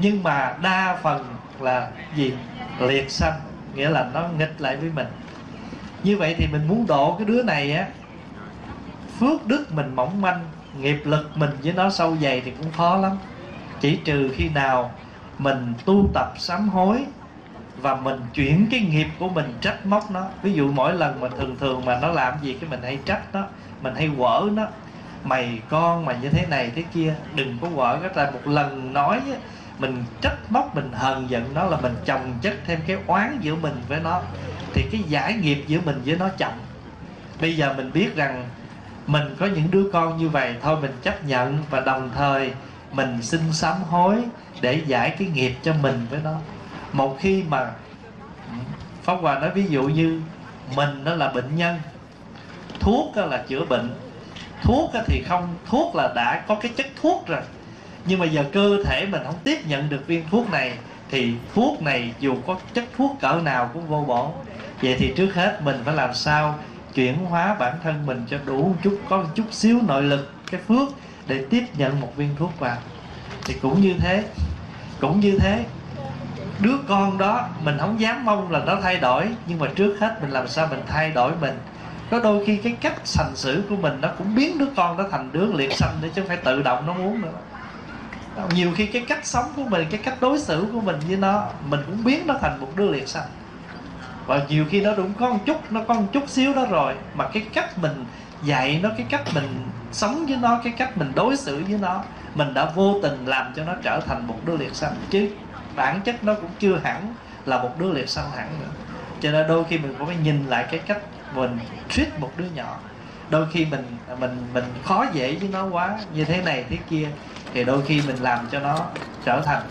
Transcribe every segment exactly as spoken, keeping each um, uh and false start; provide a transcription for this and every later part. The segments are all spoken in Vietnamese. nhưng mà đa phần là gì? Liệt sanh, nghĩa là nó nghịch lại với mình. Như vậy thì mình muốn độ cái đứa này á, phước đức mình mỏng manh, nghiệp lực mình với nó sâu dày thì cũng khó lắm. Chỉ trừ khi nào mình tu tập sám hối và mình chuyển cái nghiệp của mình trách móc nó. Ví dụ mỗi lần mình thường thường mà nó làm gì cái mình hay trách nó, mình hay quở nó: mày con mà như thế này thế kia, đừng có quở. Cái là một lần nói mình trách móc, mình hờn giận nó là mình chồng chất thêm cái oán giữa mình với nó, thì cái giải nghiệp giữa mình với nó chậm. Bây giờ mình biết rằng mình có những đứa con như vậy, thôi mình chấp nhận và đồng thời mình xin sám hối để giải cái nghiệp cho mình với nó. Một khi mà Pháp Hòa nói ví dụ như mình đó là bệnh nhân, thuốc đó là chữa bệnh. Thuốc thì không, thuốc là đã có cái chất thuốc rồi, nhưng mà giờ cơ thể mình không tiếp nhận được viên thuốc này, thì thuốc này dù có chất thuốc cỡ nào cũng vô bổ. Vậy thì trước hết mình phải làm sao chuyển hóa bản thân mình cho đủ một chút, có một chút xíu nội lực, cái phước để tiếp nhận một viên thuốc vào. Thì cũng như thế, cũng như thế đứa con đó mình không dám mong là nó thay đổi, nhưng mà trước hết mình làm sao mình thay đổi mình. Có đôi khi cái cách hành xử của mình nó cũng biến đứa con đó thành đứa liệt sanh nữa, chứ không phải tự động nó muốn nữa. Nhiều khi cái cách sống của mình, cái cách đối xử của mình với nó, mình cũng biến nó thành một đứa liệt sanh. Và nhiều khi nó cũng có một chút, nó có một chút xíu đó rồi, mà cái cách mình dạy nó, cái cách mình sống với nó, cái cách mình đối xử với nó, mình đã vô tình làm cho nó trở thành một đứa liệt sanh, chứ bản chất nó cũng chưa hẳn là một đứa liệt sanh hẳn nữa. Cho nên đôi khi mình cũng phải nhìn lại cái cách mình treat một đứa nhỏ. Đôi khi mình mình mình khó dễ với nó quá, như thế này thế kia, thì đôi khi mình làm cho nó trở thành.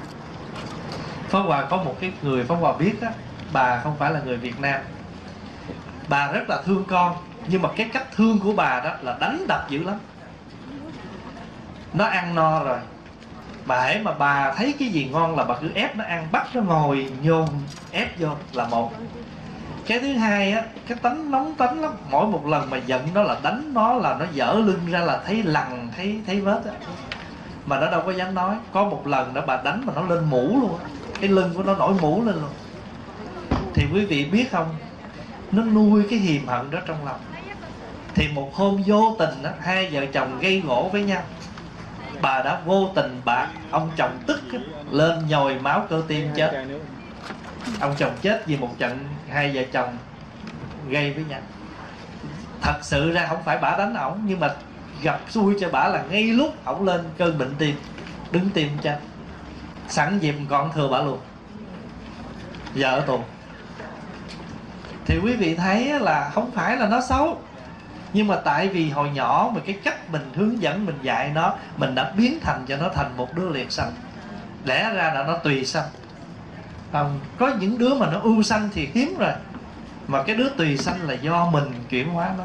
Pháp Hòa có một cái người Pháp Hòa biết đó, bà không phải là người Việt Nam, bà rất là thương con, nhưng mà cái cách thương của bà đó là đánh đập dữ lắm. Nó ăn no rồi, bà hễ mà bà thấy cái gì ngon là bà cứ ép nó ăn, bắt nó ngồi nhôn ép vô là một. Cái thứ hai á, cái tánh nóng tánh lắm, mỗi một lần mà giận nó là đánh nó, là nó dở lưng ra là thấy lằn, thấy thấy vết á, mà nó đâu có dám nói. Có một lần đó bà đánh mà nó lên mũ luôn á, cái lưng của nó nổi mũ lên luôn. Thì quý vị biết không, nó nuôi cái hiềm hận đó trong lòng. Thì một hôm vô tình á, hai vợ chồng gây gỗ với nhau, bà đã vô tình bà, ông chồng tức á, lên nhồi máu cơ tim chết. Ông chồng chết vì một trận hai vợ chồng gây với nhau. Thật sự ra không phải bả đánh ổng, nhưng mà gặp xui cho bả là ngay lúc ổng lên cơn bệnh tim, đứng tim chết, sẵn dịp gọn thừa bả luôn, vợ tù. Thì quý vị thấy là không phải là nó xấu, nhưng mà tại vì hồi nhỏ mà cái cách mình hướng dẫn, mình dạy nó, mình đã biến thành cho nó thành một đứa liệt sanh. Lẽ ra là nó tùy sanh. À, có những đứa mà nó ưu sanh thì hiếm rồi, mà cái đứa tùy sanh là do mình chuyển hóa nó.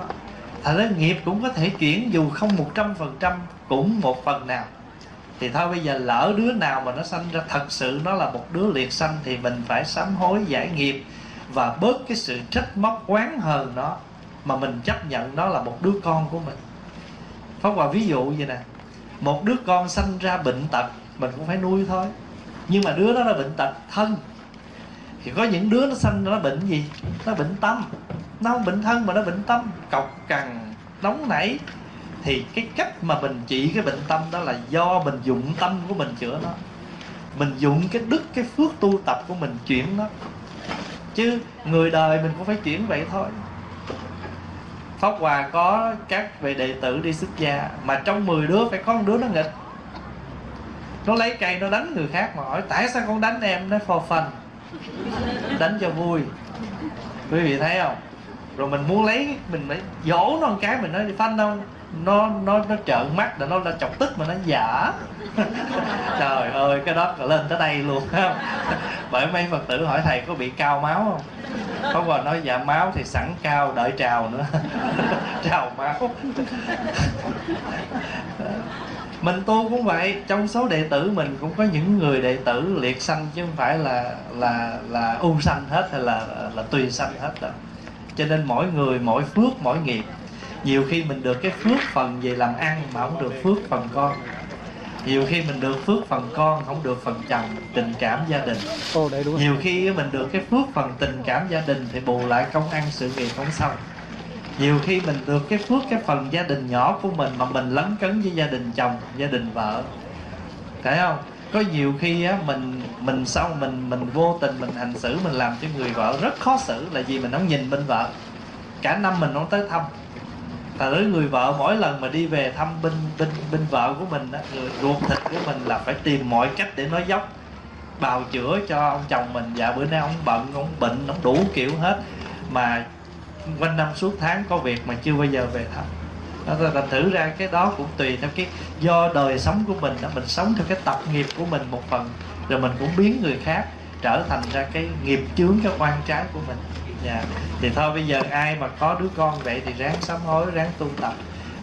Thật ra nghiệp cũng có thể chuyển, dù không một trăm phần trăm, cũng một phần nào. Thì thôi bây giờ lỡ đứa nào mà nó sanh ra thật sự nó là một đứa liệt sanh, thì mình phải sám hối giải nghiệp và bớt cái sự trách móc oán hờn nó, mà mình chấp nhận nó là một đứa con của mình. Pháp Hòa ví dụ vậy nè, một đứa con sanh ra bệnh tật mình cũng phải nuôi thôi, nhưng mà đứa đó nó bệnh tật thân. Thì có những đứa nó sanh nó bệnh gì? Nó bệnh tâm. Nó không bệnh thân mà nó bệnh tâm, cọc cằn, nóng nảy. Thì cái cách mà mình trị cái bệnh tâm đó là do mình dụng tâm của mình chữa nó, mình dụng cái đức, cái phước tu tập của mình chuyển nó. Chứ người đời mình cũng phải chuyển vậy thôi. Pháp Hòa có các vị đệ tử đi xuất gia, mà trong mười đứa phải có một đứa nó nghịch. Nó lấy cây nó đánh người khác, mà hỏi tại sao con đánh em? Nó for fun, đánh cho vui. Quý vị thấy không? Rồi mình muốn lấy, mình phải dỗ nó một cái, mình nói đi phanh đâu, nó nó nó trợn mắt, là nó là chọc tức mà nó giả. Trời ơi, cái đó lên tới đây luôn không? Bởi mấy Phật tử hỏi thầy có bị cao máu không? Có còn nói dạ máu thì sẵn cao đợi trào nữa. Trào máu. Mình tu cũng vậy, trong số đệ tử mình cũng có những người đệ tử liệt sanh, chứ không phải là là là ưu sanh hết, hay là là tùy sanh hết đâu. Cho nên mỗi người mỗi phước mỗi nghiệp. Nhiều khi mình được cái phước phần về làm ăn mà không được phước phần con. Nhiều khi mình được phước phần con, không được phần chồng, tình cảm gia đình. Ồ, đấy đúng. Nhiều khi mình được cái phước phần tình cảm gia đình thì bù lại công ăn sự nghiệp không xong. Nhiều khi mình được cái phước cái phần gia đình nhỏ của mình mà mình lấn cấn với gia đình chồng, gia đình vợ, thấy không? Có nhiều khi á, mình mình sau mình mình vô tình mình hành xử, mình làm cho người vợ rất khó xử là vì mình không nhìn bên vợ. Cả năm mình không tới thăm. Tại đối người vợ mỗi lần mà đi về thăm bên bên bên vợ của mình á, người ruột thịt của mình là phải tìm mọi cách để nói dốc, bào chữa cho ông chồng mình. Dạ bữa nay ông bận, ông bệnh, ông đủ kiểu hết mà quanh năm suốt tháng có việc mà chưa bao giờ về thăm. Nó thành thử ra cái đó cũng tùy theo cái do đời sống của mình, mình sống theo cái tập nghiệp của mình một phần, rồi mình cũng biến người khác trở thành ra cái nghiệp chướng, cái oan trái của mình. Yeah. Thì thôi bây giờ ai mà có đứa con vậy thì ráng sám hối, ráng tu tập,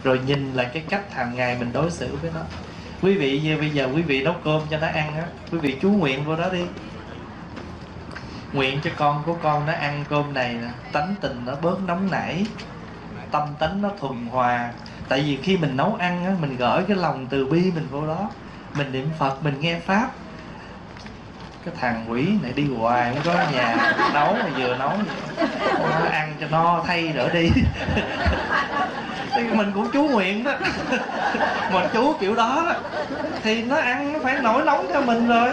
rồi nhìn là cái cách hàng ngày mình đối xử với nó. Quý vị như bây giờ quý vị nấu cơm cho nó ăn á, quý vị chú nguyện vô đó đi, nguyện cho con của con nó ăn cơm này nè, tánh tình nó bớt nóng nảy, tâm tánh nó thuần hòa. Tại vì khi mình nấu ăn á, mình gửi cái lòng từ bi mình vô đó, mình niệm Phật, mình nghe Pháp. Cái thằng quỷ này đi hoài không có nhà nấu mà vừa nấu vậy. Nó ăn cho no thay nữa đi. Thì mình cũng chú nguyện đó, mình chú kiểu đó, đó thì nó ăn nó phải nổi nóng cho mình rồi,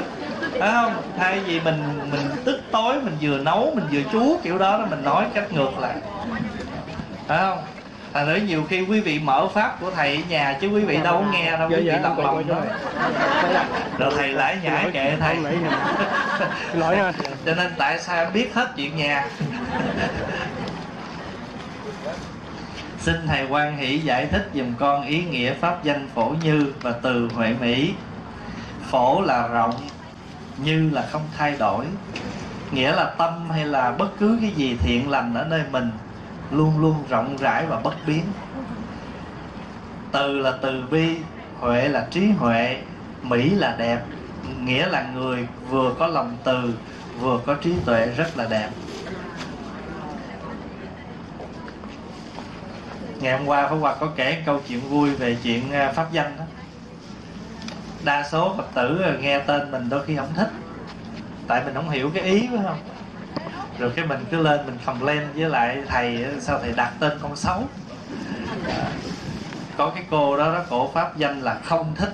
phải không? Thay vì mình mình tức tối mình vừa nấu mình vừa chú kiểu đó, đó mình nói cách ngược lại, phải không? À, nữa nhiều khi quý vị mở Pháp của thầy ở nhà chứ quý vị đâu có nghe đâu, quý vị tâm lòng thôi. Rồi thầy lại nhảy kệ thầy. Lỗi rồi. Cho nên tại sao em biết hết chuyện nhà. Xin thầy Quang Hỷ giải thích dùm con ý nghĩa pháp danh Phổ Như và từ Huệ Mỹ. Phổ là rộng, Như là không thay đổi, nghĩa là tâm hay là bất cứ cái gì thiện lành ở nơi mình luôn luôn rộng rãi và bất biến. Từ là từ bi, huệ là trí huệ, mỹ là đẹp, nghĩa là người vừa có lòng từ vừa có trí tuệ rất là đẹp. Ngày hôm qua Pháp Hòa có kể câu chuyện vui về chuyện pháp danh đó. Đa số Phật tử nghe tên mình đôi khi không thích, tại mình không hiểu cái ý, phải không? Rồi cái mình cứ lên mình complain với lại thầy sao thầy đặt tên con xấu. Có cái cô đó đó, cổ pháp danh là không thích.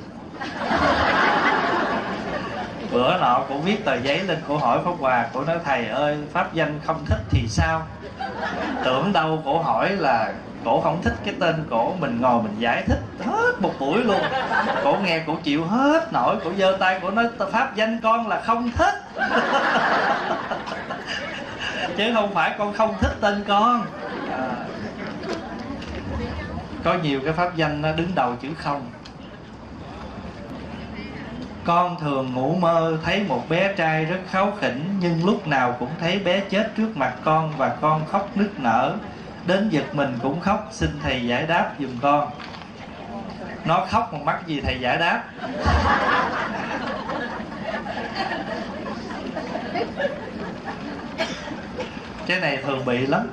Bữa nọ cổ viết tờ giấy lên, cổ hỏi Pháp Hòa, cổ nói thầy ơi pháp danh không thích thì sao? Tưởng đâu cổ hỏi là cổ không thích cái tên cổ, mình ngồi mình giải thích hết một buổi luôn. Cổ nghe cổ chịu hết nổi, cổ giơ tay cổ nói pháp danh con là không thích. Chứ không phải con không thích tên con. À, có nhiều cái pháp danh nó đứng đầu chữ không. Con thường ngủ mơ thấy một bé trai rất kháu khỉnh, nhưng lúc nào cũng thấy bé chết trước mặt con và con khóc nức nở, đến giật mình cũng khóc. Xin thầy giải đáp giùm con. Nó khóc mà mắc gì thầy giải đáp. Cái này thường bị lắm,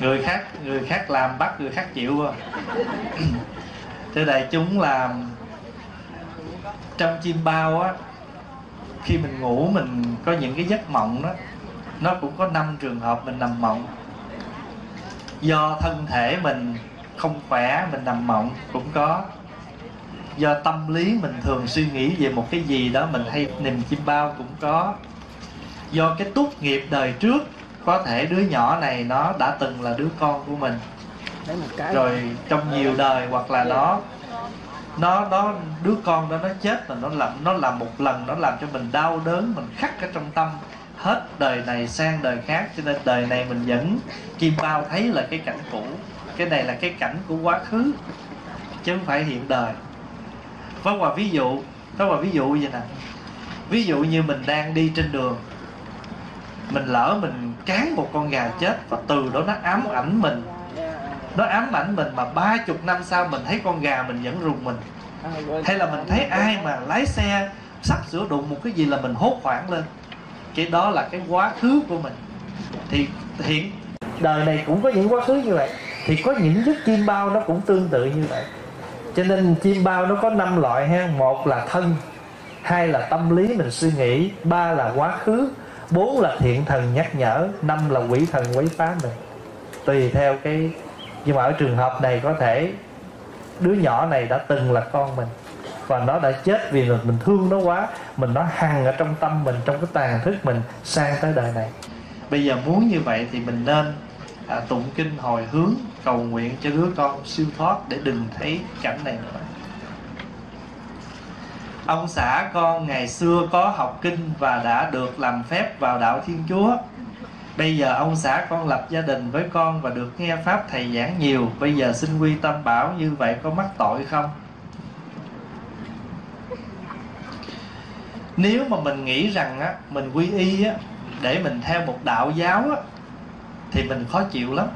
người khác người khác làm bắt người khác chịu. Thế đại chúng làm trong chim bao á, khi mình ngủ mình có những cái giấc mộng đó, nó cũng có năm trường hợp mình nằm mộng. Do thân thể mình không khỏe mình nằm mộng cũng có, do tâm lý mình thường suy nghĩ về một cái gì đó mình hay niềm chim bao cũng có, do cái túc nghiệp đời trước có thể đứa nhỏ này nó đã từng là đứa con của mình rồi trong nhiều đời, hoặc là nó nó nó đứa con đó nó chết mà nó làm nó làm một lần nó làm cho mình đau đớn, mình khắc ở trong tâm hết đời này sang đời khác, cho nên đời này mình vẫn chim bao thấy là cái cảnh cũ. Cái này là cái cảnh của quá khứ chứ không phải hiện đời. Pháp Hòa ví dụ, Pháp Hòa ví dụ vậy nè, ví dụ như mình đang đi trên đường, mình lỡ mình cán một con gà chết và từ đó nó ám ảnh mình, nó ám ảnh mình mà ba chục năm sau mình thấy con gà mình vẫn rùng mình. Hay là mình thấy ai mà lái xe sắp sửa đụng một cái gì là mình hốt hoảng lên, cái đó là cái quá khứ của mình. Thì hiện đời này cũng có những quá khứ như vậy, thì có những giấc chim bao nó cũng tương tự như vậy. Cho nên chim bao nó có năm loại ha. Một là thân, hai là tâm lý mình suy nghĩ, ba là quá khứ, bốn là thiện thần nhắc nhở, năm là quỷ thần quấy phá mình. Tùy theo cái. Nhưng mà ở trường hợp này có thể đứa nhỏ này đã từng là con mình và nó đã chết vì mình, mình thương nó quá, mình nó hằn ở trong tâm mình, trong cái tàn thức mình sang tới đời này. Bây giờ muốn như vậy thì mình nên à, tụng kinh hồi hướng, cầu nguyện cho đứa con siêu thoát để đừng thấy cảnh này nữa. Ông xã con ngày xưa có học kinh và đã được làm phép vào đạo Thiên Chúa. Bây giờ ông xã con lập gia đình với con và được nghe Pháp thầy giảng nhiều. Bây giờ xin quy tâm bảo như vậy có mắc tội không? Nếu mà mình nghĩ rằng á, mình quy y á, để mình theo một đạo giáo á, thì mình khó chịu lắm.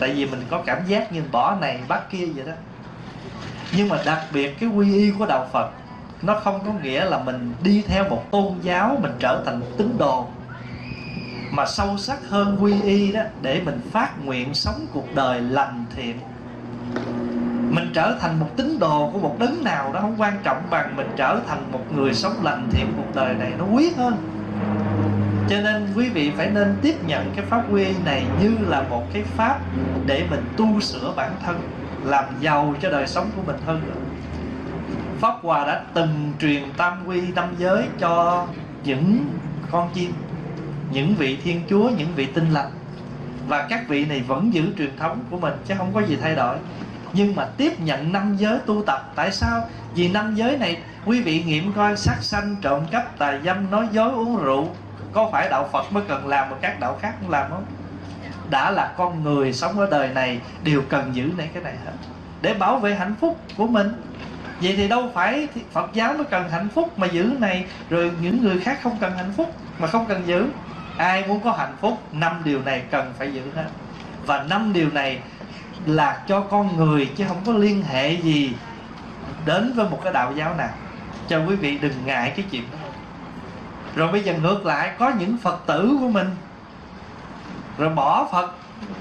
Tại vì mình có cảm giác như bỏ này bắt kia vậy đó. Nhưng mà đặc biệt cái quy y của đạo Phật, nó không có nghĩa là mình đi theo một tôn giáo, mình trở thành tín đồ. Mà sâu sắc hơn quy y đó, để mình phát nguyện sống cuộc đời lành thiện. Mình trở thành một tín đồ của một đấng nào đó không quan trọng bằng mình trở thành một người sống lành thiện cuộc đời này, nó quý hơn. Cho nên quý vị phải nên tiếp nhận cái pháp quy y này như là một cái pháp để mình tu sửa bản thân, làm giàu cho đời sống của mình hơn nữa. Pháp Hòa đã từng truyền tam quy năm giới cho những con chiên, những vị Thiên Chúa, những vị tinh lành. Và các vị này vẫn giữ truyền thống của mình chứ không có gì thay đổi. Nhưng mà tiếp nhận năm giới tu tập. Tại sao? Vì năm giới này quý vị nghiệm coi sát sanh, trộm cắp, tà dâm, nói dối, uống rượu. Có phải đạo Phật mới cần làm mà các đạo khác cũng làm không? Đã là con người sống ở đời này đều cần giữ này cái này hết để bảo vệ hạnh phúc của mình. Vậy thì đâu phải Phật giáo mới cần hạnh phúc mà giữ này, rồi những người khác không cần hạnh phúc mà không cần giữ. Ai muốn có hạnh phúc, năm điều này cần phải giữ hết. Và năm điều này là cho con người chứ không có liên hệ gì đến với một cái đạo giáo nào. Cho quý vị đừng ngại cái chuyện đó. Rồi bây giờ ngược lại, có những Phật tử của mình rồi bỏ Phật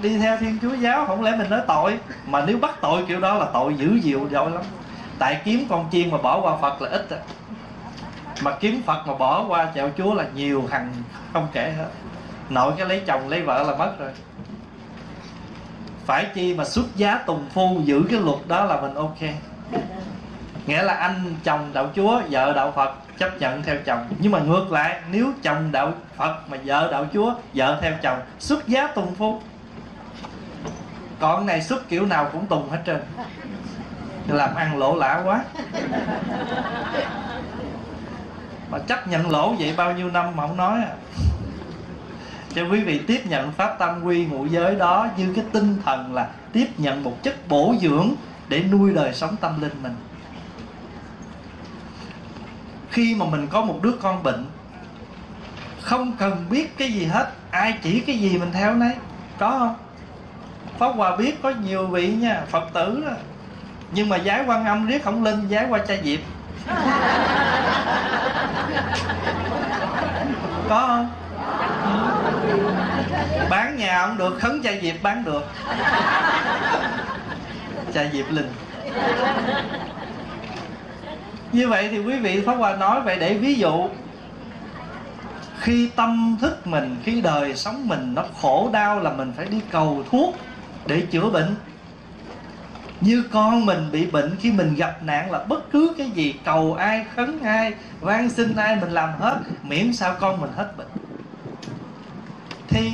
đi theo Thiên Chúa giáo, không lẽ mình nói tội. Mà nếu bắt tội kiểu đó là tội dữ dịu rồi lắm. Tại kiếm con chiên mà bỏ qua Phật là ít à. Mà kiếm Phật mà bỏ qua chạo Chúa là nhiều hằng không kể hết. Nội cái lấy chồng lấy vợ là mất rồi. Phải chi mà xuất giá tùng phu giữ cái luật đó là mình ok. Nghĩa là anh chồng đạo Chúa, vợ đạo Phật chấp nhận theo chồng. Nhưng mà ngược lại, nếu chồng đạo Phật mà vợ đạo Chúa, vợ theo chồng, xuất giá tùng phu. Còn này xuất kiểu nào cũng tùng hết trơn, làm ăn lỗ lã quá. Mà chấp nhận lỗ vậy bao nhiêu năm mà không nói à. Cho quý vị tiếp nhận pháp tam quy ngũ giới đó như cái tinh thần là tiếp nhận một chất bổ dưỡng để nuôi đời sống tâm linh mình. Khi mà mình có một đứa con bệnh, không cần biết cái gì hết, ai chỉ cái gì mình theo nấy. Có không? Pháp Hòa biết có nhiều vị nha, Phật tử đó, nhưng mà giái Quan Âm riết không linh, giái qua Ca Diếp. Có không? Bán nhà không được, khấn Ca Diếp bán được. Ca Diếp linh. Như vậy thì quý vị, Pháp Hòa nói vậy để ví dụ. Khi tâm thức mình, khi đời sống mình nó khổ đau là mình phải đi cầu thuốc để chữa bệnh. Như con mình bị bệnh, khi mình gặp nạn là bất cứ cái gì, cầu ai, khấn ai, van xin ai mình làm hết, miễn sao con mình hết bệnh. Thì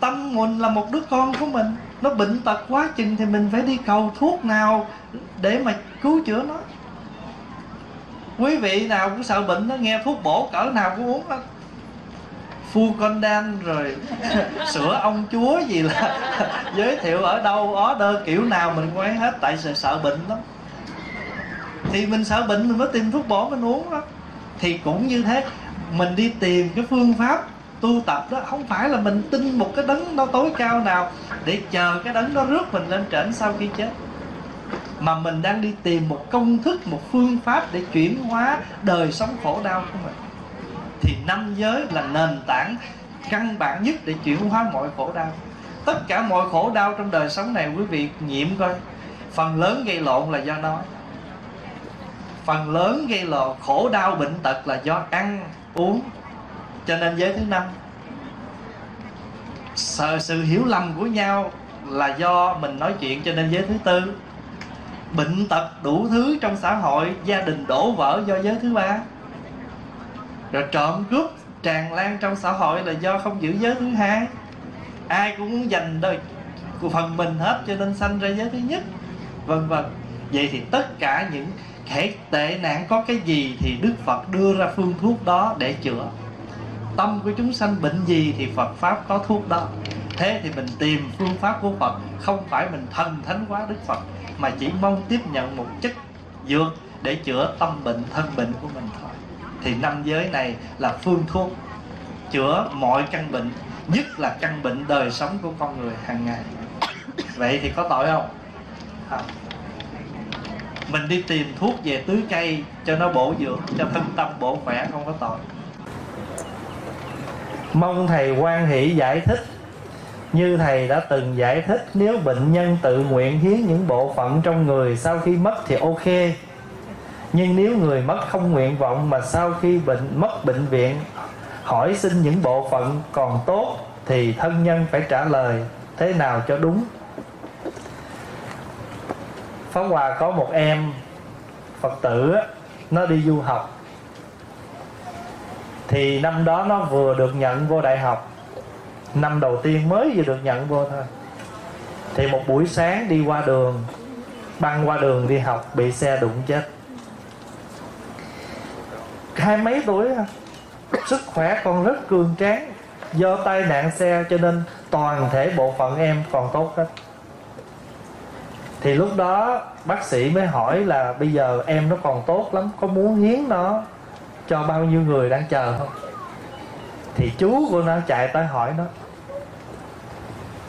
tâm mình là một đứa con của mình, nó bệnh tật quá chừng thì mình phải đi cầu thuốc nào để mà cứu chữa nó. Quý vị nào cũng sợ bệnh, nó nghe thuốc bổ cỡ nào cũng uống hết, Fucondan rồi sữa ông chúa gì là giới thiệu ở đâu, order kiểu nào mình quấy hết. Tại sợ, sợ bệnh lắm. Thì mình sợ bệnh mình mới tìm thuốc bổ mình uống đó. Thì cũng như thế, mình đi tìm cái phương pháp tu tập đó, không phải là mình tin một cái đấng đó tối cao nào để chờ cái đấng đó rước mình lên trển sau khi chết, mà mình đang đi tìm một công thức, một phương pháp để chuyển hóa đời sống khổ đau của mình. Thì năm giới là nền tảng căn bản nhất để chuyển hóa mọi khổ đau. Tất cả mọi khổ đau trong đời sống này quý vị nghiệm coi, phần lớn gây lộn là do nói. phần lớn gây lồ khổ đau bệnh tật là do ăn uống. Cho nên giới thứ năm, sợ sự hiểu lầm của nhau là do mình nói chuyện. Cho nên giới thứ tư, bệnh tật đủ thứ trong xã hội, gia đình đổ vỡ do giới thứ ba. Rồi trộm cướp tràn lan trong xã hội là do không giữ giới thứ hai. Ai cũng muốn dành đời của phần mình hết, cho nên sanh ra giới thứ nhất, vân vân. Vậy thì tất cả những thể tệ nạn có cái gì thì Đức Phật đưa ra phương thuốc đó để chữa. Tâm của chúng sanh bệnh gì thì Phật Pháp có thuốc đó. Thế thì mình tìm phương pháp của Phật, không phải mình thần thánh hóa Đức Phật, mà chỉ mong tiếp nhận một chất dược để chữa tâm bệnh, thân bệnh của mình thôi. Thì năm giới này là phương thuốc chữa mọi căn bệnh, nhất là căn bệnh đời sống của con người hàng ngày. Vậy thì có tội không? Không. Mình đi tìm thuốc về tứ cây cho nó bổ dưỡng, cho thân tâm bổ khỏe, không có tội. Mong Thầy Quang Hỷ giải thích. Như Thầy đã từng giải thích, nếu bệnh nhân tự nguyện hiến những bộ phận trong người sau khi mất thì ok. Nhưng nếu người mất không nguyện vọng mà sau khi bệnh mất bệnh viện hỏi xin những bộ phận còn tốt thì thân nhân phải trả lời thế nào cho đúng. Pháp Hòa có một em Phật tử, nó đi du học. Thì năm đó nó vừa được nhận vô đại học, năm đầu tiên mới vừa được nhận vô thôi. Thì một buổi sáng đi qua đường, băng qua đường đi học, bị xe đụng chết. Hai mấy tuổi, sức khỏe còn rất cường tráng. Do tai nạn xe cho nên toàn thể bộ phận em còn tốt hết. Thì lúc đó bác sĩ mới hỏi là bây giờ em nó còn tốt lắm, có muốn hiến nó cho bao nhiêu người đang chờ không? Thì chú của nó chạy tới hỏi nó: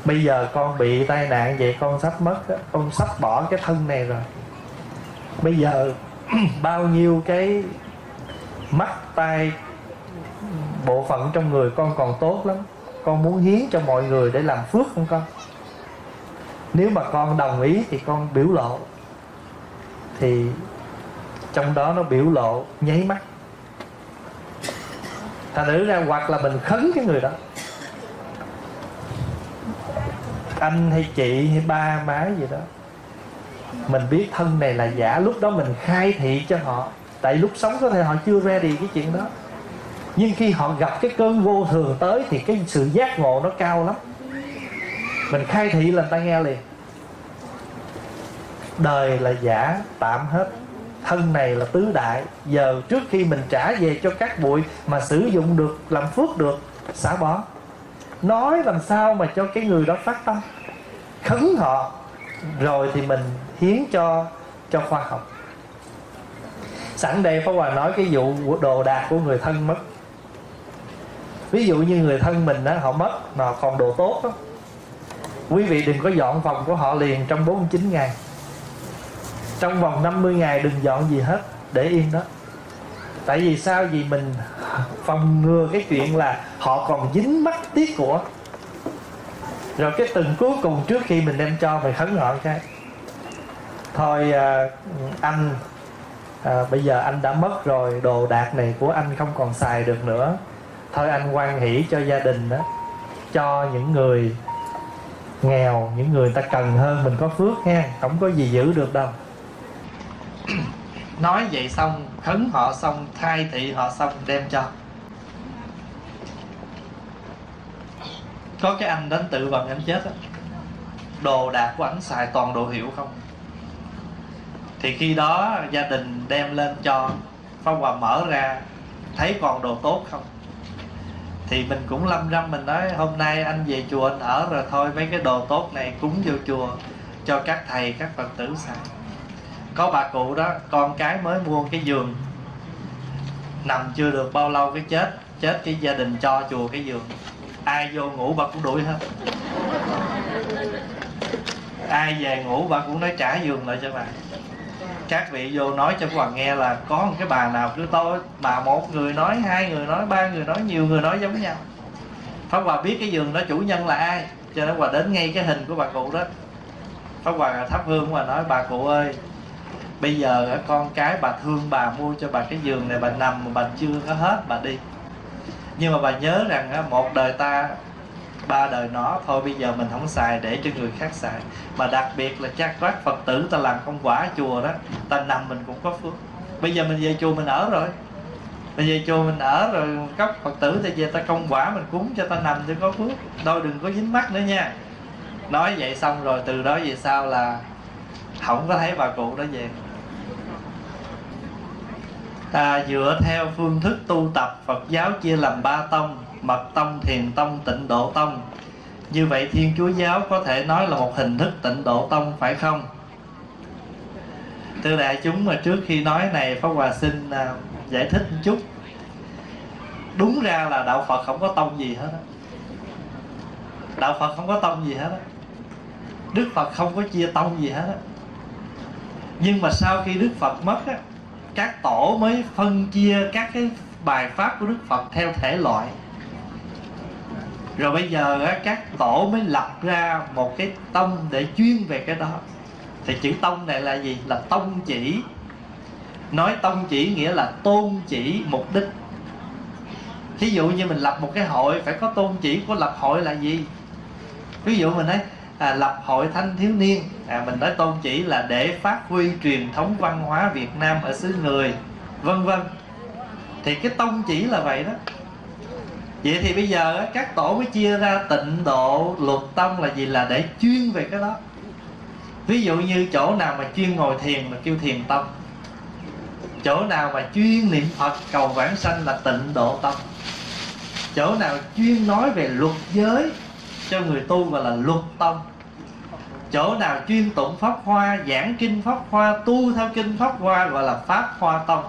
bây giờ con bị tai nạn vậy, con sắp mất đó, con sắp bỏ cái thân này rồi. Bây giờ bao nhiêu cái mắt, tai, bộ phận trong người con còn tốt lắm, con muốn hiến cho mọi người để làm phước không con? Nếu mà con đồng ý thì con biểu lộ. Thì trong đó nó biểu lộ nháy mắt. Thành thử ra hoặc là mình khấn cái người đó, anh hay chị hay ba má gì đó, mình biết thân này là giả, lúc đó mình khai thị cho họ. Tại lúc sống có thể họ chưa ready cái chuyện đó, nhưng khi họ gặp cái cơn vô thường tới thì cái sự giác ngộ nó cao lắm. Mình khai thị là người ta nghe liền. Đời là giả tạm hết, thân này là tứ đại. Giờ trước khi mình trả về cho các bụi mà sử dụng được, làm phước được, xả bỏ. Nói làm sao mà cho cái người đó phát tâm, khấn họ, rồi thì mình hiến cho cho khoa học. Sẵn đây Pháp Hòa nói cái vụ đồ đạc của người thân mất. Ví dụ như người thân mình đó, họ mất mà còn đồ tốt đó, quý vị đừng có dọn phòng của họ liền trong bốn mươi chín ngày. Trong vòng năm mươi ngày đừng dọn gì hết, để yên đó. Tại vì sao? Vì mình phòng ngừa cái chuyện là họ còn dính mắc tiếc của. Rồi cái từng cuối cùng trước khi mình đem cho, mình khấn họ cái: thôi à, anh à, bây giờ anh đã mất rồi, đồ đạc này của anh không còn xài được nữa, thôi anh hoan hỷ cho gia đình đó, cho những người nghèo, những người ta cần hơn, mình có phước ha, không có gì giữ được đâu. Nói vậy xong, khấn họ xong, khai thị họ xong, đem cho. Có cái anh đến tự vận, anh chết đó, đồ đạc của anh xài toàn đồ hiệu không. Thì khi đó gia đình đem lên cho Pháp Hòa, mở ra thấy còn đồ tốt không. Thì mình cũng lâm râm, mình nói hôm nay anh về chùa anh ở rồi, thôi mấy cái đồ tốt này cúng vô chùa cho các thầy, các Phật tử xài. Có bà cụ đó, con cái mới mua cái giường, nằm chưa được bao lâu cái chết. Chết cái gia đình cho chùa cái giường, ai vô ngủ bà cũng đuổi hết. Ai về ngủ bà cũng nói trả giường lại cho bà. Các vị vô nói cho Hoàng nghe là có một cái bà nào cứ tôi bà, một người nói, hai người nói, ba người nói, nhiều người nói giống nhau. Pháp Hòa biết cái giường đó chủ nhân là ai, cho nên Hòa đến ngay cái hình của bà cụ đó. Pháp Hòa thắp hương và nói: bà cụ ơi, Bây giờ con cái bà thương bà mua cho bà cái giường này, bà nằm mà bà chưa có hết bà đi. Nhưng mà bà nhớ rằng một đời ta, ba đời nó, thôi bây giờ mình không xài để cho người khác xài. Mà đặc biệt là các bác Phật tử ta làm công quả chùa đó, ta nằm mình cũng có phước. Bây giờ mình về chùa mình ở rồi, mình về chùa mình ở rồi cấp Phật tử ta về ta công quả mình cúng cho ta nằm thì có phước. Thôi đừng có dính mắt nữa nha. Nói vậy xong rồi từ đó về sau là không có thấy bà cụ đó về. À, dựa theo phương thức tu tập Phật giáo chia làm ba tông: Mật tông, Thiền tông, Tịnh độ tông. Như vậy Thiên Chúa giáo có thể nói là một hình thức Tịnh độ tông, phải không? Thưa đại chúng, mà trước khi nói này Pháp Hòa xin giải thích một chút. Đúng ra là đạo Phật không có tông gì hết á. Đạo Phật không có tông gì hết á. Đức Phật không có chia tông gì hết á. Nhưng mà sau khi Đức Phật mất á, các tổ mới phân chia các cái bài pháp của Đức Phật theo thể loại. Rồi bây giờ các tổ mới lập ra một cái tông để chuyên về cái đó. Thì chữ tông này là gì? Là tông chỉ. Nói tông chỉ nghĩa là tôn chỉ, mục đích. Ví dụ như mình lập một cái hội, phải có tôn chỉ của lập hội là gì? Ví dụ mình nói à, lập hội thanh thiếu niên, à, mình nói tôn chỉ là để phát huy truyền thống văn hóa Việt Nam ở xứ người, vân vân. Thì cái tông chỉ là vậy đó. Vậy thì bây giờ các tổ mới chia ra Tịnh độ, Luật tông là gì? Là để chuyên về cái đó. Ví dụ như chỗ nào mà chuyên ngồi thiền là kêu Thiền tông. Chỗ nào mà chuyên niệm Phật cầu vãng sanh là Tịnh độ tông. Chỗ nào chuyên nói về luật giới cho người tu gọi là Luật tông. Chỗ nào chuyên tụng Pháp Hoa, giảng kinh Pháp Hoa, tu theo kinh Pháp Hoa gọi là Pháp Hoa tông.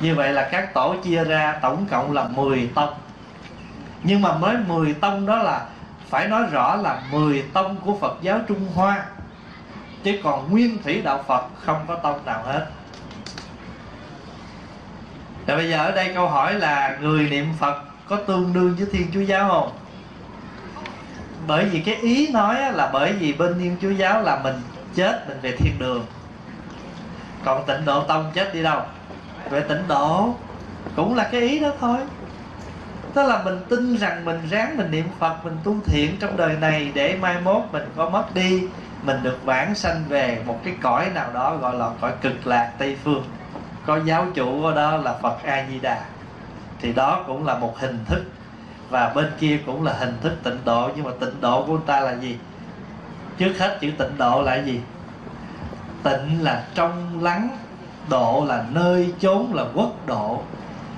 Như vậy là các tổ chia ra tổng cộng là mười tông. Nhưng mà mới mười tông đó là phải nói rõ là mười tông của Phật giáo Trung Hoa, chứ còn nguyên thủy đạo Phật không có tông nào hết. Rồi bây giờ ở đây câu hỏi là người niệm Phật có tương đương với Thiên Chúa giáo không? Bởi vì cái ý nói là bởi vì bên Thiên Chúa giáo là mình chết mình về thiên đường, còn Tịnh độ tông chết đi đâu? Về Tịnh độ. Cũng là cái ý đó thôi. Tức là mình tin rằng mình ráng mình niệm Phật, mình tu thiện trong đời này để mai mốt mình có mất đi, mình được vãng sanh về một cái cõi nào đó gọi là cõi Cực Lạc Tây Phương, có giáo chủ ở đó là Phật A Di Đà. Thì đó cũng là một hình thức. Và bên kia cũng là hình thức Tịnh độ. Nhưng mà Tịnh độ của người ta là gì? Trước hết chữ Tịnh độ là gì? Tịnh là trong lắng, độ là nơi chốn, là quốc độ.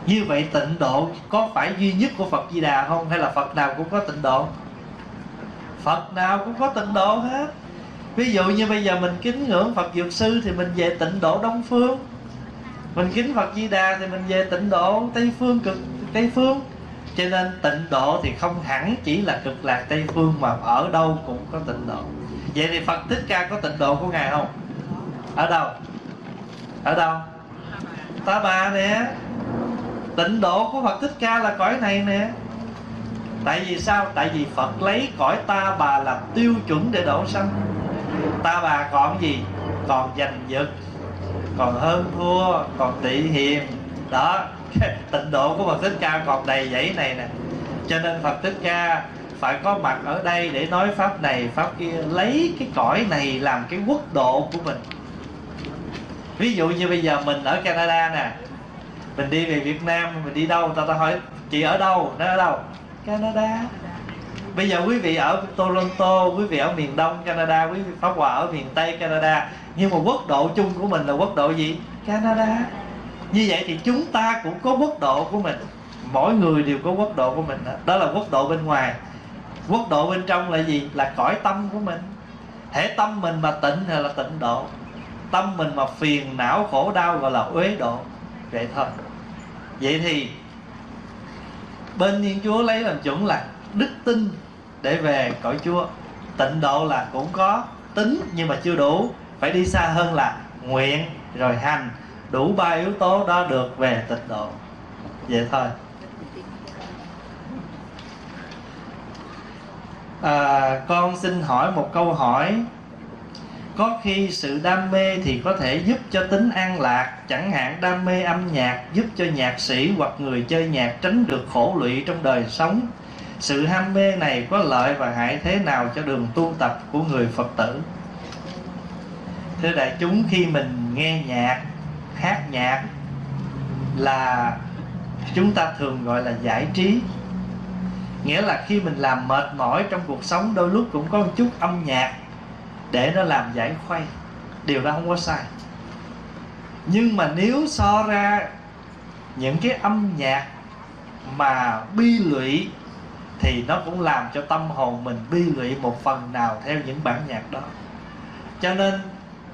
Như vậy Tịnh độ có phải duy nhất của Phật Di Đà không? Hay là Phật nào cũng có Tịnh độ? Phật nào cũng có Tịnh độ hết. Ví dụ như bây giờ mình kính ngưỡng Phật Dược Sư thì mình về Tịnh độ Đông Phương. Mình kính Phật Di Đà thì mình về Tịnh độ Tây Phương, Cực Tây Phương. Cho nên Tịnh độ thì không hẳn chỉ là Cực Lạc Tây Phương, mà ở đâu cũng có Tịnh độ. Vậy thì Phật Thích Ca có Tịnh độ của Ngài không? Ở đâu? Ở đâu? Ta Bà nè. Tịnh độ của Phật Thích Ca là cõi này nè. Tại vì sao? Tại vì Phật lấy cõi Ta Bà làm tiêu chuẩn để độ sanh. Ta Bà còn gì? Còn giành giật, còn hơn thua, còn tị hiềm. Đó, Tịnh độ của Phật Thích Ca còn đầy dãy này nè. Cho nên Phật Thích Ca phải có mặt ở đây để nói pháp này, pháp kia, lấy cái cõi này làm cái quốc độ của mình. Ví dụ như bây giờ mình ở Canada nè, mình đi về Việt Nam, mình đi đâu, người ta hỏi chị ở đâu? Nó ở đâu? Canada. Bây giờ quý vị ở Toronto, quý vị ở miền Đông Canada, quý vị Pháp Hòa ở miền Tây Canada. Nhưng mà quốc độ chung của mình là quốc độ gì? Canada. Như vậy thì chúng ta cũng có quốc độ của mình. Mỗi người đều có quốc độ của mình. Đó, đó là quốc độ bên ngoài. Quốc độ bên trong là gì? Là cõi tâm của mình. Thể tâm mình mà tịnh thì là tịnh độ. Tâm mình mà phiền não khổ đau gọi là uế độ. Vậy thôi. Vậy thì bên Thiên Chúa lấy làm chuẩn là đức tin để về cõi Chúa. Tịnh độ là cũng có tính nhưng mà chưa đủ, phải đi xa hơn là nguyện rồi hành. Đủ ba yếu tố đó được về tịnh độ. Vậy thôi. À, con xin hỏi một câu hỏi. Có khi sự đam mê thì có thể giúp cho tính an lạc, chẳng hạn đam mê âm nhạc giúp cho nhạc sĩ hoặc người chơi nhạc tránh được khổ lụy trong đời sống. Sự ham mê này có lợi và hại thế nào cho đường tu tập của người Phật tử? Thưa đại chúng, khi mình nghe nhạc, hát nhạc là chúng ta thường gọi là giải trí. Nghĩa là khi mình làm mệt mỏi trong cuộc sống, đôi lúc cũng có một chút âm nhạc để nó làm giải khuây. Điều đó không có sai. Nhưng mà nếu so ra những cái âm nhạc mà bi lụy thì nó cũng làm cho tâm hồn mình bi lụy một phần nào theo những bản nhạc đó. Cho nên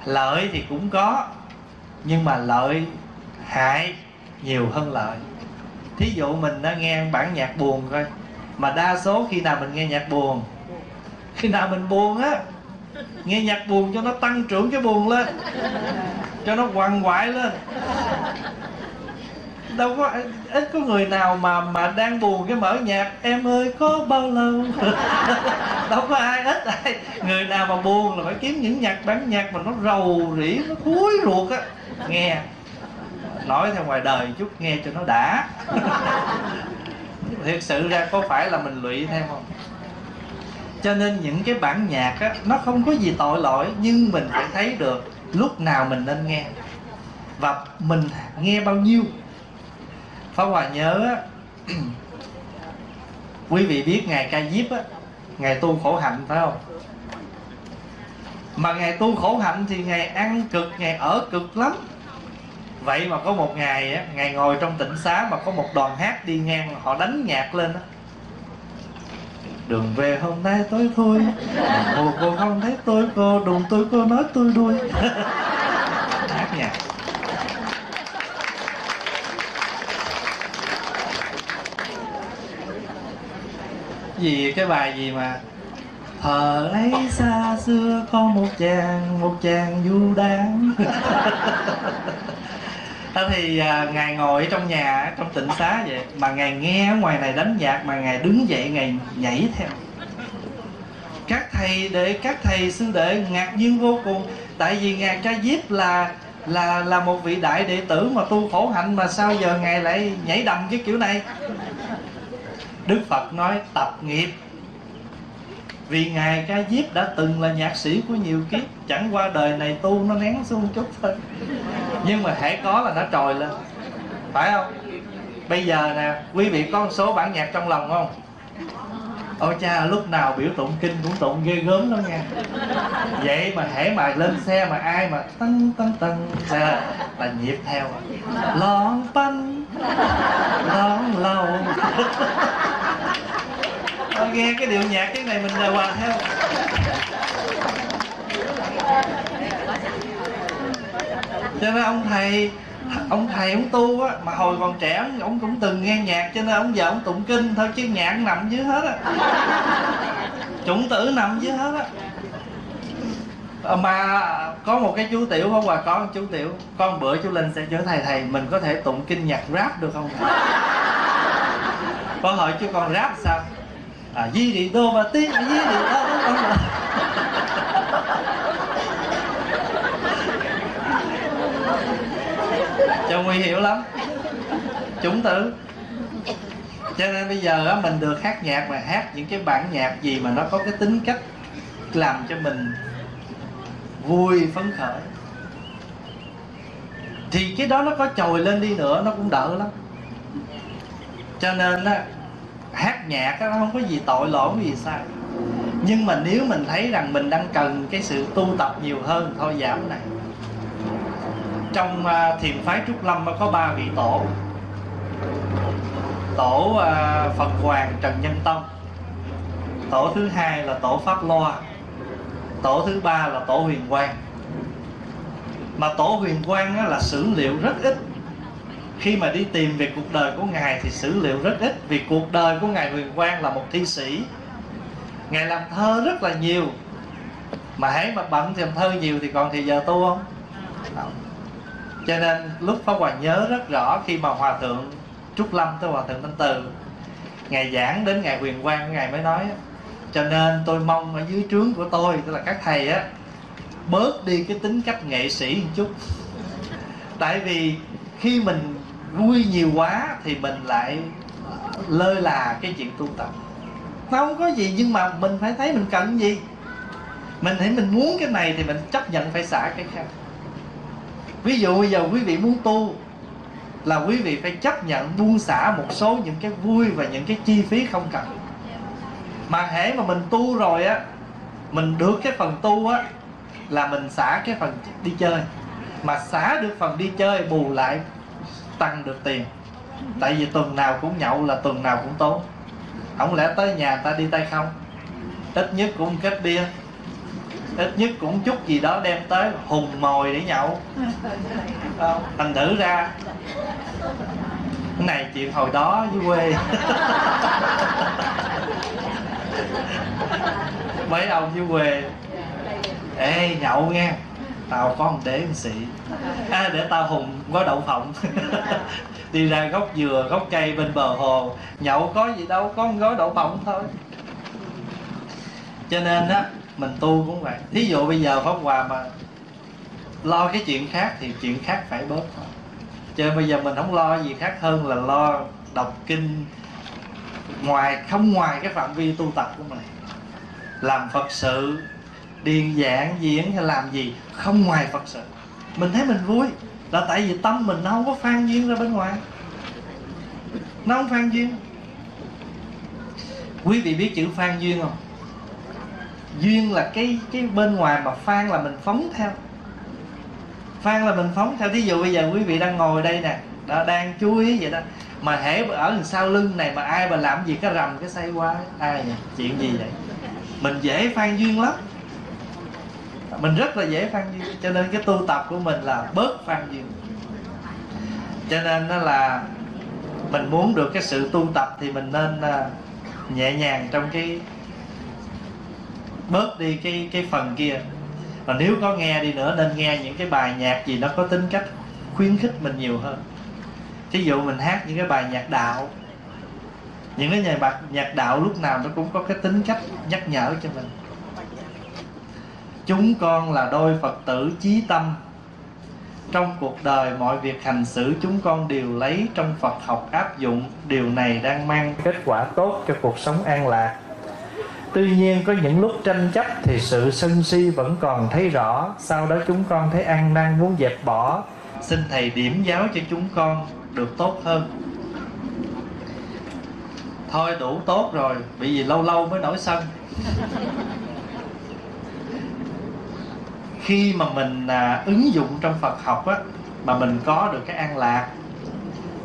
lợi thì cũng có, nhưng mà lợi hại nhiều hơn lợi. Thí dụ mình đã nghe bản nhạc buồn coi, mà đa số khi nào mình nghe nhạc buồn, khi nào mình buồn á, nghe nhạc buồn cho nó tăng trưởng cái buồn lên, cho nó quằn quại lên. Đâu có, ít có người nào mà mà đang buồn cái mở nhạc "Em ơi có bao lâu". Đâu có ai, ít ai. Người nào mà buồn là phải kiếm những nhạc bản nhạc mà nó rầu rĩ, nó thối ruột á, nghe. Nói theo ngoài đời chút nghe cho nó đã. Thực sự ra có phải là mình lụy theo không? Cho nên những cái bản nhạc á, nó không có gì tội lỗi, nhưng mình phải thấy được lúc nào mình nên nghe và mình nghe bao nhiêu. Pháp Hòa nhớ quý vị biết Ngài Ca Diếp á, Ngài tu khổ hạnh phải không? Mà Ngài tu khổ hạnh thì Ngài ăn cực, Ngài ở cực lắm. Vậy mà có một ngày á, Ngài ngồi trong tịnh xá mà có một đoàn hát đi ngang, họ đánh nhạc lên á: "Đường về hôm nay tối thôi, cô cô không thấy tôi, cô đùng tôi, cô nói tôi đuôi". Hát nhạc. Gì cái bài gì mà "Thờ ấy xa xưa có một chàng, một chàng du đáng". Đó thì à, Ngài ngồi trong nhà, trong tịnh xá vậy, mà Ngài nghe ngoài này đánh nhạc, mà Ngài đứng dậy, Ngài nhảy theo. Các thầy đệ, các thầy sư đệ ngạc nhiên vô cùng. Tại vì Ngài Ca Diếp là là là một vị đại đệ tử mà tu khổ hạnh, mà sao giờ Ngài lại nhảy đầm cái kiểu này? Đức Phật nói tập nghiệp. Vì Ngài Ca Diếp đã từng là nhạc sĩ của nhiều kiếp, chẳng qua đời này tu nó nén xuống chút thôi, nhưng mà hễ có là nó trồi lên, phải không? Bây giờ nè, quý vị có một số bản nhạc trong lòng không? Ôi cha, lúc nào biểu tụng kinh cũng tụng ghê gớm lắm nha. Vậy mà hễ mà lên xe mà ai mà tưng tưng tưng là, là nhịp theo lon tanh lon lâu. Nghe cái điệu nhạc cái này mình là hòa theo. Cho nên ông thầy, ông thầy ông tu á, mà hồi còn trẻ ông cũng từng nghe nhạc, cho nên ông giờ ông tụng kinh thôi, chứ nhạc nằm dưới hết á, chủng tử nằm dưới hết á. Mà có một cái chú tiểu không à, con chú tiểu, con bữa chú Linh sẽ chở thầy, thầy mình có thể tụng kinh nhạc rap được không? Con hỏi chứ con rap sao? À, di đi đô mà tiếng di đi đô. Cho nguy hiểm lắm, chủng tử. Cho nên bây giờ á, mình được hát nhạc mà hát những cái bản nhạc gì mà nó có cái tính cách làm cho mình vui phấn khởi, thì cái đó nó có trồi lên đi nữa nó cũng đỡ lắm. Cho nên á, hát nhạc nó không có gì tội lỗi gì sai, nhưng mà nếu mình thấy rằng mình đang cần cái sự tu tập nhiều hơn, thôi giảm này. Trong thiền phái Trúc Lâm có ba vị tổ. Tổ Phật Hoàng Trần Nhân Tông, tổ thứ hai là tổ Pháp Loa, tổ thứ ba là tổ Huyền Quang. Mà tổ Huyền Quang là sử liệu rất ít. Khi mà đi tìm về cuộc đời của Ngài thì sử liệu rất ít, vì cuộc đời của Ngài Huyền Quang là một thi sĩ. Ngài làm thơ rất là nhiều, mà hãy mà bận thì làm thơ nhiều thì còn thì giờ tu không? Cho nên lúc Pháp Hòa nhớ rất rõ, khi mà Hòa Thượng Trúc Lâm tới Hòa Thượng Thanh Từ, Ngài giảng đến Ngài Huyền Quang, Ngài mới nói: "Cho nên tôi mong ở dưới trướng của tôi", tức là các thầy á, bớt đi cái tính cách nghệ sĩ một chút. Tại vì khi mình vui nhiều quá thì mình lại lơ là cái chuyện tu tập. Nó không có gì, nhưng mà mình phải thấy mình cần gì. Mình thấy mình muốn cái này thì mình chấp nhận phải xả cái khác. Ví dụ bây giờ quý vị muốn tu là quý vị phải chấp nhận buông xả một số những cái vui và những cái chi phí không cần. Mà hễ mà mình tu rồi á, mình được cái phần tu á là mình xả cái phần đi chơi. Mà xả được phần đi chơi bù lại tăng được tiền. Tại vì tuần nào cũng nhậu là tuần nào cũng tốn. Không lẽ tới nhà ta đi tay không? Ít nhất cũng kết bia, ít nhất cũng chút gì đó đem tới hùng mồi để nhậu. Thành thử ra cái này chuyện hồi đó với quê. Mấy ông với quê: ê nhậu nghe, tao có một đế một sĩ, à, để tao hùng có đậu phộng. Đi ra gốc dừa, gốc cây bên bờ hồ nhậu có gì đâu, có một gói đậu phộng thôi. Cho nên á, mình tu cũng vậy. Thí dụ bây giờ Pháp Hòa mà lo cái chuyện khác thì chuyện khác phải bớt thôi. Cho nên bây giờ mình không lo gì khác hơn là lo đọc kinh ngoài, không ngoài cái phạm vi tu tập của mình. Làm Phật sự, điền giảng, diễn hay làm gì không ngoài Phật sự, mình thấy mình vui. Là tại vì tâm mình nó không có phan duyên ra bên ngoài. Nó không phan duyên. Quý vị biết chữ phan duyên không? Duyên là cái cái bên ngoài, mà phan là mình phóng theo. Phan là mình phóng theo. Thí dụ bây giờ quý vị đang ngồi đây nè, đó, đang chú ý vậy đó, mà hễ ở đằng sau lưng này mà ai mà làm gì cái rầm cái say qua, ai nhỉ? Chuyện gì vậy? Mình dễ phan duyên lắm. Mình rất là dễ phan duyên. Cho nên cái tu tập của mình là bớt phan duyên. Cho nên nó là mình muốn được cái sự tu tập thì mình nên nhẹ nhàng trong cái, bớt đi cái cái phần kia. Và nếu có nghe đi nữa nên nghe những cái bài nhạc gì nó có tính cách khuyến khích mình nhiều hơn. Thí dụ mình hát những cái bài nhạc đạo, những cái bài nhạc đạo lúc nào nó cũng có cái tính cách nhắc nhở cho mình. Chúng con là đôi Phật tử chí tâm, trong cuộc đời mọi việc hành xử chúng con đều lấy trong Phật học áp dụng. Điều này đang mang kết quả tốt cho cuộc sống an lạc. Tuy nhiên có những lúc tranh chấp thì sự sân si vẫn còn thấy rõ. Sau đó chúng con thấy ăn năn muốn dẹp bỏ. Xin Thầy điểm giáo cho chúng con được tốt hơn. Thôi đủ tốt rồi, bởi vì lâu lâu mới nổi sân. Khi mà mình à, ứng dụng trong Phật học á, mà mình có được cái an lạc.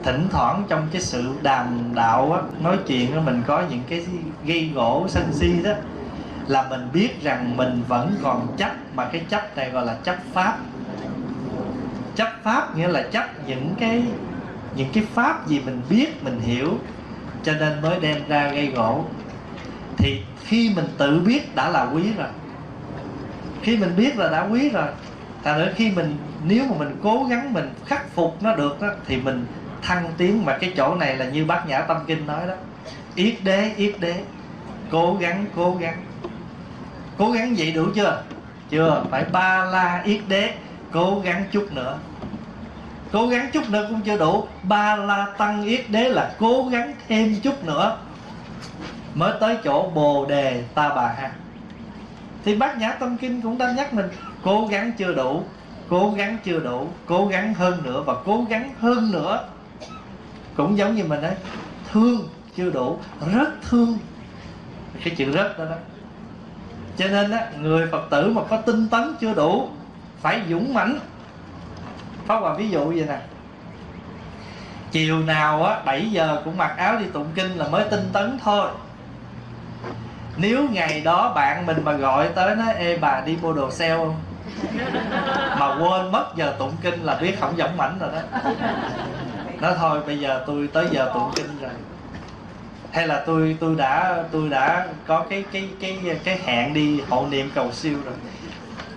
Thỉnh thoảng trong cái sự đàm đạo á, nói chuyện á, mình có những cái gây gỗ sân si đó, là mình biết rằng mình vẫn còn chấp. Mà cái chấp này gọi là chấp pháp. Chấp pháp nghĩa là chấp những cái những cái pháp gì mình biết, mình hiểu, cho nên mới đem ra gây gỗ. Thì khi mình tự biết đã là quý rồi, khi mình biết là đã quý rồi. Tại nữa khi mình, nếu mà mình cố gắng mình khắc phục nó được đó, thì mình thăng tiến. Mà cái chỗ này là như Bát Nhã Tâm Kinh nói đó: yết đế, yết đế, cố gắng, cố gắng. Cố gắng vậy đủ chưa? Chưa, phải ba la yết đế, cố gắng chút nữa. Cố gắng chút nữa cũng chưa đủ, ba la tăng yết đế là cố gắng thêm chút nữa, mới tới chỗ Bồ Đề Ta Bà Ha. Thì Bát Nhã Tâm Kinh cũng đã nhắc mình cố gắng chưa đủ, cố gắng chưa đủ, cố gắng hơn nữa và cố gắng hơn nữa. Cũng giống như mình ấy, thương chưa đủ, rất thương. Cái chữ rất đó đó. Cho nên á, người Phật tử mà có tinh tấn chưa đủ, phải dũng mãnh. Pháp Hòa ví dụ vậy nè, chiều nào á, bảy giờ cũng mặc áo đi tụng kinh là mới tinh tấn thôi. Nếu ngày đó bạn mình mà gọi tới nói: ê bà đi mua đồ sale không? Mà quên mất giờ tụng kinh là biết không dũng mãnh rồi đó. Nói thôi bây giờ tôi tới giờ tụng kinh rồi, hay là tôi tôi đã tôi đã có cái cái cái cái hẹn đi hộ niệm cầu siêu rồi.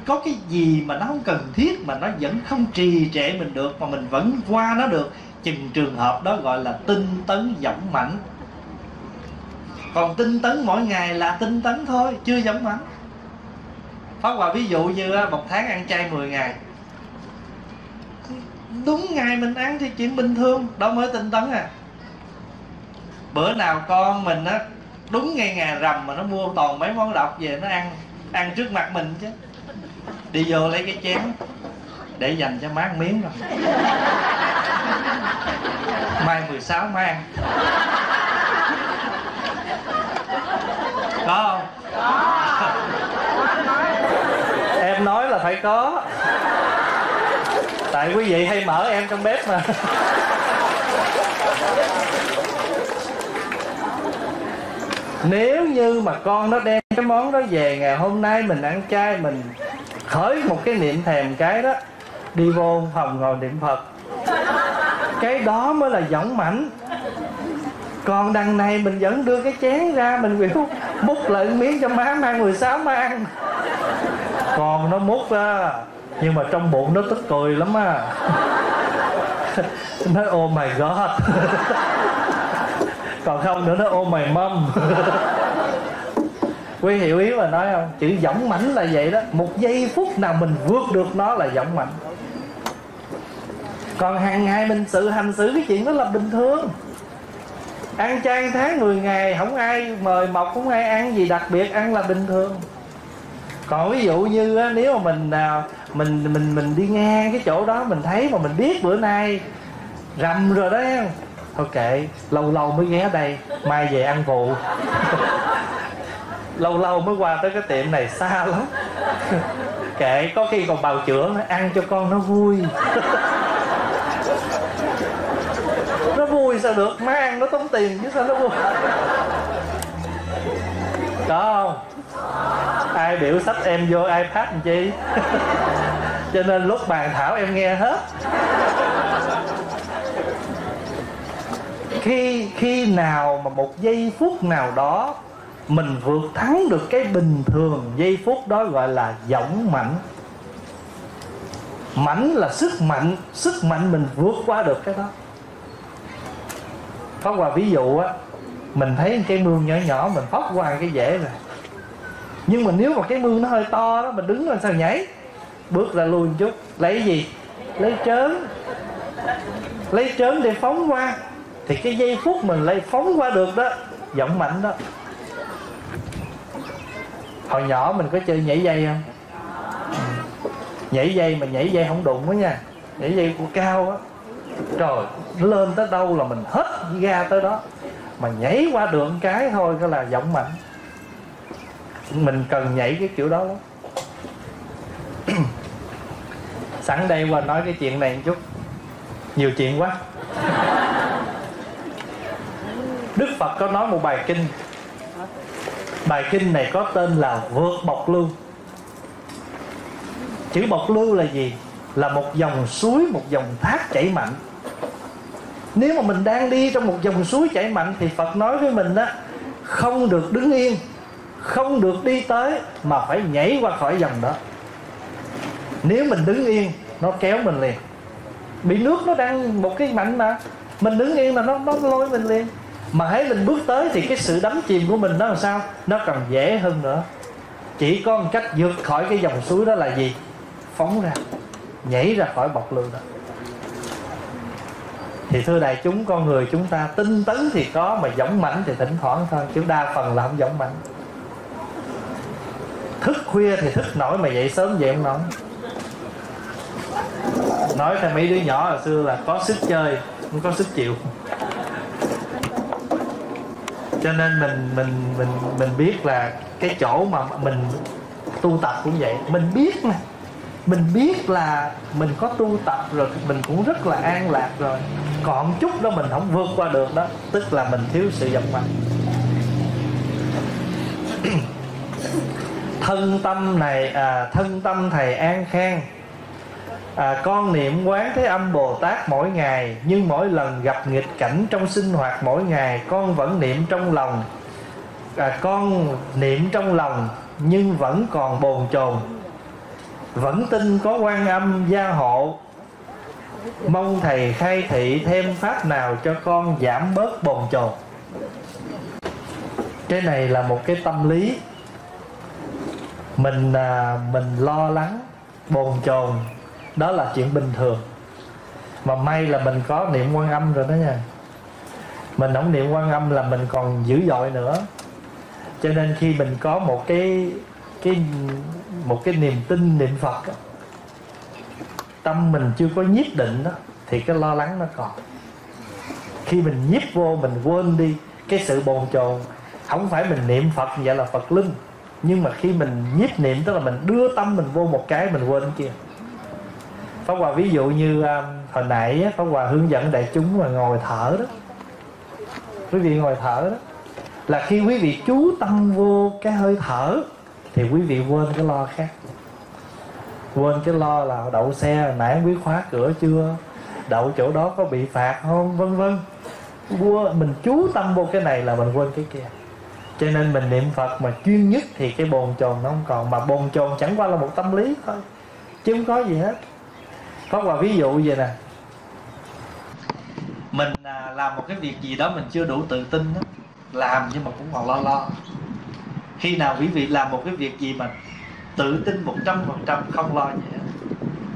Có cái gì mà nó không cần thiết mà nó vẫn không trì trệ mình được, mà mình vẫn qua nó được, chừng trường hợp đó gọi là tinh tấn dũng mãnh. Còn tinh tấn mỗi ngày là tinh tấn thôi, chưa dũng mãnh. Pháp Hòa ví dụ như một tháng ăn chay mười ngày, đúng ngày mình ăn thì chuyện bình thường, đâu mới tinh tấn à. Bữa nào con mình á, đúng ngày ngày rằm mà nó mua toàn mấy món độc về nó ăn, ăn trước mặt mình chứ. Đi vô lấy cái chén để dành cho má ăn miếng rồi mai mười sáu má ăn. Có không? Có. Em nói là phải có. Tại quý vị hay mở em trong bếp mà. Nếu như mà con nó đem cái món đó về, ngày hôm nay mình ăn chay, mình khởi một cái niệm thèm cái đó, đi vô phòng ngồi niệm Phật, cái đó mới là dõng mãnh. Còn đằng này mình vẫn đưa cái chén ra, mình quẹo múc lại miếng cho má mang mười sáu má ăn. Còn nó múc ra, nhưng mà trong bụng nó tức cười lắm á. Nó nói oh my god. Còn không nữa nó oh my mom. Quý hiểu ý mà nói không? Chữ dõng mãnh là vậy đó. Một giây phút nào mình vượt được nó là dõng mãnh. Còn hàng ngày mình sự hành xử cái chuyện đó là bình thường. Ăn chay tháng mười ngày, không ai mời mọc, không ai ăn gì đặc biệt, ăn là bình thường. Còn ví dụ như á, nếu mà mình mình mình mình đi ngang cái chỗ đó, mình thấy mà mình biết bữa nay rằm rồi đó, thôi kệ, lâu lâu mới ghé đây, mai về ăn phụ. Lâu lâu mới qua tới cái tiệm này xa lắm. Kệ, có khi còn bào chữa, ăn cho con nó vui. Nó vui sao được, má ăn nó tốn tiền chứ sao nó vui. Có không? Ai biểu sách em vô iPad làm chi. Cho nên lúc bàn thảo em nghe hết. Khi khi nào mà một giây phút nào đó mình vượt thắng được cái bình thường, giây phút đó gọi là dõng mãnh. Mãnh là sức mạnh, sức mạnh mình vượt qua được cái đó. Pháp Hòa ví dụ á, mình thấy cái mương nhỏ nhỏ mình phóc qua cái dễ rồi. Nhưng mà nếu mà cái mương nó hơi to đó, mình đứng lên sao nhảy, bước ra lui một chút, lấy gì? Lấy trớn. Lấy trớn để phóng qua. Thì cái giây phút mình lấy phóng qua được đó, dõng mãnh đó. Hồi nhỏ mình có chơi nhảy dây không? Nhảy dây mà nhảy dây không đụng đó nha. Nhảy dây của cao á, trời, lên tới đâu là mình hết ga tới đó. Mà nhảy qua được cái thôi đó là dõng mãnh. Mình cần nhảy cái kiểu đó lắm. Sẵn đây qua nói cái chuyện này một chút. Nhiều chuyện quá. Đức Phật có nói một bài kinh. Bài kinh này có tên là Vượt Bộc Lưu. Chữ bộc lưu là gì? Là một dòng suối, một dòng thác chảy mạnh. Nếu mà mình đang đi trong một dòng suối chảy mạnh thì Phật nói với mình đó, không được đứng yên, không được đi tới, mà phải nhảy qua khỏi dòng đó. Nếu mình đứng yên, nó kéo mình liền. Bị nước nó đang một cái mạnh mà, mình đứng yên là nó, nó lôi mình liền. Mà hãy mình bước tới thì cái sự đắm chìm của mình nó làm sao? Nó còn dễ hơn nữa. Chỉ có một cách vượt khỏi cái dòng suối đó là gì? Phóng ra, nhảy ra khỏi bọc lưu đó. Thì thưa đại chúng, con người chúng ta tinh tấn thì có, mà dõng mãnh thì thỉnh thoảng thôi, chứ đa phần là không dõng mãnh. Thức khuya thì thức nổi, mà dậy sớm dậy không nổi. Nói theo mấy đứa nhỏ hồi xưa là có sức chơi, không có sức chịu. Cho nên mình mình mình mình biết là cái chỗ mà mình tu tập cũng vậy, mình biết nè, mình biết là mình có tu tập rồi, mình cũng rất là an lạc rồi. Còn chút đó mình không vượt qua được đó, tức là mình thiếu sự dõng mãnh. Thân tâm này à, thân tâm thầy an khang à, con niệm Quán Thế Âm Bồ Tát mỗi ngày, nhưng mỗi lần gặp nghịch cảnh trong sinh hoạt mỗi ngày, con vẫn niệm trong lòng à, con niệm trong lòng nhưng vẫn còn bồn chồn, vẫn tin có Quan Âm gia hộ. Mong thầy khai thị thêm pháp nào cho con giảm bớt bồn chồn. Cái này là một cái tâm lý mình mình lo lắng bồn chồn đó là chuyện bình thường. Mà may là mình có niệm Quan Âm rồi đó nha. Mình không niệm Quan Âm là mình còn dữ dội nữa. Cho nên khi mình có một cái cái một cái niềm tin niệm Phật đó, tâm mình chưa có nhiếp định đó, thì cái lo lắng nó còn. Khi mình nhiếp vô mình quên đi cái sự bồn chồn. Không phải mình niệm Phật vậy là Phật linh, nhưng mà khi mình nhiếp niệm tức là mình đưa tâm mình vô một cái mình quên kia. Pháp Hòa ví dụ như um, hồi nãy Pháp Hòa hướng dẫn đại chúng mà ngồi thở đó. Quý vị ngồi thở đó là khi quý vị chú tâm vô cái hơi thở thì quý vị quên cái lo khác. Quên cái lo là đậu xe hồi nãy quý khóa cửa chưa, đậu chỗ đó có bị phạt không, vân vân. Mình chú tâm vô cái này là mình quên cái kia. Cho nên mình niệm Phật mà chuyên nhất thì cái bồn chồn nó không còn. Mà bồn chồn chẳng qua là một tâm lý thôi, chứ không có gì hết. Pháp Hòa ví dụ vậy nè, mình làm một cái việc gì đó mình chưa đủ tự tin đó, làm nhưng mà cũng còn lo lo. Khi nào quý vị làm một cái việc gì mà tự tin một trăm phần trăm, không lo gì hết.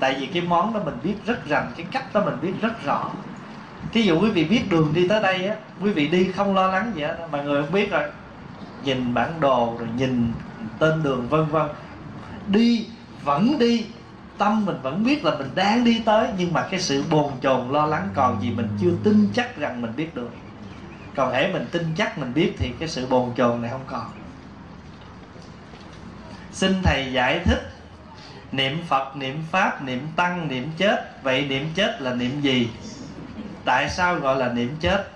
Tại vì cái món đó mình biết rất rành, cái cách đó mình biết rất rõ. Thí dụ quý vị biết đường đi tới đây á, quý vị đi không lo lắng gì hết, mà người không biết rồi nhìn bản đồ rồi nhìn tên đường vân vân, đi vẫn đi, tâm mình vẫn biết là mình đang đi tới, nhưng mà cái sự bồn chồn lo lắng còn. Vì mình chưa tin chắc rằng mình biết được. Còn hễ mình tin chắc mình biết thì cái sự bồn chồn này không còn. Xin thầy giải thích niệm Phật, niệm Pháp, niệm Tăng, niệm chết. Vậy niệm chết là niệm gì? Tại sao gọi là niệm chết?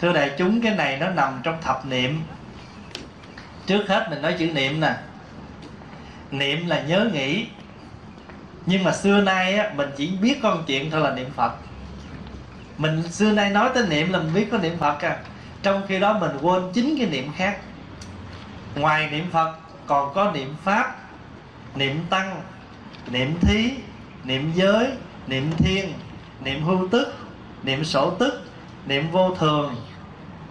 Thưa đại chúng, cái này nó nằm trong thập niệm. Trước hết mình nói chữ niệm nè. Niệm là nhớ nghĩ. Nhưng mà xưa nay á, mình chỉ biết con chuyện thôi là niệm Phật. Mình xưa nay nói tới niệm là mình biết có niệm Phật à. Trong khi đó mình quên chính cái niệm khác. Ngoài niệm Phật còn có niệm Pháp, niệm Tăng, niệm Thí, niệm Giới, niệm Thiên, niệm Hưu Tức, niệm Sổ Tức, niệm Vô Thường,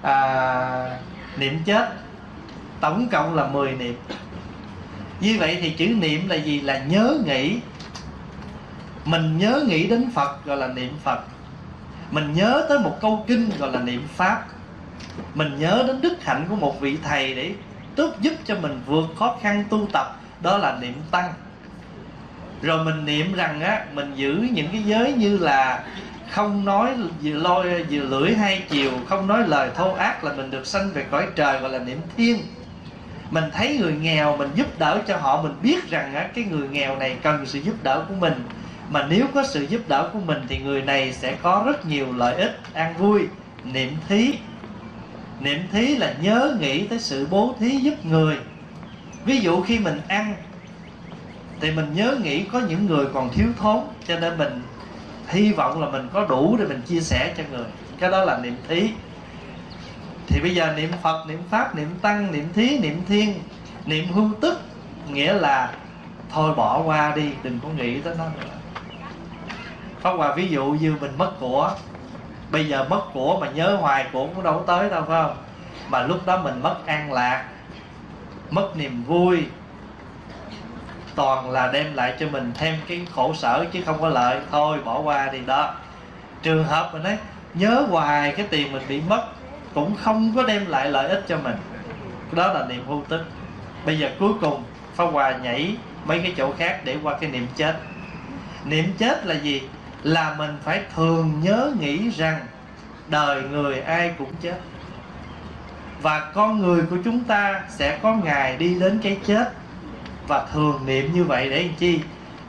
à, niệm Chết. Tổng cộng là mười niệm. Như vậy thì chữ niệm là gì? Là nhớ nghĩ. Mình nhớ nghĩ đến Phật gọi là niệm Phật. Mình nhớ tới một câu kinh gọi là niệm Pháp. Mình nhớ đến đức hạnh của một vị thầy để tốt giúp cho mình vượt khó khăn tu tập, đó là niệm Tăng. Rồi mình niệm rằng á, mình giữ những cái giới như là không nói lôi vừa lưỡi hai chiều, không nói lời thô ác là mình được sanh về cõi trời, gọi là niệm Thiên. Mình thấy người nghèo mình giúp đỡ cho họ. Mình biết rằng á, cái người nghèo này cần sự giúp đỡ của mình, mà nếu có sự giúp đỡ của mình thì người này sẽ có rất nhiều lợi ích, an vui. Niệm Thí. Niệm thí là nhớ nghĩ tới sự bố thí giúp người. Ví dụ khi mình ăn thì mình nhớ nghĩ có những người còn thiếu thốn, cho nên mình hy vọng là mình có đủ để mình chia sẻ cho người. Cái đó là niệm thí. Thì bây giờ niệm Phật, niệm Pháp, niệm Tăng, niệm Thí, niệm Thiên, niệm Hưu Tức, nghĩa là thôi bỏ qua đi, đừng có nghĩ tới nó nữa. Pháp Hòa ví dụ như mình mất của. Bây giờ mất của mà nhớ hoài của cũng đâu tới đâu, phải không? Mà lúc đó mình mất an lạc, mất niềm vui, toàn là đem lại cho mình thêm cái khổ sở chứ không có lợi. Thôi bỏ qua đi đó. Trường hợp mình ấy nhớ hoài cái tiền mình bị mất cũng không có đem lại lợi ích cho mình, đó là niệm Hưu Tức. Bây giờ cuối cùng Pháp Hòa nhảy mấy cái chỗ khác để qua cái niệm chết. Niệm chết là gì? Là mình phải thường nhớ nghĩ rằng đời người ai cũng chết, và con người của chúng ta sẽ có ngày đi đến cái chết. Và thường niệm như vậy để làm chi?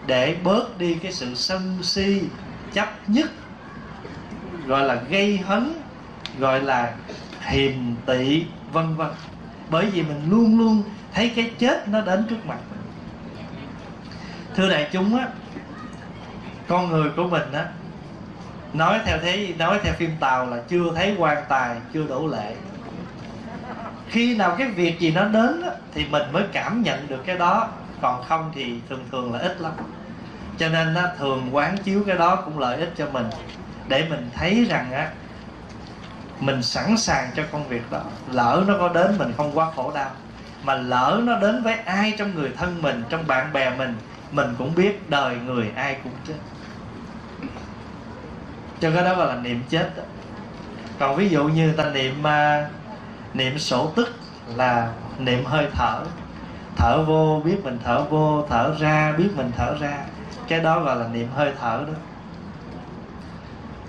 Để bớt đi cái sự sân si, chấp nhất, gọi là gây hấn, gọi là hiềm tị, vân vân. Bởi vì mình luôn luôn thấy cái chết nó đến trước mặt mình. Thưa đại chúng á, con người của mình á, nói theo thế, nói theo phim Tàu là chưa thấy quan tài chưa đổ lệ. Khi nào cái việc gì nó đến á, thì mình mới cảm nhận được cái đó, còn không thì thường thường là ít lắm. Cho nên á, thường quán chiếu cái đó cũng lợi ích cho mình, để mình thấy rằng á, mình sẵn sàng cho công việc đó. Lỡ nó có đến mình không quá khổ đau. mà lỡ nó đến với ai trong người thân mình, trong bạn bè mình, mình cũng biết đời người ai cũng chết. Cho cái đó gọi là niệm chết đó. Còn ví dụ như ta niệm niệm sổ tức là niệm hơi thở, thở vô biết mình thở vô, thở ra biết mình thở ra, cái đó gọi là niệm hơi thở đó.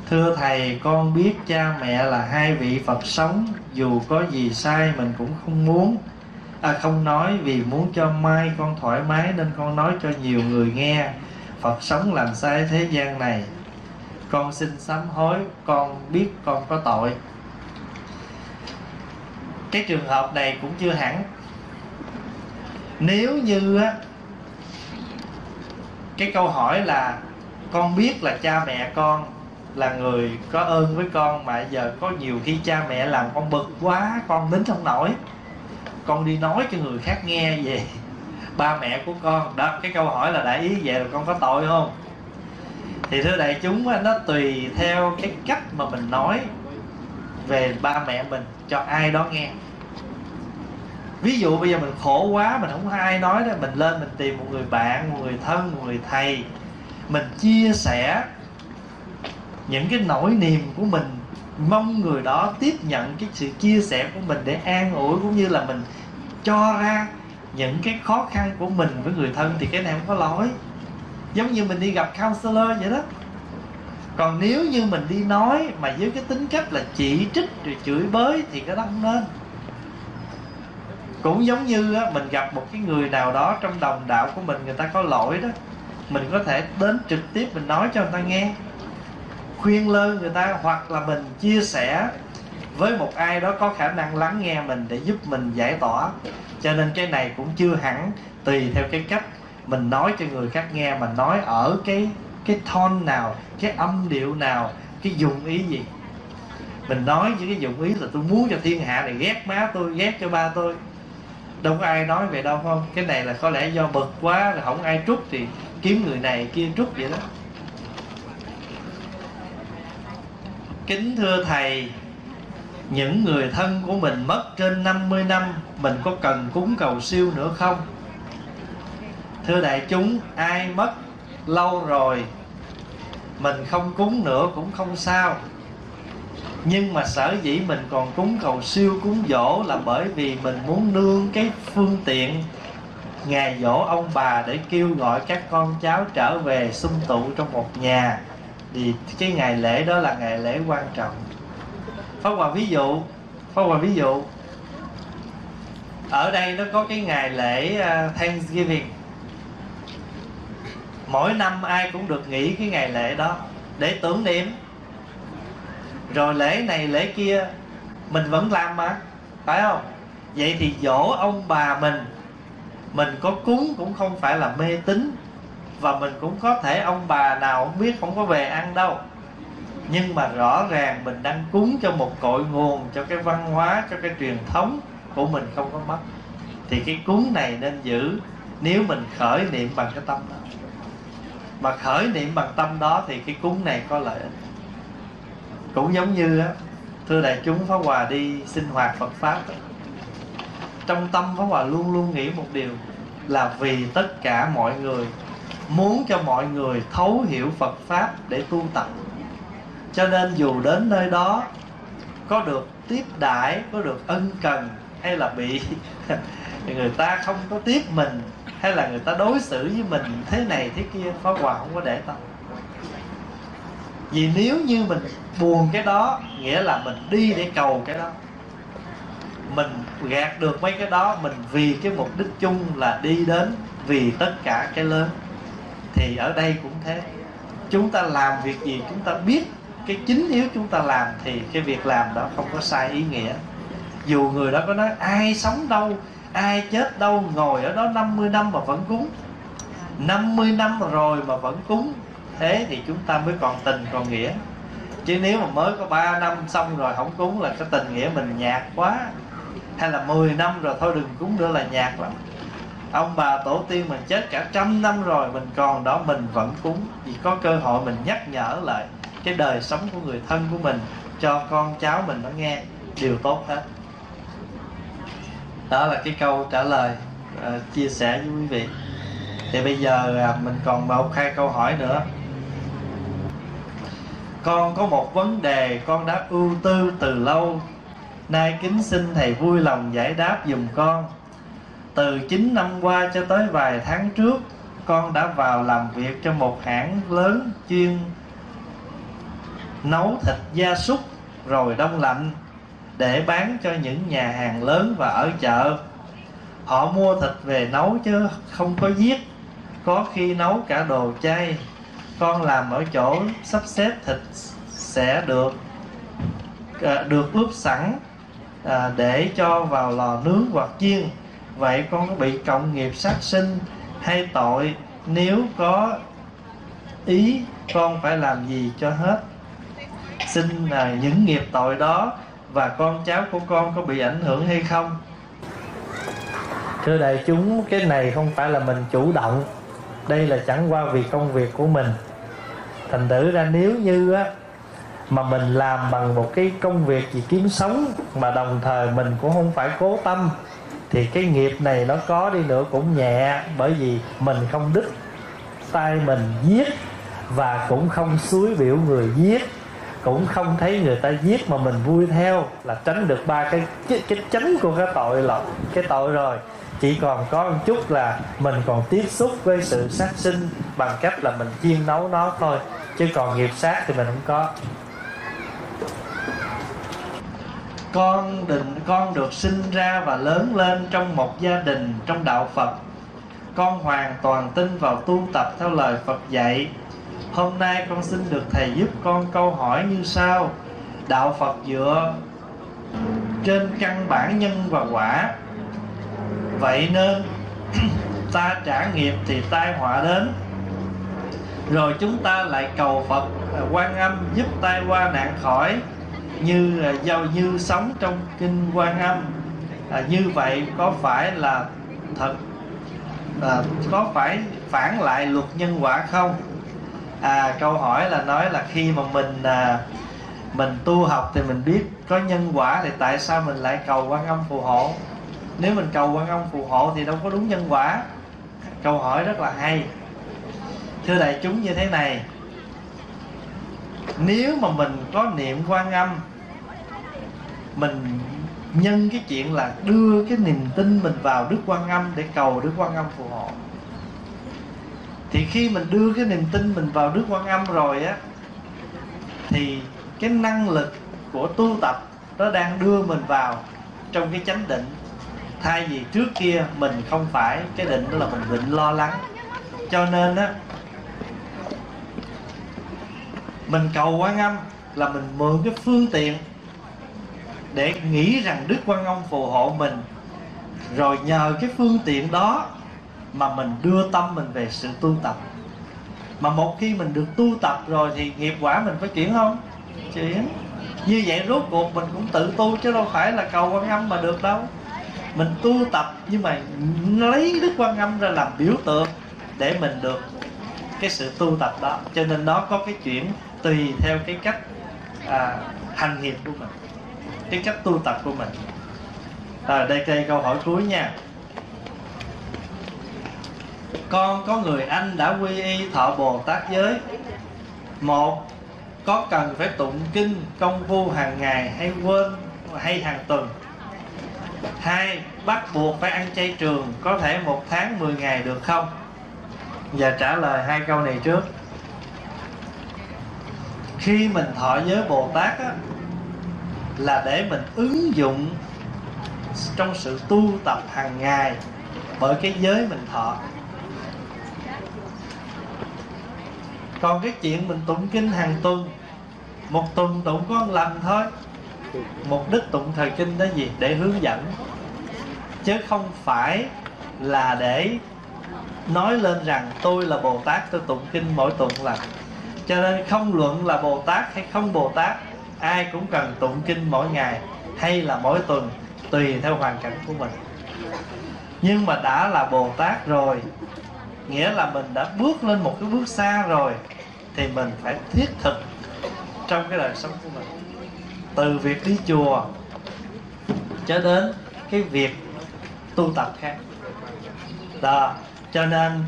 Thưa Thầy, con biết cha mẹ là hai vị Phật sống, dù có gì sai mình cũng không muốn, à, không nói, vì muốn cho mai con thoải mái nên con nói cho nhiều người nghe. Phật sống làm sai thế gian này, con xin sám hối, con biết con có tội. Cái trường hợp này cũng chưa hẳn. Nếu như á, cái câu hỏi là con biết là cha mẹ con là người có ơn với con, mà giờ có nhiều khi cha mẹ làm con bực quá, con nín không nổi, con đi nói cho người khác nghe về ba mẹ của con đó, cái câu hỏi là đại ý vậy là con có tội không? Thì thưa đại chúng, nó tùy theo cái cách mà mình nói về ba mẹ mình cho ai đó nghe. Ví dụ bây giờ mình khổ quá, mình không có ai nói đó, mình lên mình tìm một người bạn, một người thân, một người thầy, mình chia sẻ những cái nỗi niềm của mình, mong người đó tiếp nhận cái sự chia sẻ của mình để an ủi, cũng như là mình cho ra những cái khó khăn của mình với người thân, thì cái này không có lỗi. Giống như mình đi gặp counselor vậy đó. Còn nếu như mình đi nói mà với cái tính cách là chỉ trích rồi chửi bới thì cái đó không nên. Cũng giống như mình gặp một cái người nào đó trong đồng đạo của mình, người ta có lỗi đó, mình có thể đến trực tiếp mình nói cho người ta nghe, khuyên lơn người ta, hoặc là mình chia sẻ với một ai đó có khả năng lắng nghe mình để giúp mình giải tỏa. Cho nên cái này cũng chưa hẳn, tùy theo cái cách mình nói cho người khác nghe, mà nói ở cái cái tone nào, cái âm điệu nào, cái dụng ý gì. Mình nói những cái dụng ý là tôi muốn cho thiên hạ này ghét má tôi, ghét cho ba tôi, đâu có ai nói về đâu không. Cái này là có lẽ do bực quá rồi không ai trút thì kiếm người này kia trút vậy đó. Kính thưa Thầy, những người thân của mình mất trên năm mươi năm, mình có cần cúng cầu siêu nữa không? Thưa đại chúng, ai mất lâu rồi mình không cúng nữa cũng không sao. Nhưng mà sở dĩ mình còn cúng cầu siêu, cúng dỗ là bởi vì mình muốn nương cái phương tiện ngày dỗ ông bà để kêu gọi các con cháu trở về sum tụ trong một nhà. Thì cái ngày lễ đó là ngày lễ quan trọng. Pháp Hòa ví dụ, Pháp Hòa ví dụ ở đây nó có cái ngày lễ Thanksgiving. Mỗi năm ai cũng được nghỉ cái ngày lễ đó để tưởng niệm. Rồi lễ này lễ kia mình vẫn làm mà, phải không? Vậy thì dỗ ông bà mình, mình có cúng cũng không phải là mê tín, và mình cũng có thể ông bà nào không biết không có về ăn đâu, nhưng mà rõ ràng mình đang cúng cho một cội nguồn, cho cái văn hóa, cho cái truyền thống của mình không có mất. Thì cái cúng này nên giữ nếu mình khởi niệm bằng cái tâm đó. Mà khởi niệm bằng tâm đó thì cái cúng này có lợi ích. Cũng giống như á, thưa đại chúng, Pháp Hòa đi sinh hoạt Phật Pháp, trong tâm Pháp Hòa luôn luôn nghĩ một điều là vì tất cả mọi người, muốn cho mọi người thấu hiểu Phật Pháp để tu tập. Cho nên dù đến nơi đó có được tiếp đãi, có được ân cần, hay là bị người ta không có tiếp mình, hay là người ta đối xử với mình thế này thế kia, Pháp Hòa không có để tâm. Vì nếu như mình buồn cái đó, nghĩa là mình đi để cầu cái đó, mình gạt được mấy cái đó, mình vì cái mục đích chung là đi đến vì tất cả cái lớn. Thì ở đây cũng thế, chúng ta làm việc gì chúng ta biết cái chính yếu chúng ta làm thì cái việc làm đó không có sai ý nghĩa. Dù người đó có nói ai sống đâu, ai chết đâu, ngồi ở đó năm mươi năm mà vẫn cúng, năm mươi năm rồi mà vẫn cúng, thế thì chúng ta mới còn tình còn nghĩa. Chứ nếu mà mới có ba năm xong rồi không cúng là cái tình nghĩa mình nhạt quá, hay là mười năm rồi thôi đừng cúng nữa là nhạt lắm. Ông bà tổ tiên mình chết cả trăm năm rồi, mình còn đó mình vẫn cúng. Vì có cơ hội mình nhắc nhở lại cái đời sống của người thân của mình, cho con cháu mình nó nghe, điều tốt hết. Đó là cái câu trả lời uh, chia sẻ với quý vị. Thì bây giờ uh, mình còn một hai câu hỏi nữa. Con có một vấn đề con đã ưu tư từ lâu, nay kính xin thầy vui lòng giải đáp dùm con. Từ chín năm qua cho tới vài tháng trước, con đã vào làm việc cho một hãng lớn chuyên nấu thịt gia súc rồi đông lạnh để bán cho những nhà hàng lớn và ở chợ. Họ mua thịt về nấu chứ không có giết, có khi nấu cả đồ chay. Con làm ở chỗ sắp xếp thịt sẽ được được ướp sẵn để cho vào lò nướng hoặc chiên. Vậy con có bị cộng nghiệp sát sinh hay tội? Nếu có ý, con phải làm gì cho hết? Xin là những nghiệp tội đó và con cháu của con có bị ảnh hưởng hay không? Thưa đại chúng, cái này không phải là mình chủ động, đây là chẳng qua vì công việc của mình. Thành thử ra nếu như á, mà mình làm bằng một cái công việc gì kiếm sống mà đồng thời mình cũng không phải cố tâm, thì cái nghiệp này nó có đi nữa cũng nhẹ, bởi vì mình không đứt tay mình giết và cũng không xúi biểu người giết, cũng không thấy người ta giết mà mình vui theo, là tránh được ba cái cái chánh của cái tội lỗi, cái tội rồi. Chỉ còn có một chút là mình còn tiếp xúc với sự sát sinh bằng cách là mình chiên nấu nó thôi, chứ còn nghiệp sát thì mình không có. Con định con được sinh ra và lớn lên trong một gia đình trong đạo Phật. Con hoàn toàn tin vào tu tập theo lời Phật dạy. Hôm nay con xin được thầy giúp con câu hỏi như sau. Đạo Phật dựa trên căn bản nhân và quả, vậy nên ta trả nghiệp thì tai họa đến, rồi chúng ta lại cầu Phật Quan Âm giúp tai qua nạn khỏi, như giao như sống trong Kinh Quan Âm. À, như vậy có phải là thật, à, có phải phản lại luật nhân quả không? À, câu hỏi là nói là khi mà mình à, mình tu học thì mình biết có nhân quả, thì tại sao mình lại cầu Quan Âm phù hộ? Nếu mình cầu Quan Âm phù hộ thì đâu có đúng nhân quả. Câu hỏi rất là hay. Thưa đại chúng như thế này, nếu mà mình có niệm Quan Âm, mình nhân cái chuyện là đưa cái niềm tin mình vào Đức Quan Âm để cầu Đức Quan Âm phù hộ, thì khi mình đưa cái niềm tin mình vào Đức Quan Âm rồi á, thì cái năng lực của tu tập nó đang đưa mình vào trong cái chánh định. Thay vì trước kia mình không phải cái định đó là mình định lo lắng, cho nên á, mình cầu Quan Âm là mình mượn cái phương tiện để nghĩ rằng Đức Quan Âm phù hộ mình, rồi nhờ cái phương tiện đó mà mình đưa tâm mình về sự tu tập. Mà một khi mình được tu tập rồi thì nghiệp quả mình phải chuyển không? Chuyển. Như vậy rốt cuộc mình cũng tự tu chứ đâu phải là cầu Quan Âm mà được đâu. Mình tu tập nhưng mà lấy Đức Quan Âm ra làm biểu tượng để mình được cái sự tu tập đó. Cho nên nó có cái chuyện tùy theo cái cách à, hành nghiệp của mình, cái cách tu tập của mình. Rồi à, đây, đây câu hỏi cuối nha. Con có người anh đã quy y thọ Bồ Tát giới. Một, có cần phải tụng kinh công phu hàng ngày hay quên hay hàng tuần? Hai, bắt buộc phải ăn chay trường, có thể một tháng mười ngày được không? Và trả lời hai câu này trước. Khi mình thọ giới Bồ Tát á, là để mình ứng dụng trong sự tu tập hàng ngày bởi cái giới mình thọ. Còn cái chuyện mình tụng kinh hàng tuần, một tuần tụng có một lần thôi, mục đích tụng thời kinh đó gì? Để hướng dẫn, chứ không phải là để nói lên rằng tôi là Bồ Tát, tôi tụng kinh mỗi tuần là. Cho nên không luận là Bồ Tát hay không Bồ Tát, ai cũng cần tụng kinh mỗi ngày hay là mỗi tuần, tùy theo hoàn cảnh của mình. Nhưng mà đã là Bồ Tát rồi, nghĩa là mình đã bước lên một cái bước xa rồi, thì mình phải thiết thực trong cái đời sống của mình, từ việc đi chùa cho đến cái việc tu tập khác đó. Cho nên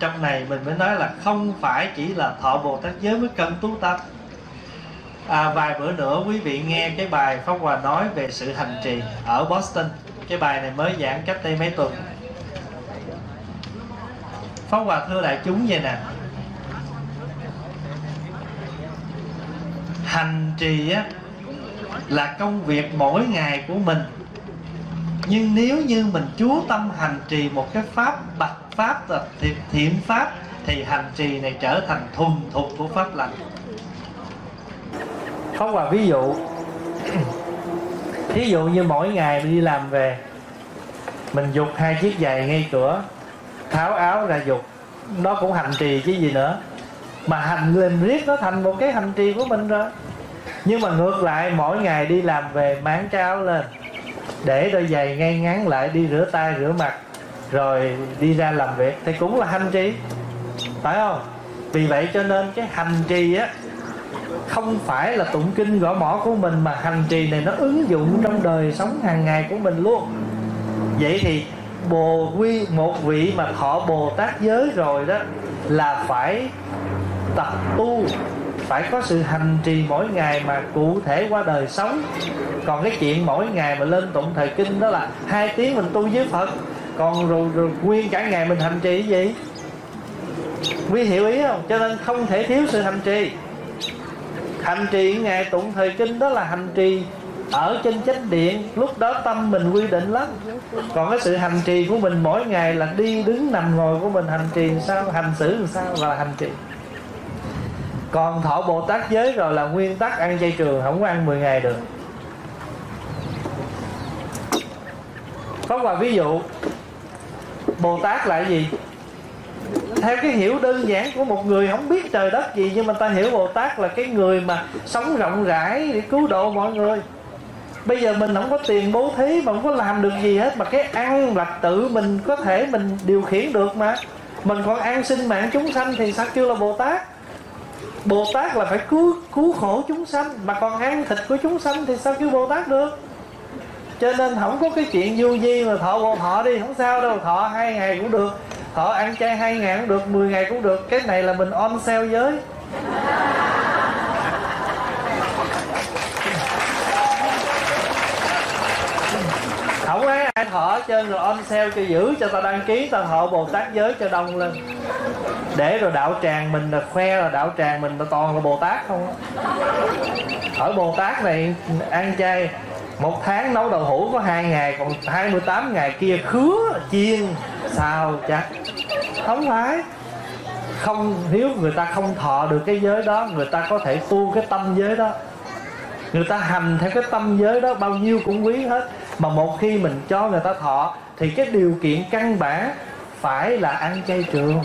trong này mình mới nói là không phải chỉ là thọ Bồ Tát giới mới cần tu tập. À, vài bữa nữa quý vị nghe cái bài Pháp Hòa nói về sự hành trì ở Boston. Cái bài này mới giảng cách đây mấy tuần. Pháp Hòa thưa đại chúng vậy nè, hành trì á, là công việc mỗi ngày của mình. Nhưng nếu như mình chú tâm hành trì một cái pháp bạch pháp là thiện, thiện pháp, thì hành trì này trở thành thuần thục của pháp lành. Pháp Hòa ví dụ, ví dụ như mỗi ngày mình đi làm về, mình giục hai chiếc giày ngay cửa, tháo áo ra giục, nó cũng hành trì chứ gì nữa. Mà hành lên riết nó thành một cái hành trì của mình rồi. Nhưng mà ngược lại, mỗi ngày đi làm về máng cái áo lên, để đôi giày ngay ngắn lại, đi rửa tay rửa mặt, rồi đi ra làm việc, thì cũng là hành trì, phải không? Vì vậy cho nên cái hành trì á, không phải là tụng kinh gõ mõ của mình, mà hành trì này nó ứng dụng trong đời sống hàng ngày của mình luôn. Vậy thì bồ quy một vị mà thọ Bồ Tát giới rồi đó, là phải tập tu, phải có sự hành trì mỗi ngày mà cụ thể qua đời sống. Còn cái chuyện mỗi ngày mà lên tụng thời kinh đó là hai tiếng mình tu với Phật, còn rồi, rồi nguyên cả ngày mình hành trì gì? Quý hiểu ý không? Cho nên không thể thiếu sự hành trì. Hành trì ngày tụng thời kinh đó là hành trì ở trên chánh điện, lúc đó tâm mình quy định lắm. Còn cái sự hành trì của mình mỗi ngày là đi đứng nằm ngồi của mình hành trì sao, hành xử làm sao là hành trì. Còn thọ Bồ Tát giới rồi là nguyên tắc ăn chay trường, không có ăn mười ngày được. Có một ví dụ, Bồ Tát là gì? Theo cái hiểu đơn giản của một người không biết trời đất gì, nhưng mà ta hiểu Bồ Tát là cái người mà sống rộng rãi để cứu độ mọi người. Bây giờ mình không có tiền bố thí mà không có làm được gì hết, mà cái ăn là tự mình có thể mình điều khiển được mà. Mình còn ăn sinh mạng chúng sanh thì sao kêu là Bồ Tát? Bồ Tát là phải cứu, cứu khổ chúng sanh, mà còn ăn thịt của chúng sanh thì sao kêu Bồ Tát được? Cho nên không có cái chuyện du di mà thọ Bồ Thọ đi, không sao đâu, thọ hai ngày cũng được, thọ ăn chay hai ngày cũng được, mười ngày cũng được. Cái này là mình on sale giới. Không ai ai thọ hết trơn, rồi on sale cho giữ, cho ta đăng ký, ta thọ Bồ Tát giới cho đông lên. Để rồi đạo tràng mình là khoe là đạo tràng mình là toàn là Bồ Tát không á. Ở Bồ Tát này ăn chay một tháng nấu đậu hũ có hai ngày, còn hai mươi tám ngày kia khứa chiên sao chắc. Không phải, không thiếu người ta không thọ được cái giới đó, người ta có thể tu cái tâm giới đó, người ta hành theo cái tâm giới đó bao nhiêu cũng quý hết. Mà một khi mình cho người ta thọ thì cái điều kiện căn bản phải là ăn chay trường.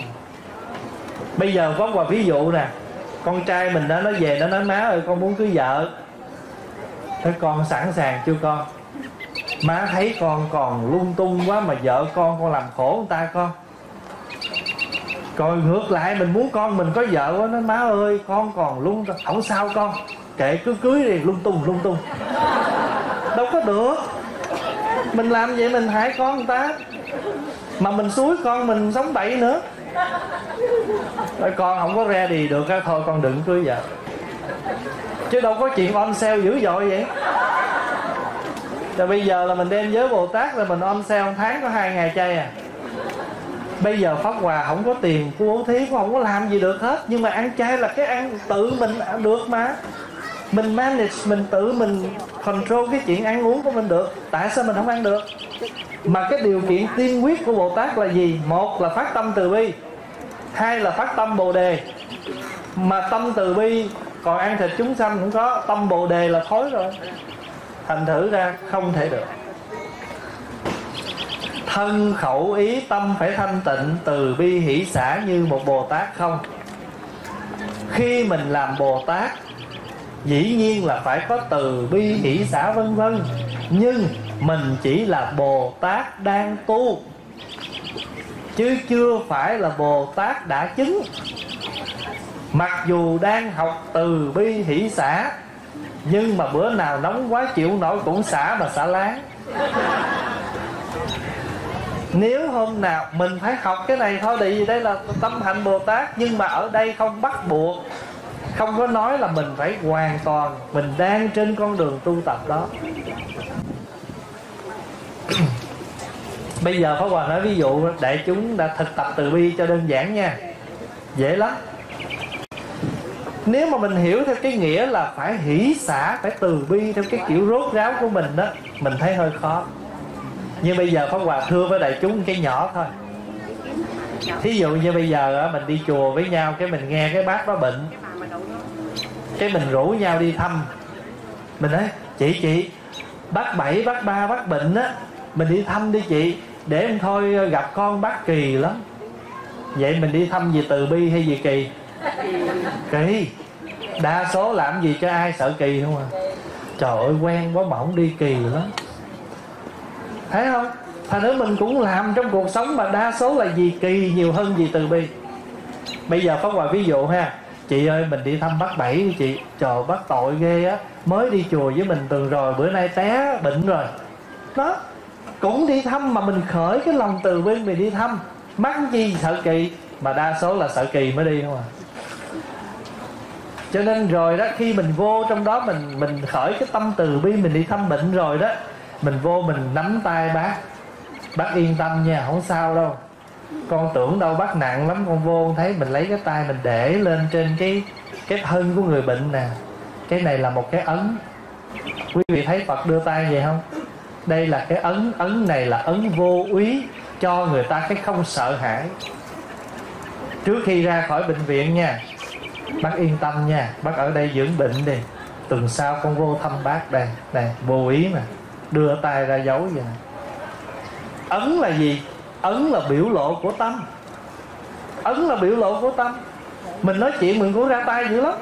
Bây giờ có một ví dụ nè, con trai mình đó, nó về nó nói má ơi con muốn cưới vợ. Thế con sẵn sàng chưa con? Má thấy con còn lung tung quá mà vợ con con làm khổ người ta con. Còn ngược lại mình muốn con mình có vợ quá, nói má ơi con còn lung tung, không sao con, kệ cứ cưới đi, lung tung lung tung. Đâu có được, mình làm vậy mình hại con người ta, mà mình xúi con mình sống bậy nữa. Rồi con không có ra đi được, thôi con đừng cưới vợ. Chứ đâu có chuyện on sale dữ dội vậy. Rồi bây giờ là mình đem giới Bồ Tát là mình on sale tháng có hai ngày chay à. Bây giờ Pháp Hòa không có tiền của bố thí, không có làm gì được hết. Nhưng mà ăn chay là cái ăn tự mình được mà. Mình manage, mình tự mình control cái chuyện ăn uống của mình được. Tại sao mình không ăn được? Mà cái điều kiện tiên quyết của Bồ Tát là gì? Một là phát tâm từ bi, hai là phát tâm Bồ Đề. Mà tâm từ bi, còn ăn thịt chúng sanh cũng có, tâm Bồ Đề là thối rồi. Thành thử ra không thể được. Thân khẩu ý tâm phải thanh tịnh, từ bi hỷ xả như một Bồ Tát không. Khi mình làm Bồ Tát dĩ nhiên là phải có từ bi hỷ xả vân vân, nhưng mình chỉ là Bồ Tát đang tu, chứ chưa phải là Bồ Tát đã chứng. Mặc dù đang học từ bi hỷ xả, nhưng mà bữa nào nóng quá chịu nổi cũng xả mà xả láng. Nếu hôm nào mình phải học cái này thôi, thì đây là tâm hạnh Bồ Tát. Nhưng mà ở đây không bắt buộc, không có nói là mình phải hoàn toàn. Mình đang trên con đường tu tập đó. Bây giờ Pháp Hòa nói ví dụ đại chúng đã thực tập từ bi cho đơn giản nha, dễ lắm. Nếu mà mình hiểu theo cái nghĩa là phải hỷ xả, phải từ bi theo cái kiểu rốt ráo của mình đó, mình thấy hơi khó. Nhưng bây giờ Pháp Hòa thưa với đại chúng cái nhỏ thôi. Thí dụ như bây giờ mình đi chùa với nhau, cái mình nghe cái bác đó bệnh, cái mình rủ nhau đi thăm. Mình nói chị chị bác Bảy, bác Ba, bác bệnh á, mình đi thăm đi chị, để em thôi gặp con bác kỳ lắm. Vậy mình đi thăm vì từ bi hay vì kỳ? Kỳ. Đa số làm gì cho ai sợ kỳ không à? Trời ơi quen quá mà không đi kỳ lắm. Thấy không? Thành nữa mình cũng làm trong cuộc sống mà đa số là vì kỳ nhiều hơn vì từ bi. Bây giờ Pháp Hòa ví dụ ha, chị ơi mình đi thăm bác Bảy đi chị. Trời bác tội ghê á, mới đi chùa với mình tuần rồi, bữa nay té bệnh rồi. Đó, cũng đi thăm mà mình khởi cái lòng từ bi mình đi thăm. Mắc gì sợ kỳ, mà đa số là sợ kỳ mới đi không à. Cho nên rồi đó, khi mình vô trong đó mình mình khởi cái tâm từ bi, mình đi thăm bệnh rồi đó, mình vô mình nắm tay bác, bác yên tâm nha, không sao đâu, con tưởng đâu bác nặng lắm. Con vô con thấy, mình lấy cái tay mình để lên trên cái cái thân của người bệnh nè, cái này là một cái ấn. Quý vị thấy Phật đưa tay vậy không? Đây là cái ấn, ấn này là ấn vô úy, cho người ta cái không sợ hãi. Trước khi ra khỏi bệnh viện nha, bác yên tâm nha, bác ở đây dưỡng bệnh đi, tuần sau con vô thăm bác đây. Này, vô ý mà, đưa tay ra dấu vậy. Ấn là gì? Ấn là biểu lộ của tâm. Ấn là biểu lộ của tâm. Mình nói chuyện mình cũng ra tay dữ lắm.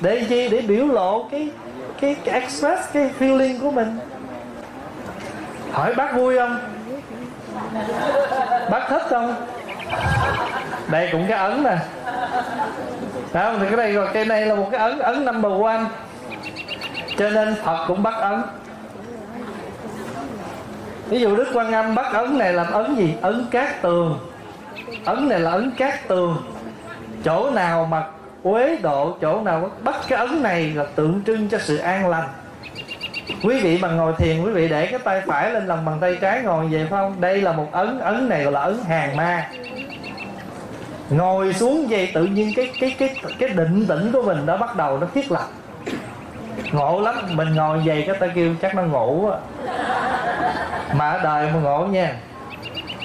Để chi? Để biểu lộ cái, cái, cái express, cái feeling của mình. Hỏi bác vui không? Bác thích không? Đây cũng cái ấn nè. Đó, thì cái này rồi, cái này là một cái ấn, ấn number one. Cho nên Phật cũng bắt ấn. Ví dụ Đức Quang Âm bắt ấn này làm ấn gì? Ấn cát tường. Ấn này là ấn cát tường. Chỗ nào mà uế độ, chỗ nào bắt cái ấn này là tượng trưng cho sự an lành. Quý vị mà ngồi thiền, quý vị để cái tay phải lên lòng bàn tay trái ngồi vậy phải không? Đây là một ấn, ấn này gọi là ấn hàng ma. Ngồi xuống vậy tự nhiên cái cái cái cái định tĩnh của mình đã bắt đầu nó thiết lập. Ngộ lắm, mình ngồi vậy cái ta kêu chắc nó ngủ á. Mà ở đời mà ngộ nha.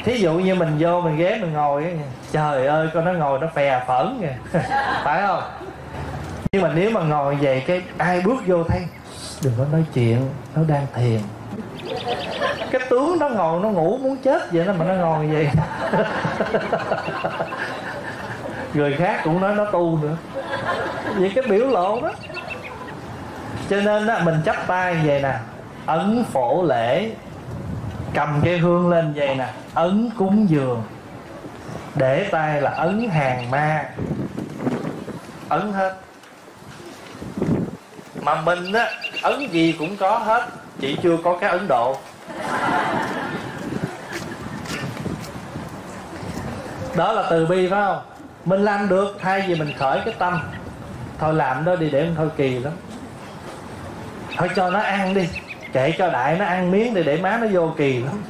Thí dụ như mình vô mình ghé mình ngồi á, trời ơi con nó ngồi nó phè phởn kìa. Phải không? Nhưng mà nếu mà ngồi vậy cái ai bước vô thấy đừng có nói chuyện, nó đang thiền. Cái tướng nó ngồi nó ngủ muốn chết vậy đó mà nó ngồi vậy. Người khác cũng nói nó tu nữa. Vì cái biểu lộ đó. Cho nên đó, mình chắp tay vậy nè, ấn phổ lễ. Cầm cái hương lên vậy nè, ấn cúng dường. Để tay là ấn hàng ma. Ấn hết. Mà mình á, ấn gì cũng có hết. Chỉ chưa có cái Ấn Độ. Đó là từ bi phải không? Mình làm được, thay vì mình khởi cái tâm thôi làm đó đi để em thôi kỳ lắm, thôi cho nó ăn đi, kệ cho đại nó ăn miếng đi để má nó vô kỳ lắm.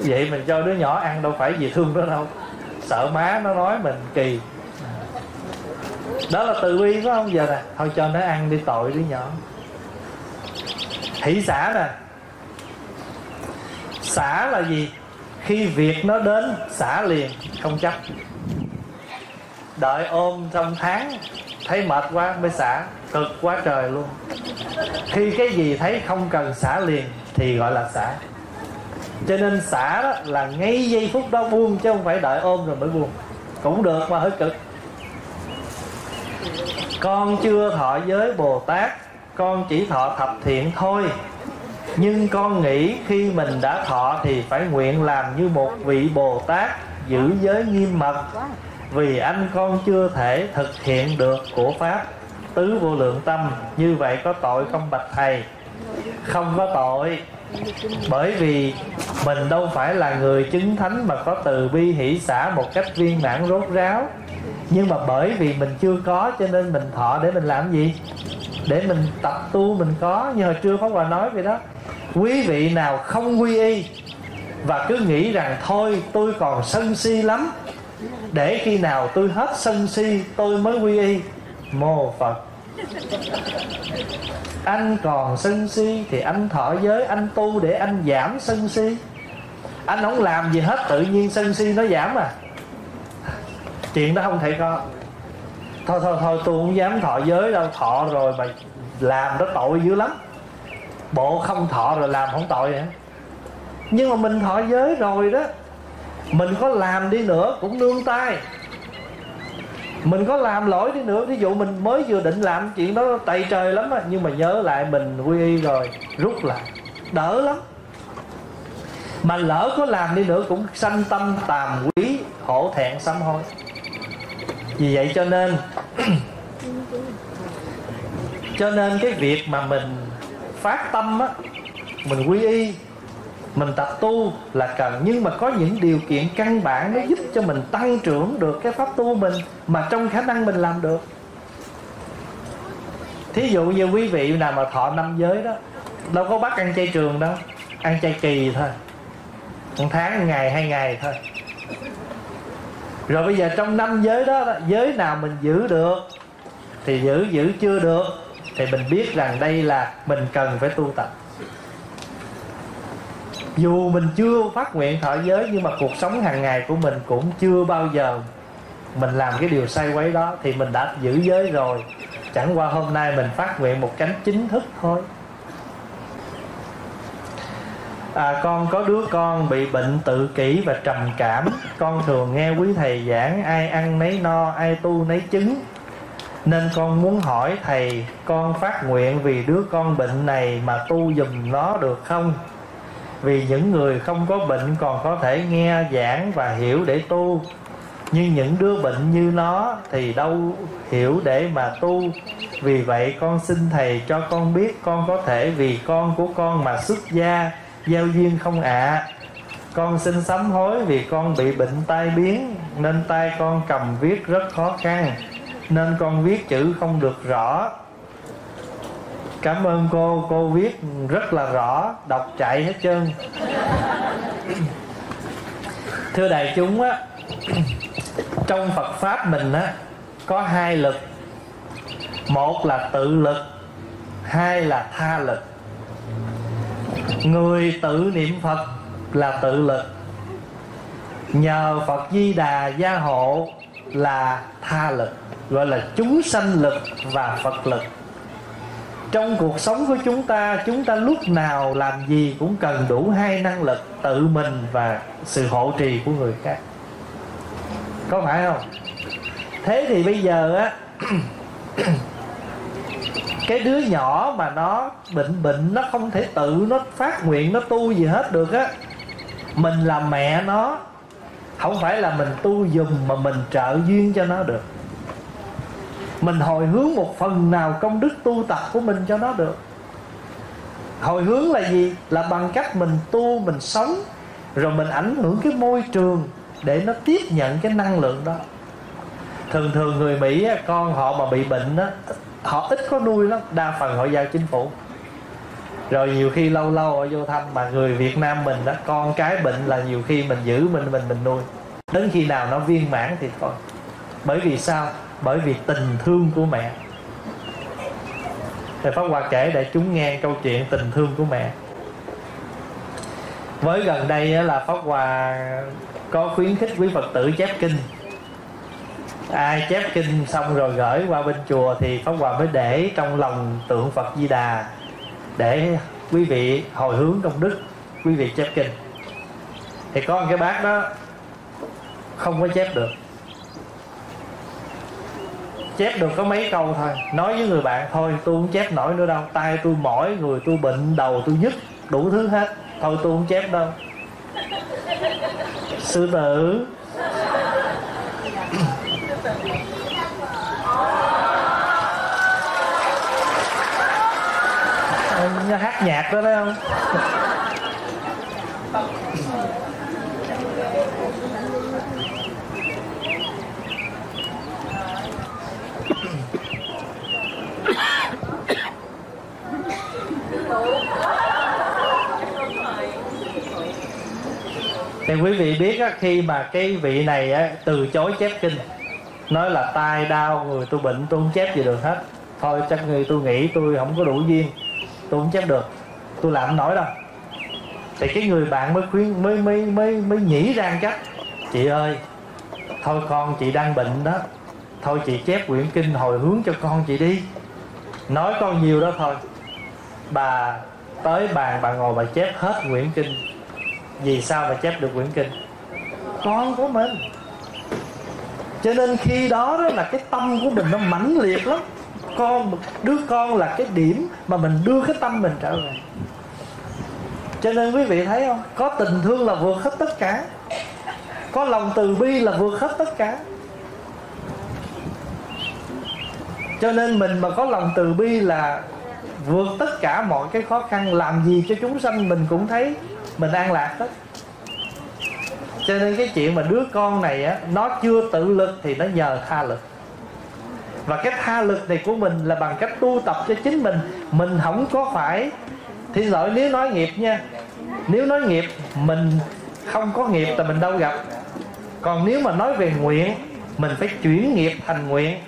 Vậy mình cho đứa nhỏ ăn đâu phải vì thương nó đâu, sợ má nó nói mình kỳ. Đó là từ bi phải không? Giờ nè, thôi cho nó ăn đi tội đứa nhỏ. Hỷ xả nè. Xả là gì? Khi việc nó đến, xả liền, không chấp. Đợi ôm trong tháng, thấy mệt quá mới xả, cực quá trời luôn. Khi cái gì thấy không cần xả liền thì gọi là xả. Cho nên xả đó là ngay giây phút đó buông, chứ không phải đợi ôm rồi mới buông. Cũng được mà hơi cực. Con chưa thọ giới Bồ Tát, con chỉ thọ thập thiện thôi. Nhưng con nghĩ khi mình đã thọ thì phải nguyện làm như một vị Bồ Tát, giữ giới nghiêm mật. Vì anh con chưa thể thực hiện được của Pháp tứ vô lượng tâm, như vậy có tội không bạch Thầy? không có tội, bởi vì mình đâu phải là người chứng thánh mà có từ bi hỷ xả một cách viên mãn rốt ráo. Nhưng mà bởi vì mình chưa có cho nên mình thọ để mình làm gì? Để mình tập tu mình có. Như hồi trưa Pháp Hòa nói vậy đó, quý vị nào không quy y và cứ nghĩ rằng thôi tôi còn sân si lắm, để khi nào tôi hết sân si tôi mới quy y, mô Phật. Anh còn sân si thì anh thọ giới, anh tu để anh giảm sân si. Anh không làm gì hết tự nhiên sân si nó giảm à? Chuyện đó không thể có. Thôi thôi thôi tôi không dám thọ giới đâu, thọ rồi mà làm nó tội dữ lắm. Bộ không thọ rồi làm không tội hả? Nhưng mà mình thọ giới rồi đó, mình có làm đi nữa cũng nương tay, mình có làm lỗi đi nữa, ví dụ mình mới vừa định làm chuyện đó tày trời lắm á, nhưng mà nhớ lại mình quy y rồi rút lại đỡ lắm. Mà lỡ có làm đi nữa cũng sanh tâm tàm quý, hổ thẹn sám hối. Vì vậy cho nên cho nên cái việc mà mình phát tâm á, mình quy y, mình tập tu là cần. Nhưng mà có những điều kiện căn bản nó giúp cho mình tăng trưởng được cái pháp tu mình mà trong khả năng mình làm được. Thí dụ như quý vị nào mà thọ năm giới đó, đâu có bắt ăn chay trường đâu, ăn chay kỳ thôi, một tháng, một ngày, hai ngày thôi. Rồi bây giờ trong năm giới đó, giới nào mình giữ được thì giữ, giữ chưa được thì mình biết rằng đây là mình cần phải tu tập. Dù mình chưa phát nguyện thọ giới nhưng mà cuộc sống hàng ngày của mình cũng chưa bao giờ mình làm cái điều sai quấy đó, thì mình đã giữ giới rồi. Chẳng qua hôm nay mình phát nguyện một cách chính thức thôi. À, con có đứa con bị bệnh tự kỷ và trầm cảm. Con thường nghe quý thầy giảng ai ăn nấy no, ai tu nấy chứng. Nên con muốn hỏi thầy, con phát nguyện vì đứa con bệnh này mà tu giùm nó được không? Vì những người không có bệnh còn có thể nghe giảng và hiểu để tu, nhưng những đứa bệnh như nó thì đâu hiểu để mà tu. Vì vậy con xin thầy cho con biết con có thể vì con của con mà xuất gia giao duyên không ạ? À, con xin sám hối vì con bị bệnh tai biến nên tay con cầm viết rất khó khăn, nên con viết chữ không được rõ. Cảm ơn cô, cô viết rất là rõ, đọc chạy hết trơn. Thưa đại chúng á, trong Phật Pháp mình á, có hai lực. Một là tự lực, hai là tha lực. Người tự niệm Phật là tự lực, nhờ Phật Di Đà gia hộ là tha lực, gọi là chúng sanh lực và Phật lực. Trong cuộc sống của chúng ta, chúng ta lúc nào làm gì cũng cần đủ hai năng lực, tự mình và sự hộ trì của người khác. Có phải không? Thế thì bây giờ á, cái đứa nhỏ mà nó bệnh bệnh, nó không thể tự nó phát nguyện nó tu gì hết được á, mình là mẹ nó, không phải là mình tu dùm mà mình trợ duyên cho nó được. Mình hồi hướng một phần nào công đức tu tập của mình cho nó được. Hồi hướng là gì? Là bằng cách mình tu, mình sống, rồi mình ảnh hưởng cái môi trường để nó tiếp nhận cái năng lượng đó. Thường thường người Mỹ, con họ mà bị bệnh đó, họ ít có nuôi lắm, đa phần họ giao chính phủ. Rồi nhiều khi lâu lâu họ vô thăm. Mà người Việt Nam mình đó, con cái bệnh là nhiều khi mình giữ mình mình mình nuôi, đến khi nào nó viên mãn thì thôi. Bởi vì sao? Bởi vì tình thương của mẹ. Thầy Pháp Hòa kể để chúng nghe câu chuyện tình thương của mẹ. Mới gần đây là Pháp Hòa có khuyến khích quý Phật tử chép kinh. Ai chép kinh xong rồi gửi qua bên chùa thì Pháp Hòa mới để trong lòng tượng Phật Di Đà để quý vị hồi hướng công đức, quý vị chép kinh. Thì có một cái bác đó không có chép được, chép được có mấy câu thôi, nói với người bạn thôi tôi không chép nổi nữa đâu, tay tôi mỏi, người tôi bệnh, đầu tôi nhức, đủ thứ hết, thôi tôi không chép đâu. Sư tử nó hát nhạc đó, đấy không? Thì quý vị biết á, khi mà cái vị này á, từ chối chép kinh, nói là tai đau, người tôi bệnh tôi không chép gì được hết, thôi chắc người tôi nghĩ tôi không có đủ duyên, tôi không chép được, tôi làm không nổi đâu. Thì cái người bạn mới khuyên, mới mới mới mới nhỉ ra cách, chị ơi, thôi con chị đang bệnh đó, thôi chị chép quyển kinh hồi hướng cho con chị đi, nói con nhiều đó thôi. Bà tới bàn bà ngồi bà chép hết quyển kinh. Vì sao mà chép được quyển kinh? Con của mình. Cho nên khi đó, đó là cái tâm của mình nó mãnh liệt lắm. Con, đứa con là cái điểm mà mình đưa cái tâm mình trở về. Cho nên quý vị thấy không? Có tình thương là vượt hết tất cả, có lòng từ bi là vượt hết tất cả. Cho nên mình mà có lòng từ bi là vượt tất cả mọi cái khó khăn, làm gì cho chúng sanh mình cũng thấy mình an lạc hết. Cho nên cái chuyện mà đứa con này á, nó chưa tự lực thì nó nhờ tha lực. Và cái tha lực này của mình là bằng cách tu tập cho chính mình. Mình không có phải, thì lỗi nếu nói nghiệp nha, nếu nói nghiệp mình không có nghiệp thì mình đâu gặp. Còn nếu mà nói về nguyện, mình phải chuyển nghiệp thành nguyện.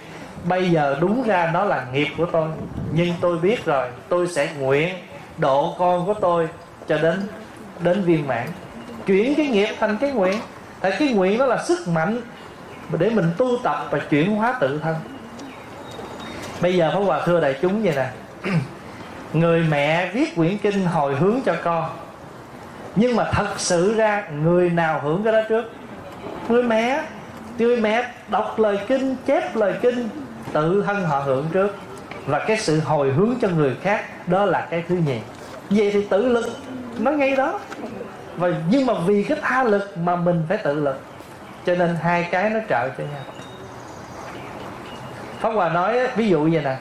Bây giờ đúng ra nó là nghiệp của tôi, nhưng tôi biết rồi, tôi sẽ nguyện độ con của tôi cho đến đến viên mãn. Chuyển cái nghiệp thành cái nguyện. Tại cái nguyện đó là sức mạnh để mình tu tập và chuyển hóa tự thân. Bây giờ Pháp Hòa thưa đại chúng vậy nè, người mẹ viết quyển kinh hồi hướng cho con, nhưng mà thật sự ra người nào hưởng cái đó trước? Người mẹ. Người mẹ đọc lời kinh, chép lời kinh, tự thân họ hưởng trước. Và cái sự hồi hướng cho người khác, đó là cái thứ nhì. Vậy thì tự lực nó ngay đó. Và nhưng mà vì cái tha lực mà mình phải tự lực. Cho nên hai cái nó trợ cho nhau. Pháp Hòa nói ví dụ vậy nè,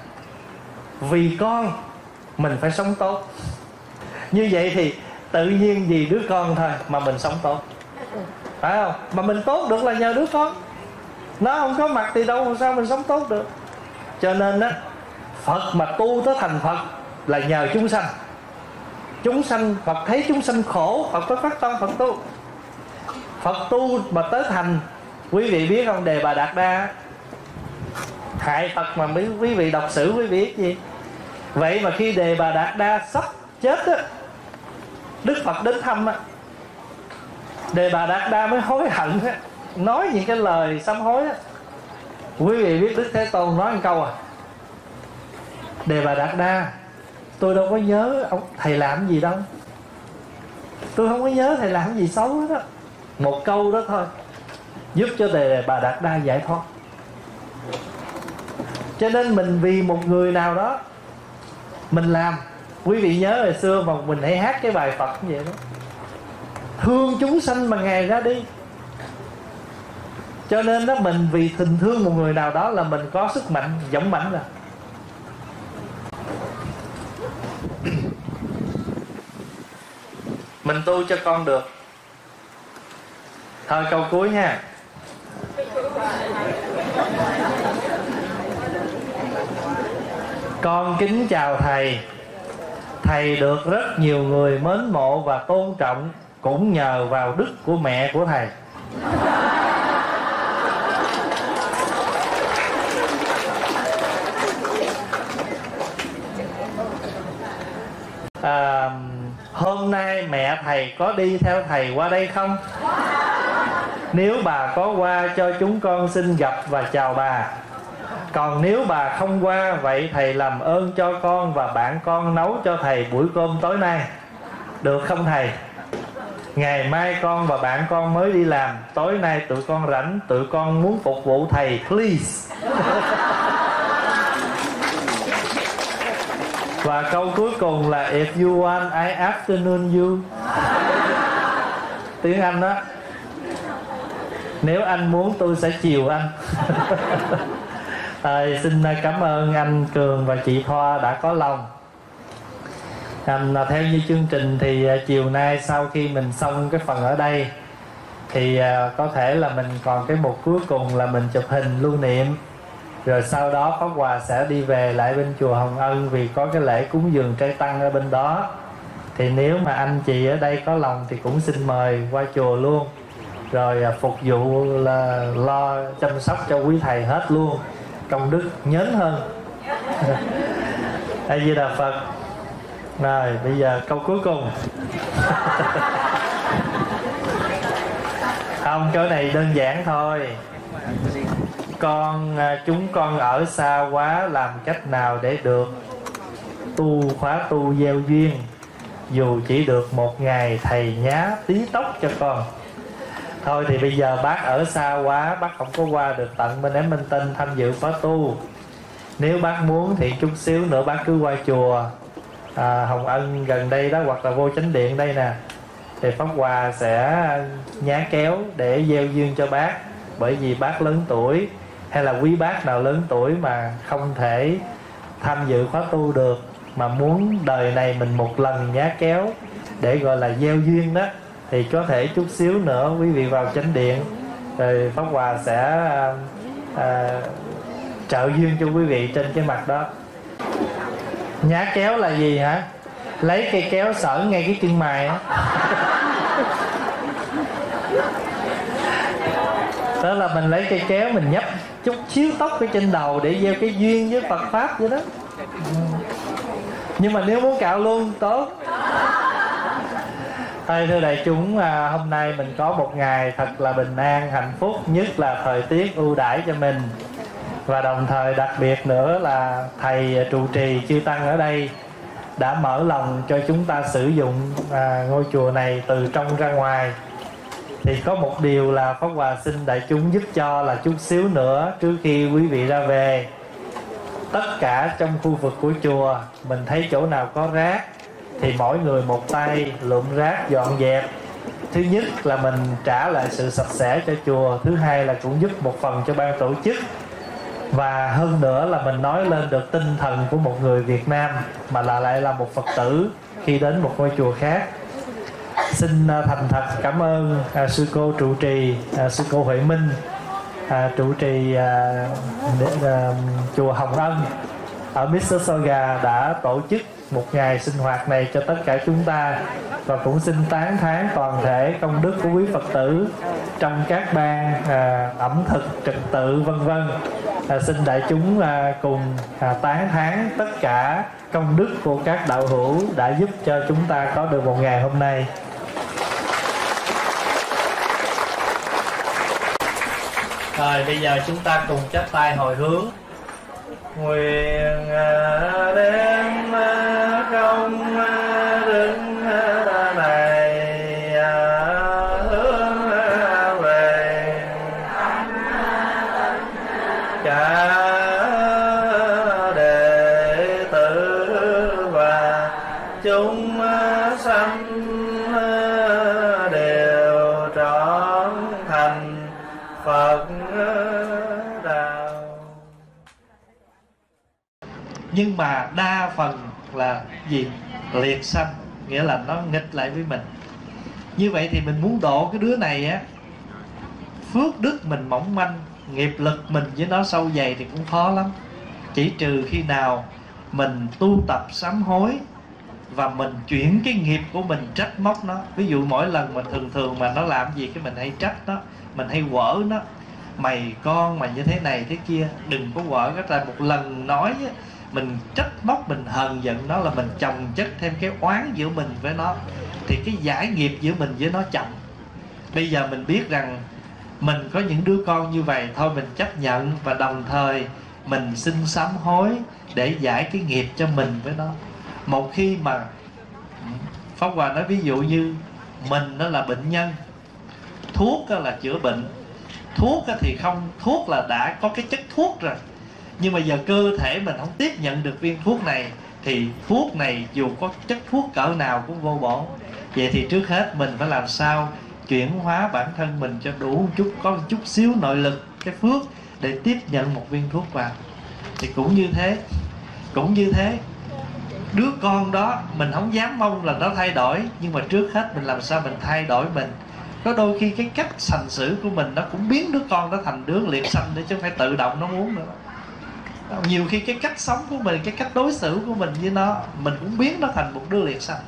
vì con mình phải sống tốt. Như vậy thì tự nhiên vì đứa con thôi mà mình sống tốt, phải không? Mà mình tốt được là nhờ đứa con. Nó không có mặt thì đâu làm sao mình sống tốt được. Cho nên á, Phật mà tu tới thành Phật là nhờ chúng sanh. Chúng sanh, Phật thấy chúng sanh khổ, Phật có phát tâm Phật tu. Phật tu mà tới thành, quý vị biết không, Đề Bà Đạt Đa hại Phật mà quý vị đọc sử quý vị biết gì. Vậy mà khi Đề Bà Đạt Đa sắp chết á, Đức Phật đến thăm á, Đề Bà Đạt Đa mới hối hận á, nói những cái lời sám hối á. Quý vị biết Đức Thế Tôn nói một câu à: Đề Bà Đạt Đa, tôi đâu có nhớ ông thầy làm gì đâu, tôi không có nhớ thầy làm gì xấu hết á. Một câu đó thôi giúp cho Đề Bà Đạt Đa giải thoát. Cho nên mình vì một người nào đó mình làm. Quý vị nhớ hồi xưa mà mình hãy hát cái bài Phật như vậy đó: thương chúng sanh mà Ngài ra đi. Cho nên đó, mình vì tình thương một người nào đó là mình có sức mạnh dũng mãnh rồi. Mình tu cho con được. Thôi câu cuối nha. Con kính chào thầy. Thầy được rất nhiều người mến mộ và tôn trọng, cũng nhờ vào đức của mẹ của thầy. À, hôm nay mẹ thầy có đi theo thầy qua đây không? Nếu bà có qua cho chúng con xin gặp và chào bà. Còn nếu bà không qua, vậy thầy làm ơn cho con và bạn con nấu cho thầy buổi cơm tối nay, được không thầy? Ngày mai con và bạn con mới đi làm, tối nay tụi con rảnh, tụi con muốn phục vụ thầy, please. Và câu cuối cùng là if you want, I afternoon you. Tiếng Anh đó. Nếu anh muốn tôi sẽ chiều anh. À, xin cảm ơn anh Cường và chị Thoa đã có lòng. à, theo như chương trình thì à, chiều nay sau khi mình xong cái phần ở đây thì à, có thể là mình còn cái mục cuối cùng là mình chụp hình lưu niệm, rồi sau đó Pháp Hòa sẽ đi về lại bên chùa Hồng Ân vì có cái lễ cúng dường trai tăng ở bên đó. Thì nếu mà anh chị ở đây có lòng thì cũng xin mời qua chùa luôn, rồi à, phục vụ là lo chăm sóc cho quý thầy hết luôn, công đức nhớn hơn. A Di Đà Phật. Rồi bây giờ câu cuối cùng. Không, câu này đơn giản thôi. Con chúng con ở xa quá, làm cách nào để được tu khóa tu gieo duyên, dù chỉ được một ngày thầy nhá tí tóc cho con. Thôi thì bây giờ bác ở xa quá, bác không có qua được tận bên em Minh Tinh tham dự khóa tu. Nếu bác muốn thì chút xíu nữa bác cứ qua chùa à, Hồng Ân gần đây đó, hoặc là vô Chánh Điện đây nè, thì Pháp Hòa sẽ nhá kéo để gieo duyên cho bác. Bởi vì bác lớn tuổi, hay là quý bác nào lớn tuổi mà không thể tham dự khóa tu được, mà muốn đời này mình một lần nhá kéo để gọi là gieo duyên đó, thì có thể chút xíu nữa quý vị vào Chánh Điện, rồi Pháp Hòa sẽ à, à, trợ duyên cho quý vị trên cái mặt đó. Nhá kéo là gì hả? Lấy cây kéo sởn ngay cái chân mày á. Đó là mình lấy cây kéo mình nhấp chút xíu tóc ở trên đầu để gieo cái duyên với Phật Pháp vậy đó. Nhưng mà nếu muốn cạo luôn tốt. Thôi thưa đại chúng, hôm nay mình có một ngày thật là bình an, hạnh phúc, nhất là thời tiết ưu đãi cho mình. Và đồng thời đặc biệt nữa là thầy trụ trì chư tăng ở đây đã mở lòng cho chúng ta sử dụng à, ngôi chùa này từ trong ra ngoài. Thì có một điều là Pháp Hòa xin đại chúng giúp cho là chút xíu nữa trước khi quý vị ra về, tất cả trong khu vực của chùa mình thấy chỗ nào có rác thì mỗi người một tay lượm rác dọn dẹp. Thứ nhất là mình trả lại sự sạch sẽ cho chùa, thứ hai là cũng giúp một phần cho ban tổ chức. Và hơn nữa là mình nói lên được tinh thần của một người Việt Nam mà là lại là một Phật tử khi đến một ngôi chùa khác. Xin thành thật cảm ơn à, sư cô trụ trì, à, sư cô Huệ Minh, à, trụ trì à, để, à, chùa Hồng Ân ở Mississauga đã tổ chức một ngày sinh hoạt này cho tất cả chúng ta. Và cũng xin tán thán toàn thể công đức của quý Phật tử trong các ban à, ẩm thực, trật tự vân vân. À, xin đại chúng à, cùng à, tán thán tất cả công đức của các đạo hữu đã giúp cho chúng ta có được một ngày hôm nay. Rồi bây giờ chúng ta cùng chắp tay hồi hướng. Nguyện đem công đức này hướng về cả đệ tử và chúng sanh đều trọn thành Phật. Nhưng mà đa phần là gì? Liệt sanh, nghĩa là nó nghịch lại với mình. Như vậy thì mình muốn độ cái đứa này á, phước đức mình mỏng manh, nghiệp lực mình với nó sâu dày thì cũng khó lắm. Chỉ trừ khi nào mình tu tập sám hối và mình chuyển cái nghiệp của mình trách móc nó. Ví dụ mỗi lần mình thường thường mà nó làm gì cái mình hay trách nó, mình hay quở nó: mày con mày như thế này thế kia, đừng có quở. Cái là một lần nói á, mình trách móc, mình hờn giận nó là mình chồng chất thêm cái oán giữa mình với nó, thì cái giải nghiệp giữa mình với nó chậm. Bây giờ mình biết rằng mình có những đứa con như vậy, thôi mình chấp nhận và đồng thời mình xin sám hối để giải cái nghiệp cho mình với nó. Một khi mà Pháp Hòa nói ví dụ như mình đó là bệnh nhân, thuốc đó là chữa bệnh, thuốc thì không, thuốc là đã có cái chất thuốc rồi, nhưng mà giờ cơ thể mình không tiếp nhận được viên thuốc này thì thuốc này dù có chất thuốc cỡ nào cũng vô bổ. Vậy thì trước hết mình phải làm sao chuyển hóa bản thân mình cho đủ một chút, có một chút xíu nội lực, cái phước để tiếp nhận một viên thuốc vào. Thì cũng như thế, cũng như thế đứa con đó mình không dám mong là nó thay đổi, nhưng mà trước hết mình làm sao mình thay đổi mình. Có đôi khi cái cách hành xử của mình nó cũng biến đứa con đó thành đứa liệp xanh để chứ không phải tự động nó muốn nữa. Nhiều khi cái cách sống của mình, cái cách đối xử của mình với nó, mình cũng biến nó thành một đứa liệp xanh.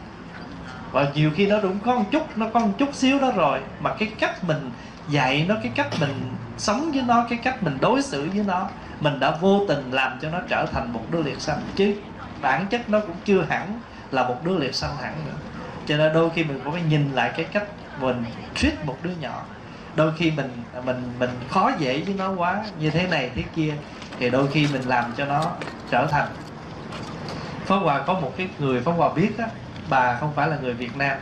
Và nhiều khi nó cũng có một chút, nó có một chút xíu đó rồi, mà cái cách mình dạy nó, cái cách mình sống với nó, cái cách mình đối xử với nó, mình đã vô tình làm cho nó trở thành một đứa liệt xanh, chứ bản chất nó cũng chưa hẳn là một đứa liệt xanh hẳn nữa. Cho nên đôi khi mình cũng phải nhìn lại cái cách mình treat một đứa nhỏ. Đôi khi mình mình mình khó dễ với nó quá, như thế này thế kia, thì đôi khi mình làm cho nó trở thành. Pháp Hòa có một cái người Pháp Hòa biết đó, bà không phải là người Việt Nam,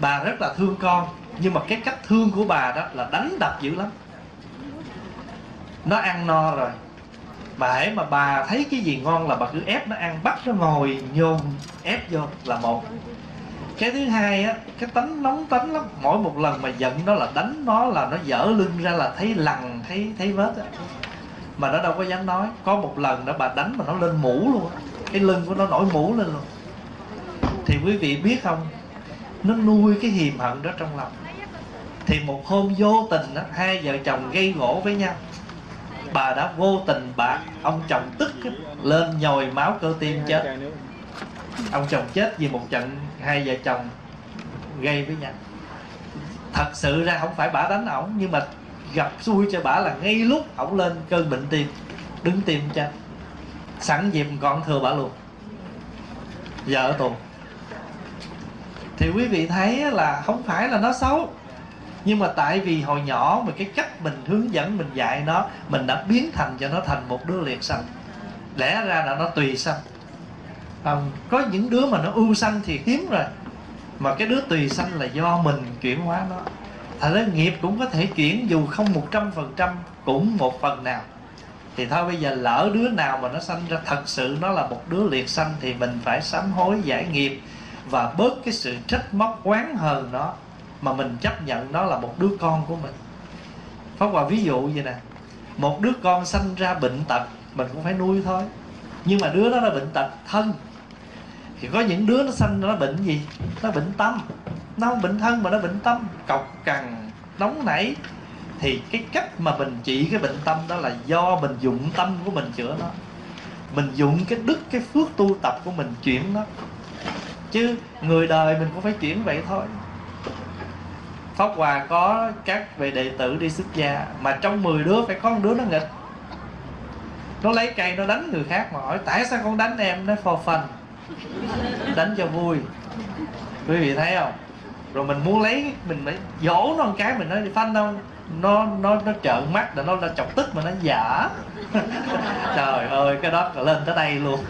bà rất là thương con, nhưng mà cái cách thương của bà đó là đánh đập dữ lắm. Nó ăn no rồi, bà hễ mà bà thấy cái gì ngon là bà cứ ép nó ăn, bắt nó ngồi nhôn ép vô là một. Cái thứ hai á, cái tánh nóng tánh lắm, mỗi một lần mà giận nó là đánh nó, là nó dở lưng ra là thấy lằn, thấy thấy vết á, mà nó đâu có dám nói. Có một lần đó bà đánh mà nó lên mũ luôn á, cái lưng của nó nổi mũ lên luôn. Thì quý vị biết không, nó nuôi cái hiềm hận đó trong lòng. Thì một hôm vô tình đó, hai vợ chồng gây gỗ với nhau, bà đã vô tình bà, ông chồng tức lên nhồi máu cơ tim chết. Ông chồng chết vì một trận hai vợ chồng gây với nhau. Thật sự ra không phải bà đánh ổng, nhưng mà gặp xui cho bà là ngay lúc ổng lên cơn bệnh tim, đứng tim chết. Sẵn dịp còn thừa bà luôn, vợ tù. Thì quý vị thấy là không phải là nó xấu, nhưng mà tại vì hồi nhỏ mà cái cách mình hướng dẫn, mình dạy nó, mình đã biến thành cho nó thành một đứa liệt xanh. Lẽ ra là nó tùy xanh. À, có những đứa mà nó ưu xanh thì hiếm rồi, mà cái đứa tùy xanh là do mình chuyển hóa nó. Thật ra nghiệp cũng có thể chuyển, dù không một trăm phần trăm, cũng một phần nào. Thì thôi bây giờ lỡ đứa nào mà nó sanh ra thật sự nó là một đứa liệt xanh thì mình phải sám hối giải nghiệp và bớt cái sự trách móc oán hờn nó, mà mình chấp nhận nó là một đứa con của mình. Pháp Hòa ví dụ vậy nè, một đứa con sanh ra bệnh tật mình cũng phải nuôi thôi, nhưng mà đứa đó là bệnh tật thân. Thì có những đứa nó sanh nó bệnh gì? Nó bệnh tâm. Nó không bệnh thân mà nó bệnh tâm, cọc cằn, nóng nảy. Thì cái cách mà mình trị cái bệnh tâm đó là do mình dụng tâm của mình chữa nó, mình dụng cái đức, cái phước tu tập của mình chuyển nó. Chứ người đời mình cũng phải chuyển vậy thôi. Pháp Hòa có các vị đệ tử đi xuất gia, mà trong mười đứa phải có một đứa nó nghịch. Nó lấy cây nó đánh người khác mà hỏi tại sao con đánh em, nó for fun, đánh cho vui. Quý vị thấy không? Rồi mình muốn lấy, mình phải dỗ nó một cái, mình nói đi phanh không, nó nó nó trợn mắt, nó là chọc tức mà nó giả. Trời ơi, cái đó lên tới đây luôn.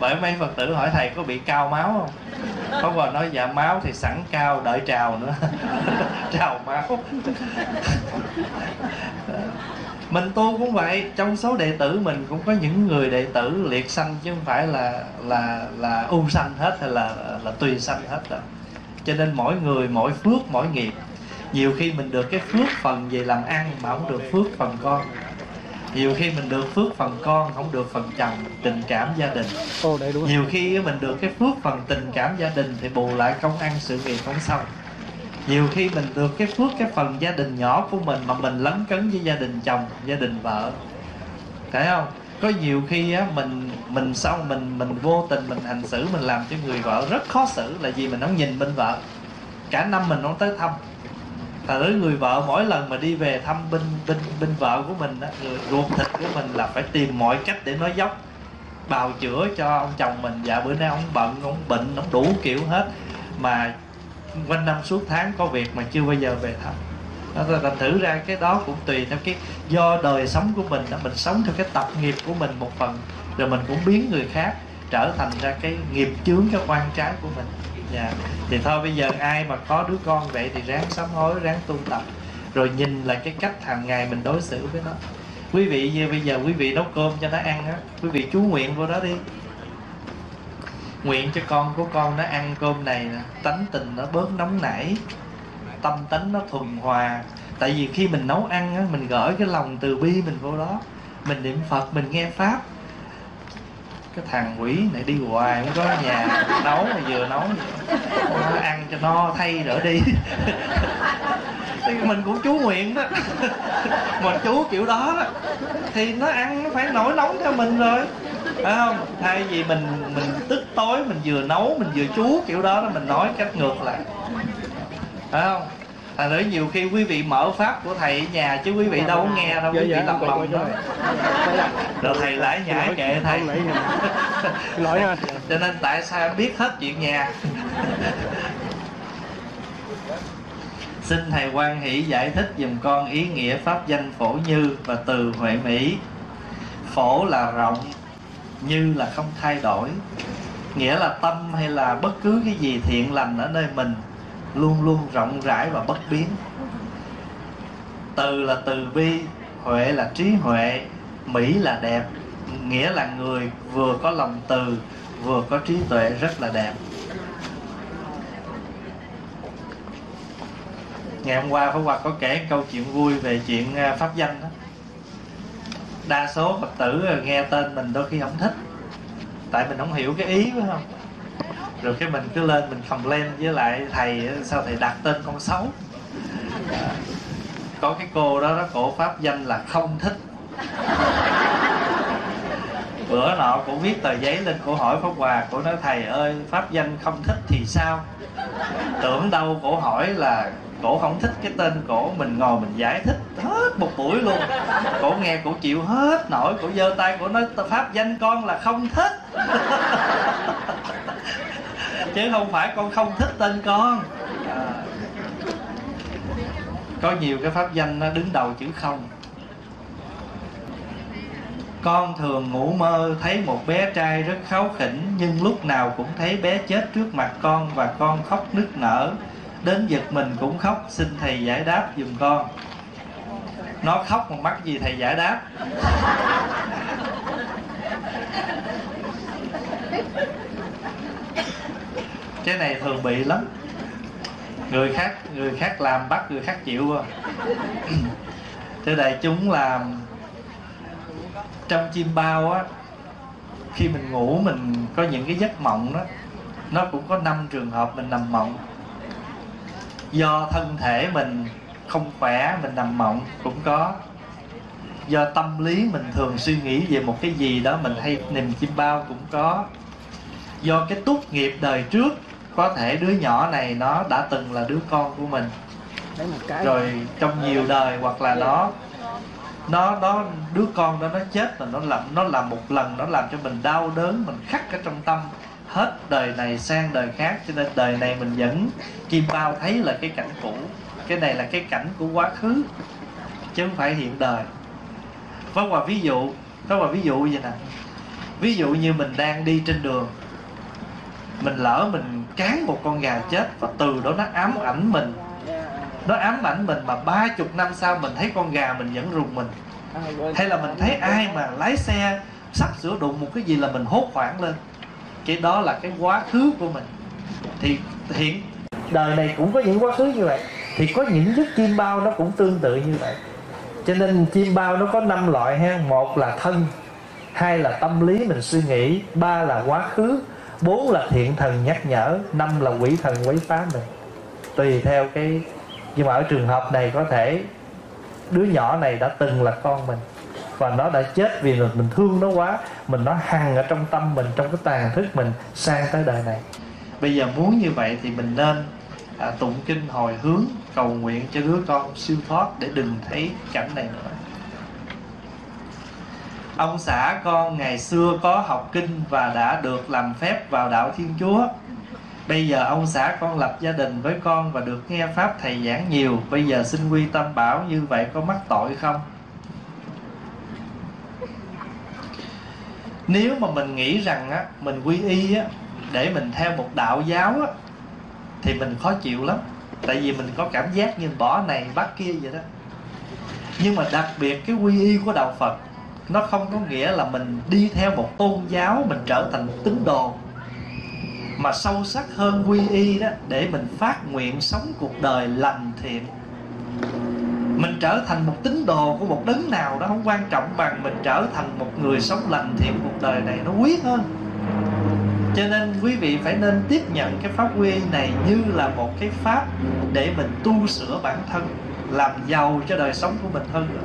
Bởi mấy Phật tử hỏi thầy có bị cao máu không? Pháp Hòa nói dạ máu thì sẵn cao, đợi trào nữa. Trào máu. Mình tu cũng vậy, trong số đệ tử mình cũng có những người đệ tử liệt sanh, chứ không phải là là là u sanh hết, hay là là tùy sanh hết rồi. Cho nên mỗi người mỗi phước mỗi nghiệp. Nhiều khi mình được cái phước phần về làm ăn mà không được phước phần con. Nhiều khi mình được phước phần con, không được phần chồng, tình cảm gia đình. Nhiều khi mình được cái phước phần tình cảm gia đình thì bù lại công ăn sự nghiệp không xong. Nhiều khi mình được cái phước cái phần gia đình nhỏ của mình mà mình lấn cấn với gia đình chồng, gia đình vợ. Thấy không? Có nhiều khi á, mình mình xong mình mình vô tình mình hành xử, mình làm cho người vợ rất khó xử là vì mình không nhìn bên vợ. Cả năm mình không tới thăm. Thật ra người vợ mỗi lần mà đi về thăm bên bên bên vợ của mình á, người ruột thịt của mình là phải tìm mọi cách để nói dốc, bào chữa cho ông chồng mình. Dạ bữa nay ông bận, ông bệnh, ông đủ kiểu hết mà quanh năm suốt tháng có việc mà chưa bao giờ về thăm. Thành thử ra cái đó cũng tùy theo cái do đời sống của mình đó, mình sống theo cái tập nghiệp của mình một phần, rồi mình cũng biến người khác trở thành ra cái nghiệp chướng, cái oan trái của mình. Yeah. Thì thôi bây giờ ai mà có đứa con vậy thì ráng sám hối, ráng tu tập, rồi nhìn lại cái cách hàng ngày mình đối xử với nó. Quý vị như bây giờ quý vị nấu cơm cho nó ăn á, quý vị chú nguyện vô đó đi, nguyện cho con của con nó ăn cơm này nè, tánh tình nó bớt nóng nảy, tâm tánh nó thuần hòa. Tại vì khi mình nấu ăn á, mình gửi cái lòng từ bi mình vô đó, mình niệm Phật, mình nghe Pháp. cái thằng quỷ này đi hoài không có nhà nấu mà vừa nấu vậy. Nó ăn cho no thay rửa đi. Thì mình cũng chú nguyện đó. Mình chú kiểu đó đó thì nó ăn nó phải nổi nóng theo mình rồi, phải không? Thay vì mình mình tức tối mình vừa nấu mình vừa chú kiểu đó đó, mình nói cách ngược lại, phải không? À, nữa nhiều khi quý vị mở pháp của thầy ở nhà chứ quý vị đâu có nghe đâu, quý vị lầm lầm thôi. Rồi thầy lại nhảy kệ thầy. Lỗi nha. Cho nên tại sao biết hết chuyện nhà. Xin thầy Quang Hỷ giải thích dùm con ý nghĩa pháp danh Phổ Như và từ Huệ Mỹ. Phổ là rộng, Như là không thay đổi. Nghĩa là tâm hay là bất cứ cái gì thiện lành ở nơi mình luôn luôn rộng rãi và bất biến. Từ là từ bi, huệ là trí huệ, mỹ là đẹp. Nghĩa là người vừa có lòng từ, vừa có trí tuệ rất là đẹp. Ngày hôm qua Pháp Hòa có kể câu chuyện vui về chuyện pháp danh đó. Đa số Phật tử nghe tên mình đôi khi không thích, tại mình không hiểu cái ý, phải không? Rồi cái mình cứ lên mình complain với lại thầy, sao thầy đặt tên con xấu. À, có cái cô đó đó, cổ pháp danh là không thích. Bữa nọ cổ viết tờ giấy lên, cổ hỏi Pháp Hòa, cổ nói thầy ơi pháp danh không thích thì sao? Tưởng đâu cổ hỏi là cổ không thích cái tên cổ, mình ngồi mình giải thích hết một buổi luôn. Cổ nghe cổ chịu hết nổi, cổ giơ tay cổ nói pháp danh con là không thích. Chứ không phải con không thích tên con. À, có nhiều cái pháp danh nó đứng đầu chữ không. Con thường ngủ mơ thấy một bé trai rất kháu khỉnh, nhưng lúc nào cũng thấy bé chết trước mặt con và con khóc nức nở, đến giật mình cũng khóc. Xin thầy giải đáp giùm con. Nó khóc mà mắc gì thầy giải đáp. Cái này thường bị lắm. Người khác người khác làm bắt người khác chịu rồi. Thế đại chúng làm trong chim bao á, khi mình ngủ mình có những cái giấc mộng đó, nó cũng có năm trường hợp mình nằm mộng. Do thân thể mình không khỏe mình nằm mộng cũng có. Do tâm lý mình thường suy nghĩ về một cái gì đó mình hay niềm chim bao cũng có. Do cái túc nghiệp đời trước, có thể đứa nhỏ này nó đã từng là đứa con của mình rồi trong nhiều đời, hoặc là nó nó nó đứa con đó nó chết mà nó làm nó làm một lần nó làm cho mình đau đớn, mình khắc ở trong tâm hết đời này sang đời khác, cho nên đời này mình vẫn chim bao thấy là cái cảnh cũ. Cái này là cái cảnh của quá khứ chứ không phải hiện đời. Có một ví dụ, có một ví dụ vậy nè. Ví dụ như mình đang đi trên đường, mình lỡ mình cán một con gà chết và từ đó nó ám ảnh mình. Nó ám ảnh mình mà ba chục năm sau mình thấy con gà mình vẫn rùng mình. Hay là mình thấy ai mà lái xe sắp sửa đụng một cái gì là mình hốt hoảng lên. Cái đó là cái quá khứ của mình. Thì hiện đời này cũng có những quá khứ như vậy. Thì có những giấc chim bao nó cũng tương tự như vậy. Cho nên chim bao nó có năm loại ha. Một là thân, hai là tâm lý mình suy nghĩ, ba là quá khứ, bốn là thiện thần nhắc nhở, năm là quỷ thần quấy phá mình. Tùy theo cái. Nhưng mà ở trường hợp này có thể đứa nhỏ này đã từng là con mình và nó đã chết vì mình, mình thương nó quá, mình nó hằn ở trong tâm mình, trong cái tàn thức mình sang tới đời này. Bây giờ muốn như vậy thì mình nên à, tụng kinh hồi hướng cầu nguyện cho đứa con siêu thoát để đừng thấy cảnh này nữa. Ông xã con ngày xưa có học kinh và đã được làm phép vào đạo Thiên Chúa. Bây giờ ông xã con lập gia đình với con và được nghe pháp thầy giảng nhiều. Bây giờ xin quy tâm bảo như vậy có mắc tội không? Nếu mà mình nghĩ rằng á, mình quy y á, để mình theo một đạo giáo á, thì mình khó chịu lắm. Tại vì mình có cảm giác như bỏ này bắt kia vậy đó. Nhưng mà đặc biệt cái quy y của đạo Phật, nó không có nghĩa là mình đi theo một tôn giáo, mình trở thành một tín đồ. Mà sâu sắc hơn quy y đó, để mình phát nguyện sống cuộc đời lành thiện. Mình trở thành một tín đồ của một đấng nào đó không quan trọng bằng mình trở thành một người sống lành thiện cuộc đời này nó quý hơn. Cho nên quý vị phải nên tiếp nhận cái pháp quy này như là một cái pháp để mình tu sửa bản thân, làm giàu cho đời sống của mình hơn nữa.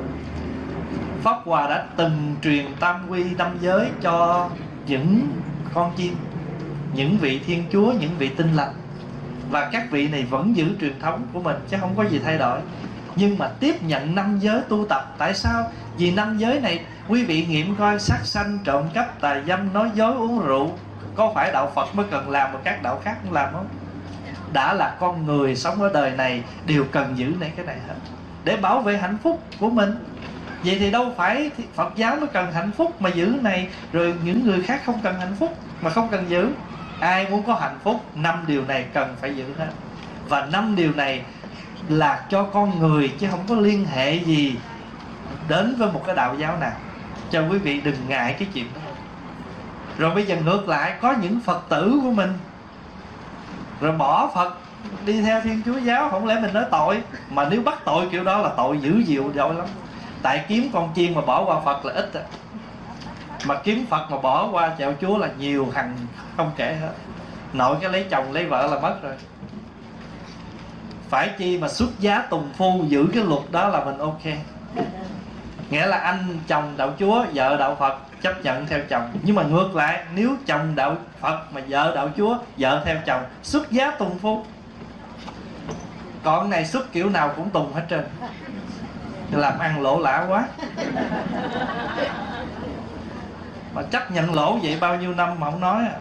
Pháp Hòa đã từng truyền tam quy năm giới cho những con chim, những vị Thiên Chúa, những vị tinh lành. Và các vị này vẫn giữ truyền thống của mình chứ không có gì thay đổi. Nhưng mà tiếp nhận năm giới tu tập. Tại sao? Vì năm giới này quý vị nghiệm coi sát sanh, trộm cắp, tà dâm, nói dối, uống rượu. Có phải đạo Phật mới cần làm mà các đạo khác cũng làm không? Đã là con người sống ở đời này đều cần giữ này cái này hết để bảo vệ hạnh phúc của mình. Vậy thì đâu phải Phật giáo mới cần hạnh phúc mà giữ này, rồi những người khác không cần hạnh phúc mà không cần giữ. Ai muốn có hạnh phúc, năm điều này cần phải giữ hết. Và năm điều này là cho con người chứ không có liên hệ gì đến với một cái đạo giáo nào. Cho quý vị đừng ngại cái chuyện đó. Rồi bây giờ ngược lại, có những Phật tử của mình rồi bỏ Phật đi theo Thiên Chúa giáo, không lẽ mình nói tội. Mà nếu bắt tội kiểu đó là tội dữ dịu dội lắm. Tại kiếm con chiên mà bỏ qua Phật là ít à. Mà kiếm Phật mà bỏ qua chẹo Chúa là nhiều hằng không kể hết. Nội cái lấy chồng lấy vợ là mất rồi. Phải chi mà xuất giá tùng phu giữ cái luật đó là mình ok. Nghĩa là anh chồng đạo Chúa, vợ đạo Phật chấp nhận theo chồng. Nhưng mà ngược lại, nếu chồng đạo Phật mà vợ đạo Chúa, vợ theo chồng, xuất giá tùng phu. Còn này xuất kiểu nào cũng tùng hết trơn, làm ăn lỗ lã quá. Mà chấp nhận lỗ vậy bao nhiêu năm mà không nói à.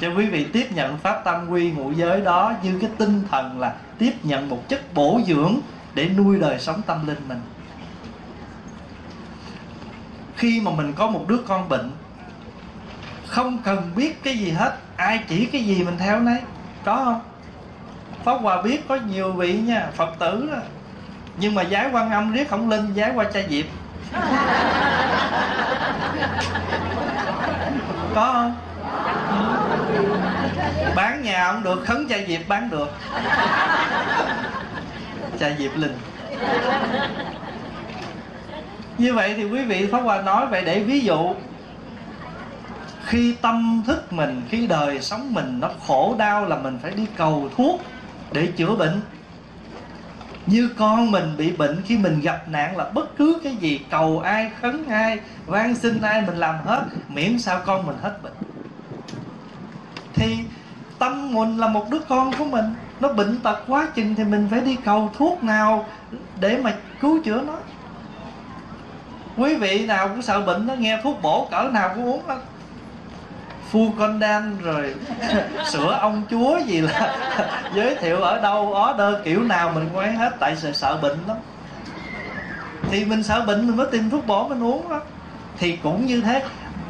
Cho quý vị tiếp nhận pháp tam quy ngũ giới đó như cái tinh thần là tiếp nhận một chất bổ dưỡng để nuôi đời sống tâm linh mình. Khi mà mình có một đứa con bệnh, không cần biết cái gì hết, ai chỉ cái gì mình theo nấy. Có không? Pháp Hòa biết có nhiều vị nha, Phật tử đó, nhưng mà giái Quan Âm riết không linh, giái qua Ca Diếp. Có không? Bán nhà không được, khấn Ca Diếp bán được. Ca Diếp linh. Như vậy thì quý vị Pháp Hòa nói vậy để ví dụ. Khi tâm thức mình, khi đời sống mình nó khổ đau là mình phải đi cầu thuốc để chữa bệnh. Như con mình bị bệnh, khi mình gặp nạn là bất cứ cái gì cầu ai, khấn ai, van xin ai mình làm hết, miễn sao con mình hết bệnh. Thì tâm mình là một đứa con của mình, nó bệnh tật quá chừng thì mình phải đi cầu thuốc nào để mà cứu chữa nó. Quý vị nào cũng sợ bệnh, nó nghe thuốc bổ cỡ nào cũng uống hết, phu con đan rồi sữa ông chúa gì là giới thiệu ở đâu, order kiểu nào mình quay hết. Tại sợ, sợ bệnh lắm. Thì mình sợ bệnh mình mới tìm thuốc bổ mình uống đó. Thì cũng như thế,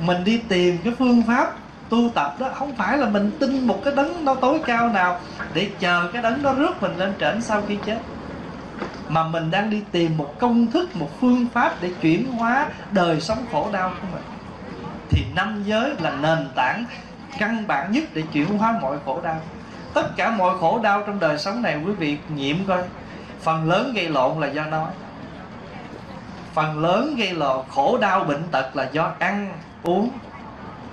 mình đi tìm cái phương pháp tu tập đó, không phải là mình tin một cái đấng nó tối cao nào để chờ cái đấng đó rước mình lên trển sau khi chết, mà mình đang đi tìm một công thức, một phương pháp để chuyển hóa đời sống khổ đau của mình. Thì năm giới là nền tảng căn bản nhất để chuyển hóa mọi khổ đau. Tất cả mọi khổ đau trong đời sống này quý vị nghiệm coi, phần lớn gây lộn là do nói. Phần lớn gây lộn khổ đau bệnh tật là do ăn uống.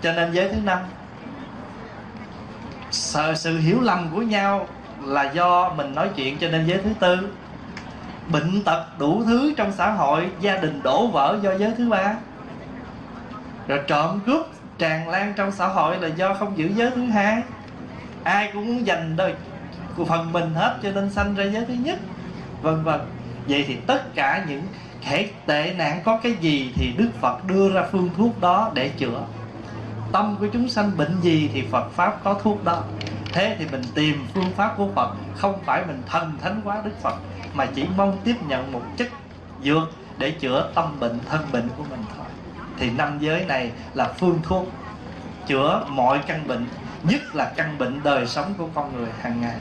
Cho nên giới thứ năm, sợ sự hiểu lầm của nhau là do mình nói chuyện. Cho nên giới thứ tư, bệnh tật đủ thứ trong xã hội, gia đình đổ vỡ do giới thứ ba. Rồi trộm cướp tràn lan trong xã hội là do không giữ giới thứ hai. Ai cũng muốn giành đời của phần mình hết, cho nên sanh ra giới thứ nhất, vân vân. Vậy thì tất cả những thể tệ nạn có cái gì thì Đức Phật đưa ra phương thuốc đó để chữa. Tâm của chúng sanh bệnh gì thì Phật Pháp có thuốc đó. Thế thì mình tìm phương pháp của Phật, không phải mình thần thánh quá Đức Phật, mà chỉ mong tiếp nhận một chất dược để chữa tâm bệnh, thân bệnh của mình thôi. Thì năm giới này là phương thuốc chữa mọi căn bệnh, nhất là căn bệnh đời sống của con người hàng ngày.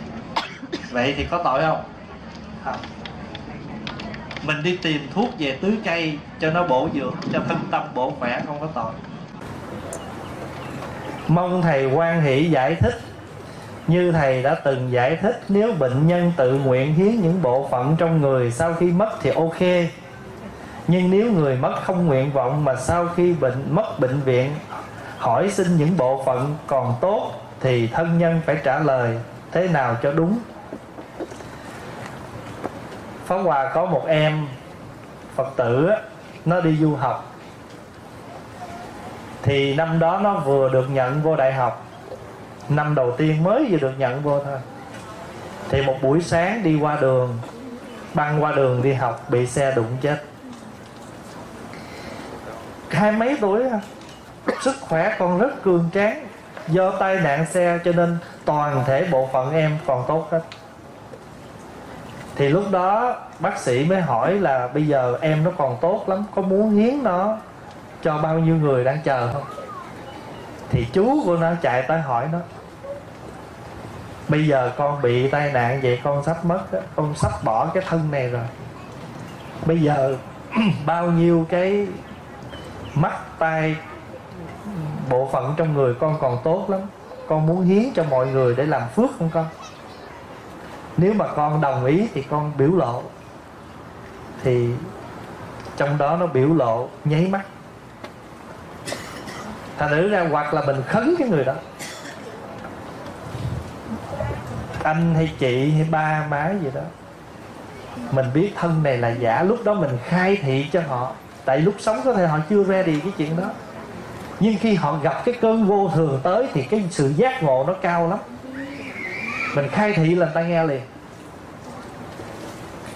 Vậy thì có tội không? Không. Mình đi tìm thuốc về tứ cây cho nó bổ dưỡng, cho thân tâm bổ khỏe, không có tội. Mong Thầy Quang Hỷ giải thích Như Thầy đã từng giải thích, nếu bệnh nhân tự nguyện hiến những bộ phận trong người sau khi mất thì ok. Nhưng nếu người mất không nguyện vọng mà sau khi bệnh mất bệnh viện hỏi xin những bộ phận còn tốt thì thân nhân phải trả lời thế nào cho đúng. Pháp Hòa có một em Phật tử, nó đi du học. Thì năm đó nó vừa được nhận vô đại học, năm đầu tiên mới vừa được nhận vô thôi. Thì một buổi sáng đi qua đường, băng qua đường đi học, bị xe đụng chết. Hai mấy tuổi, sức khỏe còn rất cường tráng. Do tai nạn xe cho nên toàn thể bộ phận em còn tốt hết. Thì lúc đó bác sĩ mới hỏi là bây giờ em nó còn tốt lắm, có muốn hiến nó cho bao nhiêu người đang chờ không? Thì chú của nó chạy tới hỏi nó: bây giờ con bị tai nạn vậy, con sắp mất đó, con sắp bỏ cái thân này rồi, bây giờ bao nhiêu cái mắt, tai, bộ phận trong người con còn tốt lắm, con muốn hiến cho mọi người để làm phước không con? Nếu mà con đồng ý thì con biểu lộ. Thì trong đó nó biểu lộ nháy mắt. Thành thử ra hoặc là mình khấn cái người đó, anh hay chị hay ba má gì đó, mình biết thân này là giả, lúc đó mình khai thị cho họ. Tại lúc sống có thể họ chưa ready cái chuyện đó, nhưng khi họ gặp cái cơn vô thường tới thì cái sự giác ngộ nó cao lắm. Mình khai thị là người ta nghe liền.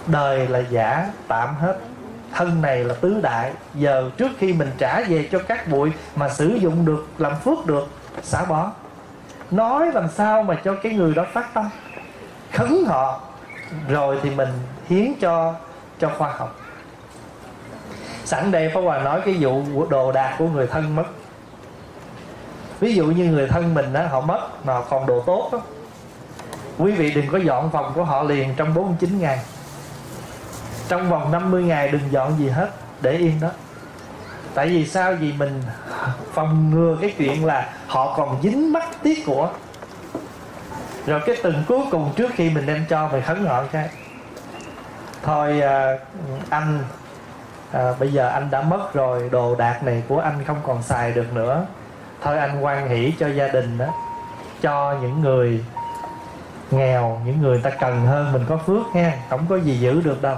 Đời là giả tạm hết, thân này là tứ đại. Giờ trước khi mình trả về cho các bụi mà sử dụng được, làm phước được, xả bỏ. Nói làm sao mà cho cái người đó phát tâm, khấn họ, rồi thì mình hiến cho cho khoa học. Sẵn đây Pháp Hòa nói cái vụ đồ đạc của người thân mất. Ví dụ như người thân mình đó, họ mất mà họ còn đồ tốt đó, quý vị đừng có dọn phòng của họ liền trong bốn mươi chín ngày. Trong vòng năm mươi ngày đừng dọn gì hết, để yên đó. Tại vì sao? Vì mình phòng ngừa cái chuyện là họ còn dính mắc tiếc của. Rồi cái từng cuối cùng trước khi mình đem cho, mình khấn họ cái: thôi à, anh à, bây giờ anh đã mất rồi, đồ đạc này của anh không còn xài được nữa, thôi anh hoan hỷ cho gia đình đó, cho những người nghèo, những người ta cần hơn, mình có phước nha, không có gì giữ được đâu.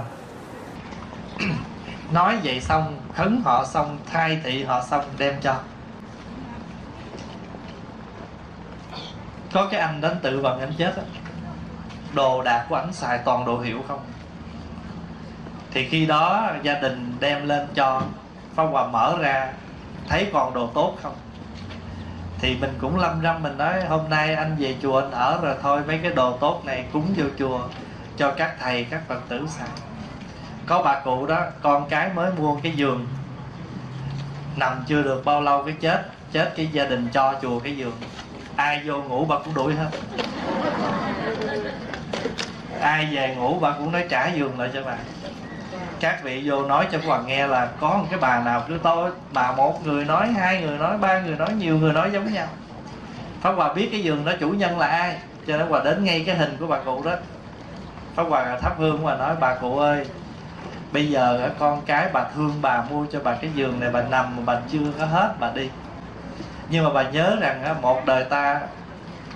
Nói vậy xong, khấn họ xong, khai thị họ xong, đem cho. Có cái anh đến tự vận, anh chết đó. Đồ đạc của anh xài toàn đồ hiệu không. Thì khi đó gia đình đem lên cho, Pháp Hòa mở ra thấy còn đồ tốt không. Thì mình cũng lâm râm, mình nói hôm nay anh về chùa anh ở rồi, thôi mấy cái đồ tốt này cúng vô chùa cho các thầy, các Phật tử xài. Có bà cụ đó, con cái mới mua cái giường, nằm chưa được bao lâu cái chết. Chết cái gia đình cho chùa cái giường, ai vô ngủ bà cũng đuổi hết. Ai về ngủ bà cũng nói trả giường lại cho bà. Các vị vô nói cho các bạn nghe là có một cái bà nào cứ tôi bà một người nói, hai người nói, ba người nói, nhiều người nói giống nhau. Pháp Hòa biết cái giường đó chủ nhân là ai, cho nên Hòa đến ngay cái hình của bà cụ đó. Pháp Hòa thắp hương và nói: bà cụ ơi, bây giờ con cái bà thương bà mua cho bà cái giường này, bà nằm mà bà chưa có hết bà đi. Nhưng mà bà nhớ rằng một đời ta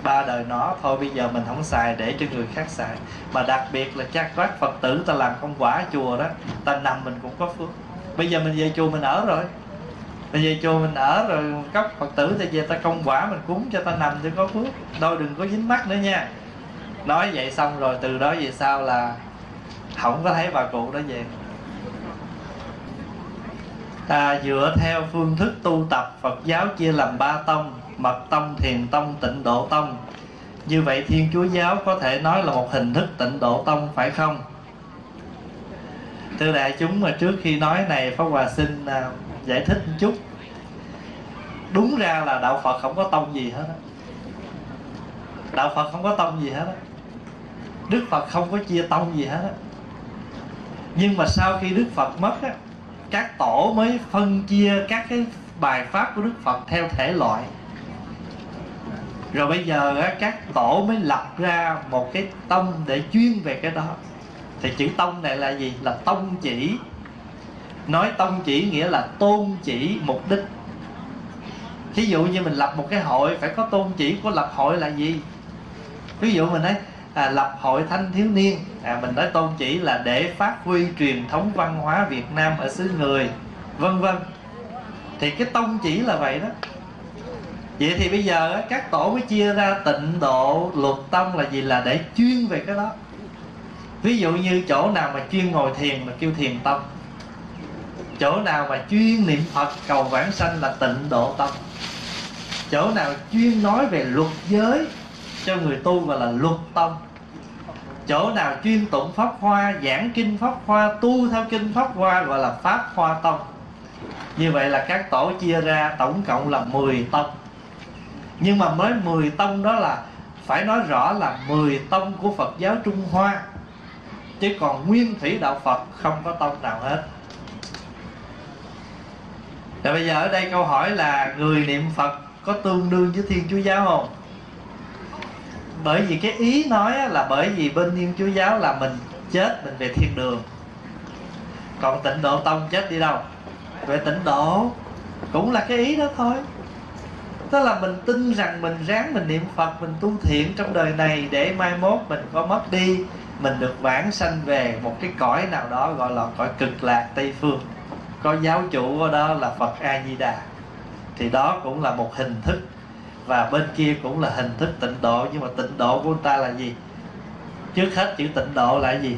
ba đời nó, thôi bây giờ mình không xài để cho người khác xài. Mà đặc biệt là chắc các Phật tử ta làm công quả chùa đó, ta nằm mình cũng có phước. Bây giờ mình về chùa mình ở rồi, mình về chùa mình ở rồi, các Phật tử ta về ta công quả mình cúng cho ta nằm thì có phước, đâu đừng có dính mắc nữa nha. Nói vậy xong rồi từ đó về sau là không có thấy bà cụ đó về. Ta dựa theo phương thức tu tập Phật giáo chia làm ba tông: Mật tông, Thiền tông, Tịnh độ tông. Như vậy Thiên Chúa giáo có thể nói là một hình thức Tịnh độ tông, phải không? Thưa đại chúng, mà trước khi nói này Pháp Hòa xin giải thích một chút. Đúng ra là đạo Phật không có tông gì hết. Đạo Phật không có tông gì hết. Đức Phật không có chia tông gì hết. Nhưng mà sau khi Đức Phật mất, các tổ mới phân chia các cái bài pháp của Đức Phật theo thể loại. Rồi bây giờ các tổ mới lập ra một cái tông để chuyên về cái đó. Thì chữ tông này là gì? Là tông chỉ. Nói tông chỉ nghĩa là tôn chỉ mục đích. Ví dụ như mình lập một cái hội, phải có tôn chỉ của lập hội là gì. Ví dụ mình nói à, lập hội thanh thiếu niên, à, mình nói tôn chỉ là để phát huy truyền thống văn hóa Việt Nam ở xứ người, vân vân. Thì cái tông chỉ là vậy đó. Vậy thì bây giờ các tổ mới chia ra tịnh độ luật tông là gì, là để chuyên về cái đó. Ví dụ như chỗ nào mà chuyên ngồi thiền là kêu thiền tông. Chỗ nào mà chuyên niệm Phật cầu vãng sanh là tịnh độ tông. Chỗ nào chuyên nói về luật giới cho người tu gọi là luật tông. Chỗ nào chuyên tụng Pháp Hoa, giảng kinh Pháp Hoa, tu theo kinh Pháp Hoa gọi là Pháp Hoa tông. Như vậy là các tổ chia ra tổng cộng là mười tông. Nhưng mà mới mười tông đó là phải nói rõ là mười tông của Phật giáo Trung Hoa, chứ còn nguyên thủy đạo Phật không có tông nào hết. Rồi bây giờ ở đây câu hỏi là người niệm Phật có tương đương với Thiên Chúa Giáo không? Bởi vì cái ý nói là bởi vì bên Thiên Chúa Giáo là mình chết mình về thiên đường, còn tịnh độ tông chết đi đâu? Về tịnh độ. Cũng là cái ý đó thôi. Tức là mình tin rằng mình ráng mình niệm Phật, mình tu thiện trong đời này để mai mốt mình có mất đi, mình được vãng sanh về một cái cõi nào đó gọi là cõi cực lạc Tây Phương, có giáo chủ ở đó là Phật A Di Đà. Thì đó cũng là một hình thức. Và bên kia cũng là hình thức tịnh độ. Nhưng mà tịnh độ của người ta là gì? Trước hết chữ tịnh độ là gì?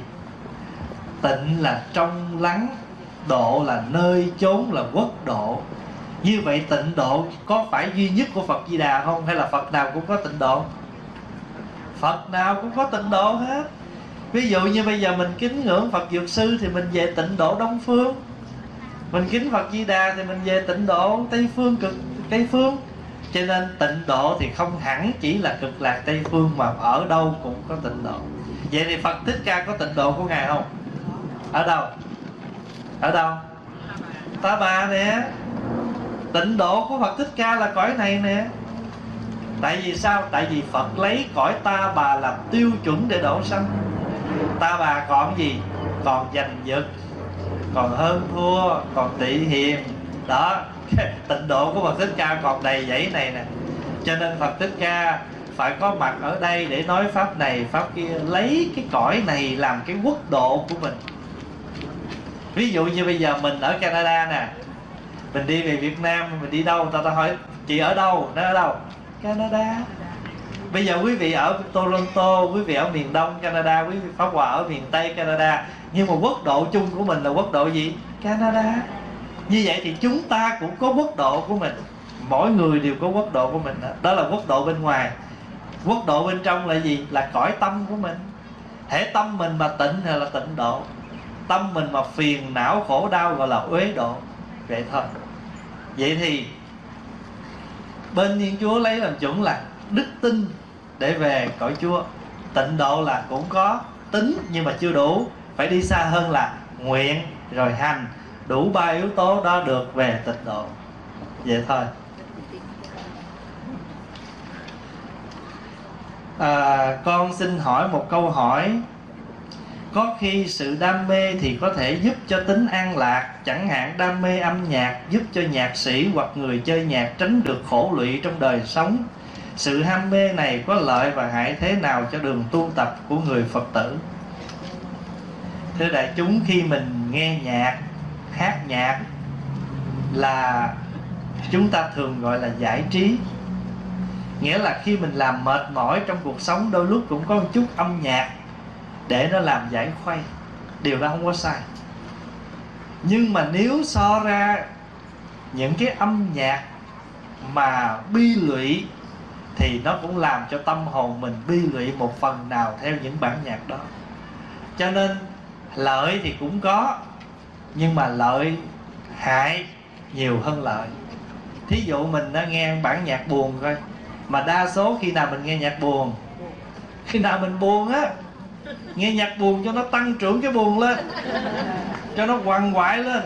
Tịnh là trong lắng, độ là nơi chốn, là quốc độ. Như vậy tịnh độ có phải duy nhất của Phật Di Đà không? Hay là Phật nào cũng có tịnh độ? Phật nào cũng có tịnh độ hết. Ví dụ như bây giờ mình kính ngưỡng Phật Dược Sư thì mình về tịnh độ Đông Phương. Mình kính Phật Di Đà thì mình về tịnh độ Tây Phương, cực Tây Phương. Cho nên tịnh độ thì không hẳn chỉ là cực lạc Tây Phương, mà ở đâu cũng có tịnh độ. Vậy thì Phật Thích Ca có tịnh độ của Ngài không? Ở đâu? Ở đâu? Ta Bà nè. Tịnh độ của Phật Thích Ca là cõi này nè. Tại vì sao? Tại vì Phật lấy cõi Ta Bà làm tiêu chuẩn để độ sanh. Ta Bà còn gì? Còn giành giật, còn hơn thua, còn tị hiềm. Đó, tịnh độ của Phật Thích Ca còn đầy dãy này nè. Cho nên Phật Thích Ca phải có mặt ở đây để nói pháp này, pháp kia, lấy cái cõi này làm cái quốc độ của mình. Ví dụ như bây giờ mình ở Canada nè, mình đi về Việt Nam, mình đi đâu, người ta, ta hỏi chị ở đâu, nó ở đâu? Canada. Bây giờ quý vị ở Toronto, quý vị ở miền Đông Canada, quý vị Pháp Hòa ở miền Tây Canada, nhưng mà quốc độ chung của mình là quốc độ gì? Canada. Như vậy thì chúng ta cũng có quốc độ của mình. Mỗi người đều có quốc độ của mình. Đó, đó là quốc độ bên ngoài. Quốc độ bên trong là gì? Là cõi tâm của mình. Thể tâm mình mà tịnh thì là tịnh độ. Tâm mình mà phiền não khổ đau gọi là uế độ. Vậy thôi. Vậy thì bên Thiên Chúa lấy làm chuẩn là đức tin để về cõi Chúa. Tịnh độ là cũng có tính nhưng mà chưa đủ, phải đi xa hơn là nguyện rồi hành. Đủ ba yếu tố đó được về tịnh độ. Vậy thôi. à, Con xin hỏi một câu hỏi. Có khi sự đam mê thì có thể giúp cho tính an lạc. Chẳng hạn đam mê âm nhạc giúp cho nhạc sĩ hoặc người chơi nhạc tránh được khổ lụy trong đời sống. Sự ham mê này có lợi và hại thế nào cho đường tu tập của người Phật tử? Thưa đại chúng, khi mình nghe nhạc, hát nhạc là chúng ta thường gọi là giải trí. Nghĩa là khi mình làm mệt mỏi trong cuộc sống, đôi lúc cũng có một chút âm nhạc để nó làm giải khuây. Điều đó không có sai. Nhưng mà nếu so ra những cái âm nhạc mà bi lụy thì nó cũng làm cho tâm hồn mình bi lụy một phần nào theo những bản nhạc đó. Cho nên lợi thì cũng có, nhưng mà lợi hại nhiều hơn lợi. Thí dụ mình đã nghe bản nhạc buồn coi, mà đa số khi nào mình nghe nhạc buồn, khi nào mình buồn á, nghe nhạc buồn cho nó tăng trưởng cái buồn lên, cho nó quằn quại lên.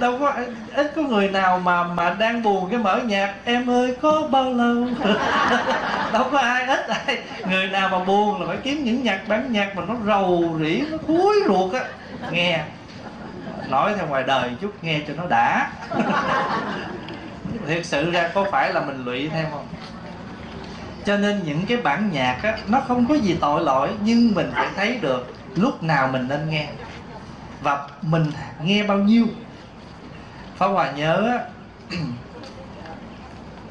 đâu có, ít có người nào mà mà đang buồn cái mở nhạc em ơi có bao lâu. Đâu có ai, ít ai. Người nào mà buồn là phải kiếm những nhạc bản nhạc mà nó rầu rĩ, nó thúi ruột á, nghe. Nói theo ngoài đời chút nghe cho nó đã. Thực sự ra có phải là mình lụy thêm không? Cho nên những cái bản nhạc á, nó không có gì tội lỗi, nhưng mình phải thấy được lúc nào mình nên nghe và mình nghe bao nhiêu. Pháp Hòa nhớ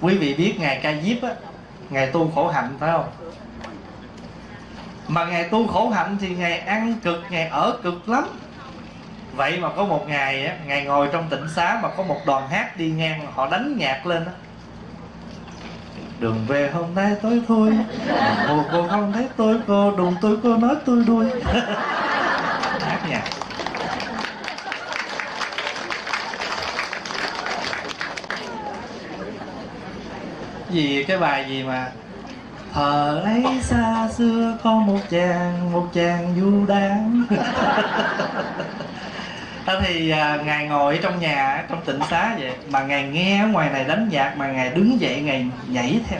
quý vị biết Ngài Ca Diếp á, Ngài tu khổ hạnh phải không? Mà Ngài tu khổ hạnh thì Ngài ăn cực, Ngài ở cực lắm. Vậy mà có một ngày á, Ngài ngồi trong tịnh xá mà có một đoàn hát đi ngang, họ đánh nhạc lên á. Đường về hôm nay tối thôi, Hồ cô không thấy tôi, cô đùng tôi, cô nói tôi đuôi. Hát nhạc. Gì cái bài gì mà thờ lấy xa xưa có một chàng, một chàng du đáng. Thế thì à, Ngài ngồi trong nhà, trong tịnh xá vậy, mà Ngài nghe ở ngoài này đánh nhạc, mà Ngài đứng dậy, Ngài nhảy theo.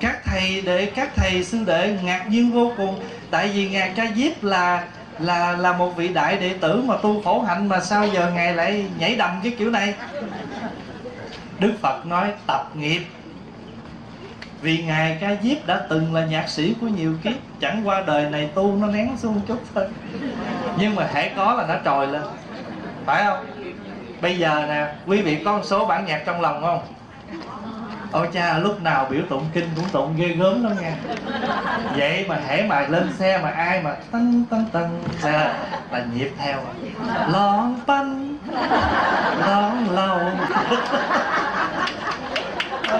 Các thầy đệ, các thầy sư đệ ngạc nhiên vô cùng. Tại vì Ngài Ca Diếp là là là một vị đại đệ tử mà tu khổ hạnh, mà sao giờ Ngài lại nhảy đầm cái kiểu này? Đức Phật nói tập nghiệp. Vì Ngài Ca Diếp đã từng là nhạc sĩ của nhiều kiếp, chẳng qua đời này tu nó nén xuống chút thôi, nhưng mà hễ có là nó trồi lên, phải không? Bây giờ nè, quý vị có một số bản nhạc trong lòng không? Ôi cha, lúc nào biểu tụng kinh cũng tụng ghê gớm lắm nha. Vậy mà hễ mà lên xe mà ai mà tưng tưng tưng xe là nhịp theo. Lon panh, lon lầu.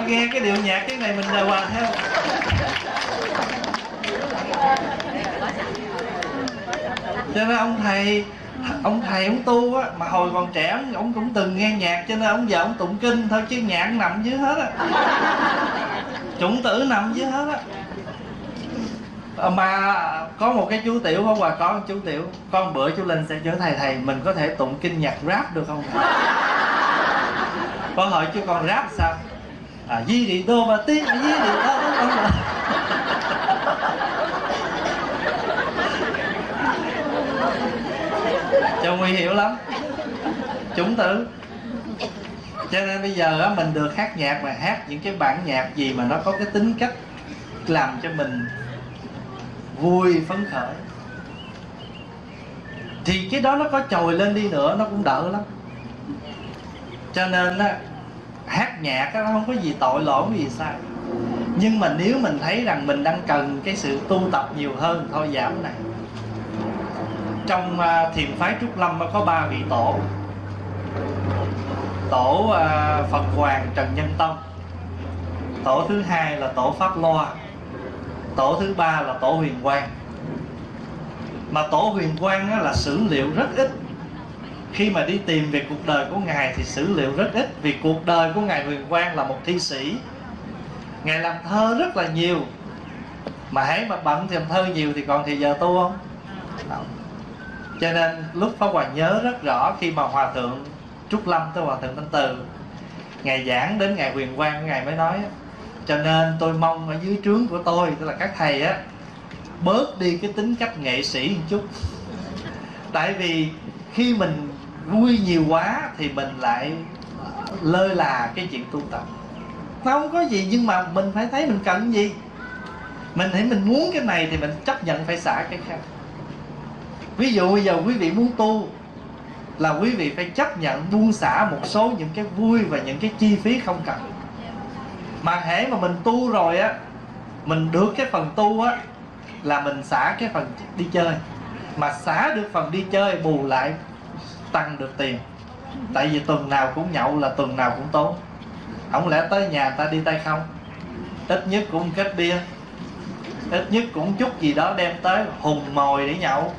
Nghe cái điệu nhạc cái này mình đều hòa theo. Cho nên ông thầy, ông thầy ông tu á, mà hồi còn trẻ ông cũng từng nghe nhạc, cho nên ông giờ ông tụng kinh thôi chứ nhạc nằm dưới hết á, chủng tử nằm dưới hết á. Mà có một cái chú tiểu không, và con chú tiểu, con bữa chú Linh sẽ chở thầy, thầy mình có thể tụng kinh nhạc rap được không? Con hỏi chú con rap sao? À, di đi đô mà tiếng à, di đi đô. Cho nguy hiểu lắm, chủng tử. Cho nên bây giờ á, mình được hát nhạc mà hát những cái bản nhạc gì mà nó có cái tính cách làm cho mình vui phấn khởi, thì cái đó nó có trồi lên đi nữa nó cũng đỡ lắm. Cho nên á, hát nhạc nó không có gì tội lỗi, không có gì sai. Nhưng mà nếu mình thấy rằng mình đang cần cái sự tu tập nhiều hơn, thôi giảm này. Trong thiền phái Trúc Lâm có ba vị tổ. Tổ Phật Hoàng Trần Nhân Tông, tổ thứ hai là tổ Pháp Loa, tổ thứ ba là tổ Huyền Quang. Mà tổ Huyền Quang là sử liệu rất ít. Khi mà đi tìm về cuộc đời của Ngài thì sử liệu rất ít. Vì cuộc đời của Ngài Huyền Quang là một thi sĩ, Ngài làm thơ rất là nhiều. Mà hãy mà bận thì làm thơ nhiều thì còn thì giờ tu không? Không. Cho nên lúc Pháp Hòa nhớ rất rõ, khi mà Hòa Thượng Trúc Lâm tới Hòa Thượng Thanh Từ, Ngài giảng đến Ngài Huyền Quang, Ngài mới nói: cho nên tôi mong ở dưới trướng của tôi, tức là các thầy á, bớt đi cái tính cách nghệ sĩ một chút. Tại vì khi mình vui nhiều quá thì mình lại lơ là cái chuyện tu tập. Nó không có gì, nhưng mà mình phải thấy mình cần gì. Mình thấy mình muốn cái này thì mình chấp nhận phải xả cái khác. Ví dụ bây giờ quý vị muốn tu là quý vị phải chấp nhận buông xả một số những cái vui và những cái chi phí không cần. Mà hễ mà mình tu rồi á, mình được cái phần tu á là mình xả cái phần đi chơi. Mà xả được phần đi chơi bù lại tăng được tiền. Tại vì tuần nào cũng nhậu là tuần nào cũng tốn. Không lẽ tới nhà ta đi tay không? Ít nhất cũng kết bia, ít nhất cũng chút gì đó đem tới hùng mồi để nhậu.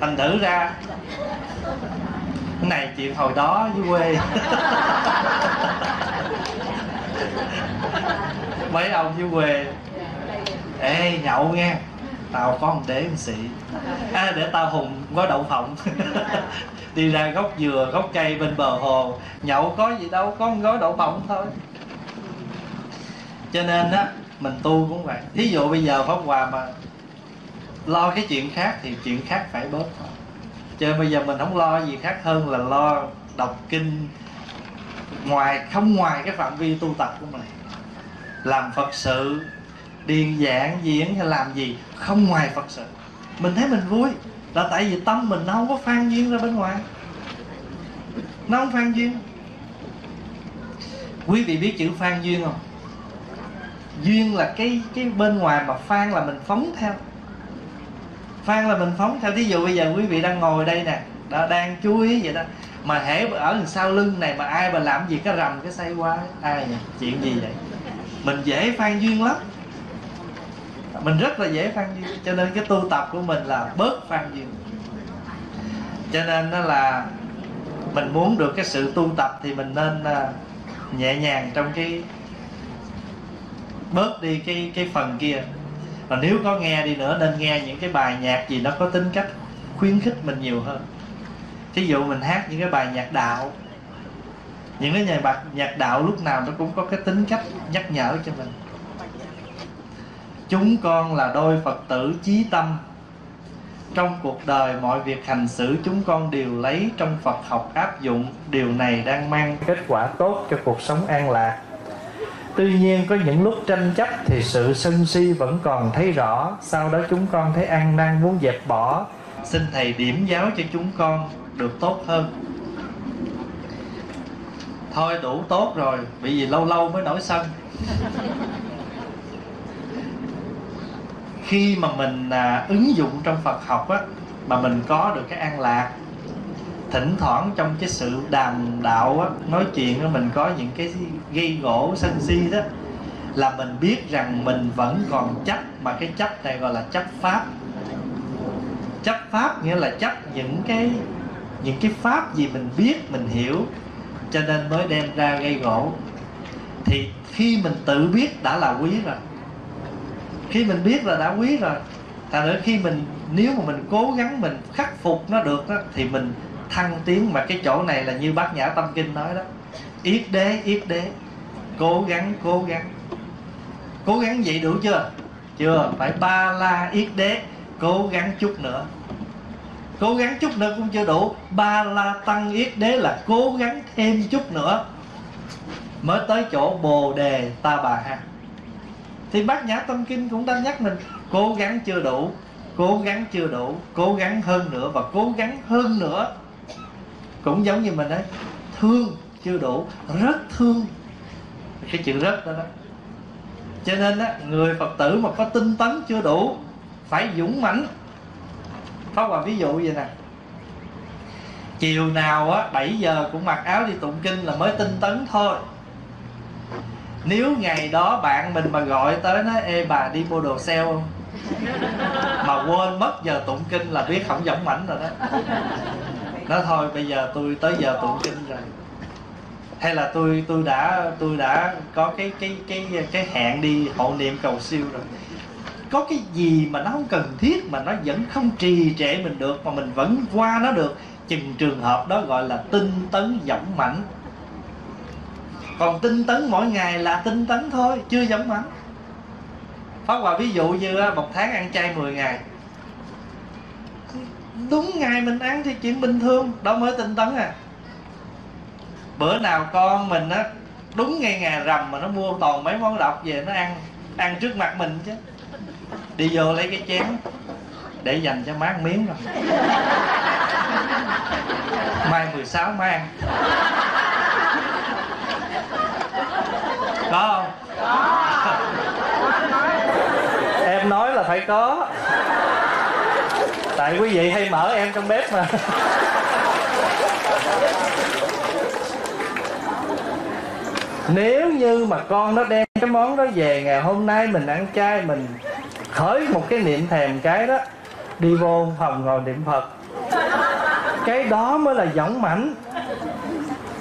Thành thử ra cái này chuyện hồi đó dưới quê. Mấy ông dưới quê ê nhậu nghe, tao có một đế một sĩ, à, để tao hùng có đậu phộng. Đi ra gốc dừa, gốc cây bên bờ hồ nhậu có gì đâu, có một gói đậu phộng thôi. Cho nên á, mình tu cũng vậy. Thí dụ bây giờ Pháp Hòa mà lo cái chuyện khác thì chuyện khác phải bớt thôi. Cho nên bây giờ mình không lo gì khác hơn là lo đọc kinh ngoài, không ngoài cái phạm vi tu tập của mình. Làm Phật sự, điền giảng, diễn hay làm gì không ngoài Phật sự, mình thấy mình vui. Là tại vì tâm mình nó không có phan duyên ra bên ngoài. Nó không phan duyên. Quý vị biết chữ phan duyên không? Duyên là cái cái bên ngoài, mà phan là mình phóng theo. Phan là mình phóng theo. Thí dụ bây giờ quý vị đang ngồi đây nè, đã đang chú ý vậy đó, mà hễ ở đằng sau lưng này mà ai mà làm gì cái rầm cái say qua, ai vậy? Chuyện gì vậy? Mình dễ phan duyên lắm. Mình rất là dễ phan duyên. Cho nên cái tu tập của mình là bớt phan duyên. Cho nên đó là mình muốn được cái sự tu tập thì mình nên nhẹ nhàng trong cái, bớt đi cái cái phần kia. Và nếu có nghe đi nữa nên nghe những cái bài nhạc gì nó có tính cách khuyến khích mình nhiều hơn. Thí dụ mình hát những cái bài nhạc đạo, những cái nhạc bạc nhạc đạo lúc nào nó cũng có cái tính cách nhắc nhở cho mình. Chúng con là đôi Phật tử chí tâm, trong cuộc đời mọi việc hành xử chúng con đều lấy trong Phật học áp dụng. Điều này đang mang kết quả tốt cho cuộc sống an lạc. Tuy nhiên có những lúc tranh chấp thì sự sân si vẫn còn thấy rõ. Sau đó chúng con thấy ăn năn muốn dẹp bỏ. Xin Thầy điểm giáo cho chúng con được tốt hơn. Thôi đủ tốt rồi, bởi vì lâu lâu mới nổi sân. Khi mà mình à, ứng dụng trong Phật học á, mà mình có được cái an lạc. Thỉnh thoảng trong cái sự đàm đạo á, nói chuyện á, mình có những cái gây gỗ sân si đó, là mình biết rằng mình vẫn còn chấp. Mà cái chấp này gọi là chấp pháp. Chấp pháp nghĩa là chấp những cái những cái pháp gì mình biết, mình hiểu, cho nên mới đem ra gây gỗ. Thì khi mình tự biết đã là quý rồi, khi mình biết là đã quý rồi, thành nữa khi mình, nếu mà mình cố gắng mình khắc phục nó được đó, thì mình thăng tiến. Mà cái chỗ này là như Bát Nhã Tâm Kinh nói đó, yết đế, yết đế, cố gắng, cố gắng. Cố gắng vậy đủ chưa? Chưa, phải ba la yết đế, cố gắng chút nữa. Cố gắng chút nữa cũng chưa đủ. Ba la tăng yết đế là cố gắng thêm chút nữa mới tới chỗ Bồ Đề Ta Bà Ha. Thì Bát Nhã Tâm Kinh cũng đã nhắc mình cố gắng chưa đủ, cố gắng chưa đủ, cố gắng hơn nữa và cố gắng hơn nữa. Cũng giống như mình ấy, thương chưa đủ, rất thương. Cái chữ rất đó đó. Cho nên á, người Phật tử mà có tinh tấn chưa đủ, phải dũng mãnh. Pháp Hòa ví dụ vậy nè, chiều nào á, bảy giờ cũng mặc áo đi tụng kinh là mới tinh tấn thôi. Nếu ngày đó bạn mình mà gọi tới nói ê bà đi mua đồ sale không, mà quên mất giờ tụng kinh là biết không dũng mãnh rồi đó. Nói thôi bây giờ tôi tới giờ tụng kinh rồi, hay là tôi tôi đã tôi đã có cái cái cái cái hẹn đi hộ niệm cầu siêu rồi. Có cái gì mà nó không cần thiết mà nó vẫn không trì trệ mình được, mà mình vẫn qua nó được, chừng trường hợp đó gọi là tinh tấn dũng mãnh. Còn tinh tấn mỗi ngày là tinh tấn thôi, chưa dũng mãnh. Pháp Hòa ví dụ như một tháng ăn chay mười ngày, đúng ngày mình ăn thì chuyện bình thường, đó mới tinh tấn à. Bữa nào con mình á, đúng ngày ngày rằm mà nó mua toàn mấy món độc về nó ăn, ăn trước mặt mình chứ. Đi vô lấy cái chén để dành cho má miếng rồi, mai mười sáu má ăn. Có không? Có. Em nói là phải có. Tại quý vị hay mở em trong bếp mà. Nếu như mà con nó đem cái món đó về, ngày hôm nay mình ăn chay, mình khởi một cái niệm thèm cái đó, đi vô phòng ngồi niệm Phật, cái đó mới là dũng mãnh.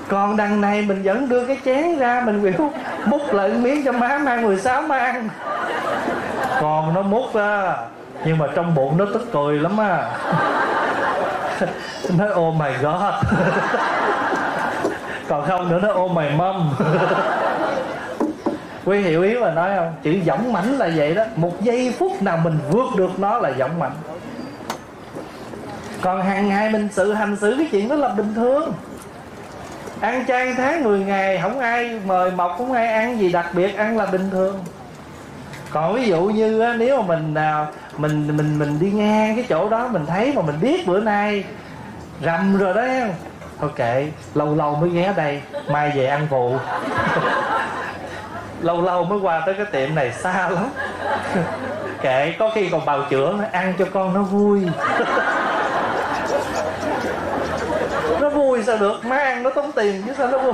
Còn đằng này mình vẫn đưa cái chén ra, mình biểu múc lại miếng cho má, mang mười sáu má ăn. Còn nó múc á, nhưng mà trong bụng nó tức cười lắm á. Nó ôm mày gót, còn không nữa nó ôm mày mâm. Quý hiểu ý mà nói không? Chữ dõng mãnh là vậy đó. Một giây phút nào mình vượt được nó là dõng mãnh. Còn hàng ngày mình sự hành xử cái chuyện đó là bình thường. Ăn chay tháng mười ngày, không ai mời mọc, không ai ăn gì đặc biệt, ăn là bình thường. Còn ví dụ như á, nếu mà mình mình mình mình đi ngang cái chỗ đó mình thấy mà mình biết bữa nay rầm rồi đó, thôi kệ, lâu lâu mới ghé đây, mai về ăn phụ. Lâu lâu mới qua tới cái tiệm này xa lắm. Kệ, có khi còn bào chữa, ăn cho con nó vui. Nó vui sao được, má ăn nó tốn tiền chứ sao nó vui.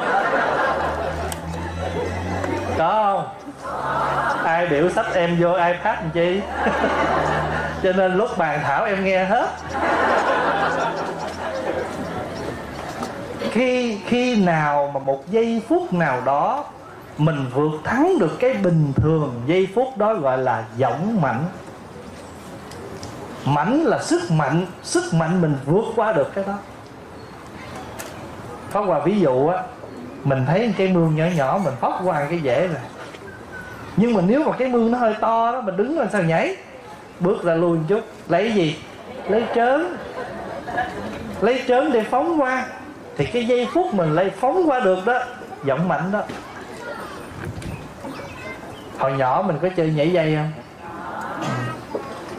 Có không? Ai biểu sách em vô iPad làm chi? Cho nên lúc bàn thảo em nghe hết. Khi khi nào mà một giây phút nào đó mình vượt thắng được cái bình thường, giây phút đó gọi là dõng mãnh. Mãnh là sức mạnh, sức mạnh mình vượt qua được cái đó. Pháp Hòa ví dụ á, mình thấy cái mương nhỏ nhỏ mình phóc qua cái dễ rồi. Nhưng mà nếu mà cái mương nó hơi to đó, mình đứng lên sao nhảy, bước ra lui một chút, lấy gì? Lấy trớn. Lấy trớn để phóng qua. Thì cái giây phút mình lấy phóng qua được đó, dõng mãnh đó. Hồi nhỏ mình có chơi nhảy dây không?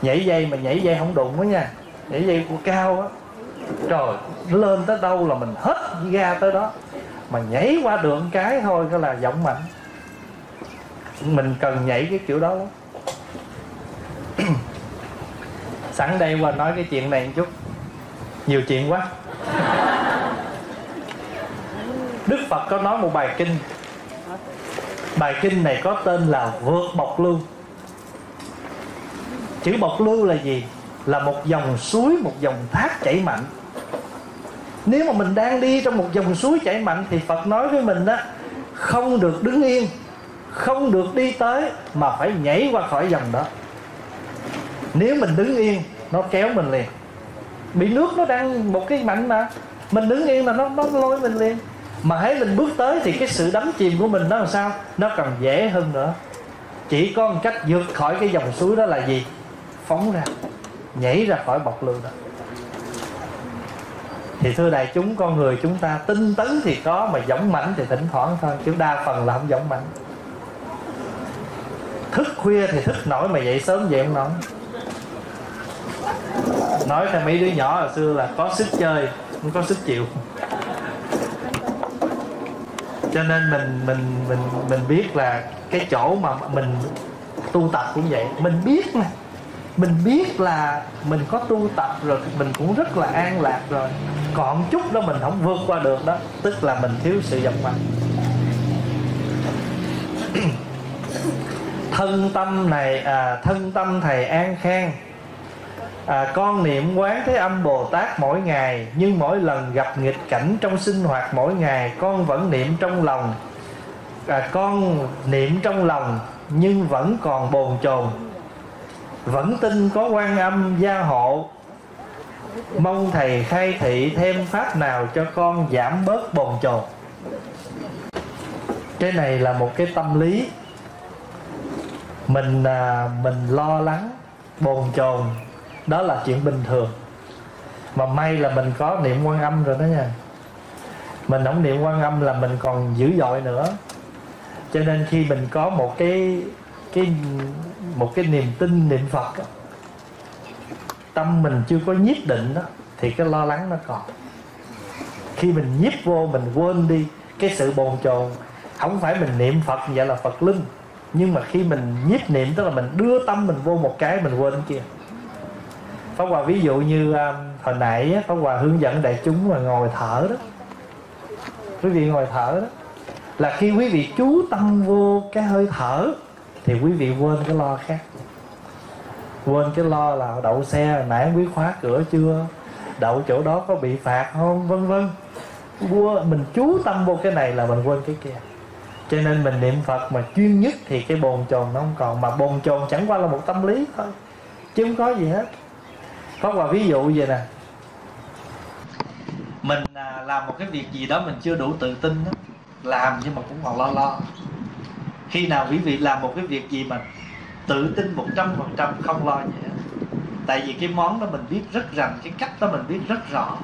Nhảy dây mà nhảy dây không đụng đó nha. Nhảy dây của cao á, trời, lên tới đâu là mình hết ga tới đó. Mà nhảy qua được một cái thôi đó là dõng mãnh. Mình cần nhảy cái kiểu đó lắm. Sẵn đây qua nói cái chuyện này một chút. Nhiều chuyện quá. Đức Phật có nói một bài kinh. Bài kinh này có tên là Vượt Bộc Lưu. Chữ bộc lưu là gì? Là một dòng suối, một dòng thác chảy mạnh. Nếu mà mình đang đi trong một dòng suối chảy mạnh thì Phật nói với mình đó, không được đứng yên, không được đi tới, mà phải nhảy qua khỏi dòng đó. Nếu mình đứng yên, nó kéo mình liền. Bị nước nó đang một cái mạnh mà, mình đứng yên là nó, nó lôi mình liền. Mà hãy mình bước tới thì cái sự đắm chìm của mình nó làm sao? Nó còn dễ hơn nữa. Chỉ có một cách vượt khỏi cái dòng suối đó là gì? Phóng ra, nhảy ra khỏi bọc lưu đó. Thì thưa đại chúng, con người chúng ta tinh tấn thì có, mà dõng mãnh thì thỉnh thoảng thôi, chứ đa phần là không dõng mãnh. Thức khuya thì thức nổi, mà dậy sớm dậy không nổi. Nói theo mấy đứa nhỏ hồi xưa là có sức chơi, không có sức chịu. Cho nên mình mình mình mình biết là cái chỗ mà mình tu tập cũng vậy, mình biết nè, mình biết là mình có tu tập rồi, mình cũng rất là an lạc rồi. Còn chút đó mình không vượt qua được đó, tức là mình thiếu sự dõng mãnh. Thân tâm này à, thân tâm thầy an khang à, con niệm Quán Thế Âm Bồ Tát mỗi ngày, nhưng mỗi lần gặp nghịch cảnh trong sinh hoạt mỗi ngày, con vẫn niệm trong lòng à, con niệm trong lòng nhưng vẫn còn bồn chồn, vẫn tin có Quan Âm gia hộ. Mong thầy khai thị thêm pháp nào cho con giảm bớt bồn chồn. Cái này là một cái tâm lý mình mình lo lắng, bồn chồn đó là chuyện bình thường. Mà may là mình có niệm Quan Âm rồi đó nha. Mình không niệm Quan Âm là mình còn dữ dội nữa. Cho nên khi mình có một cái cái một cái niềm tin niệm Phật đó, tâm mình chưa có nhiếp định đó, thì cái lo lắng nó còn. Khi mình nhiếp vô mình quên đi cái sự bồn chồn. Không phải mình niệm Phật vậy là Phật linh, nhưng mà khi mình nhiếp niệm tức là mình đưa tâm mình vô một cái mình quên kia. Pháp Hòa ví dụ như um, hồi nãy Pháp Hòa hướng dẫn đại chúng mà ngồi thở đó. Quý vị ngồi thở đó là khi quý vị chú tâm vô cái hơi thở thì quý vị quên cái lo khác. Quên cái lo là đậu xe hồi nãy quý khóa cửa chưa, đậu chỗ đó có bị phạt không, vân vân. Mình chú tâm vô cái này là mình quên cái kia. Cho nên mình niệm Phật mà chuyên nhất thì cái bồn chồn nó không còn. Mà bồn chồn chẳng qua là một tâm lý thôi. chứ không có gì hết. Pháp Hòa ví dụ vậy nè, mình làm một cái việc gì đó mình chưa đủ tự tin đó, làm nhưng mà cũng còn lo lo. Khi nào quý vị làm một cái việc gì mà tự tin một trăm phần trăm, không lo gì hết, tại vì cái món đó mình biết rất rành, cái cách đó mình biết rất rõ.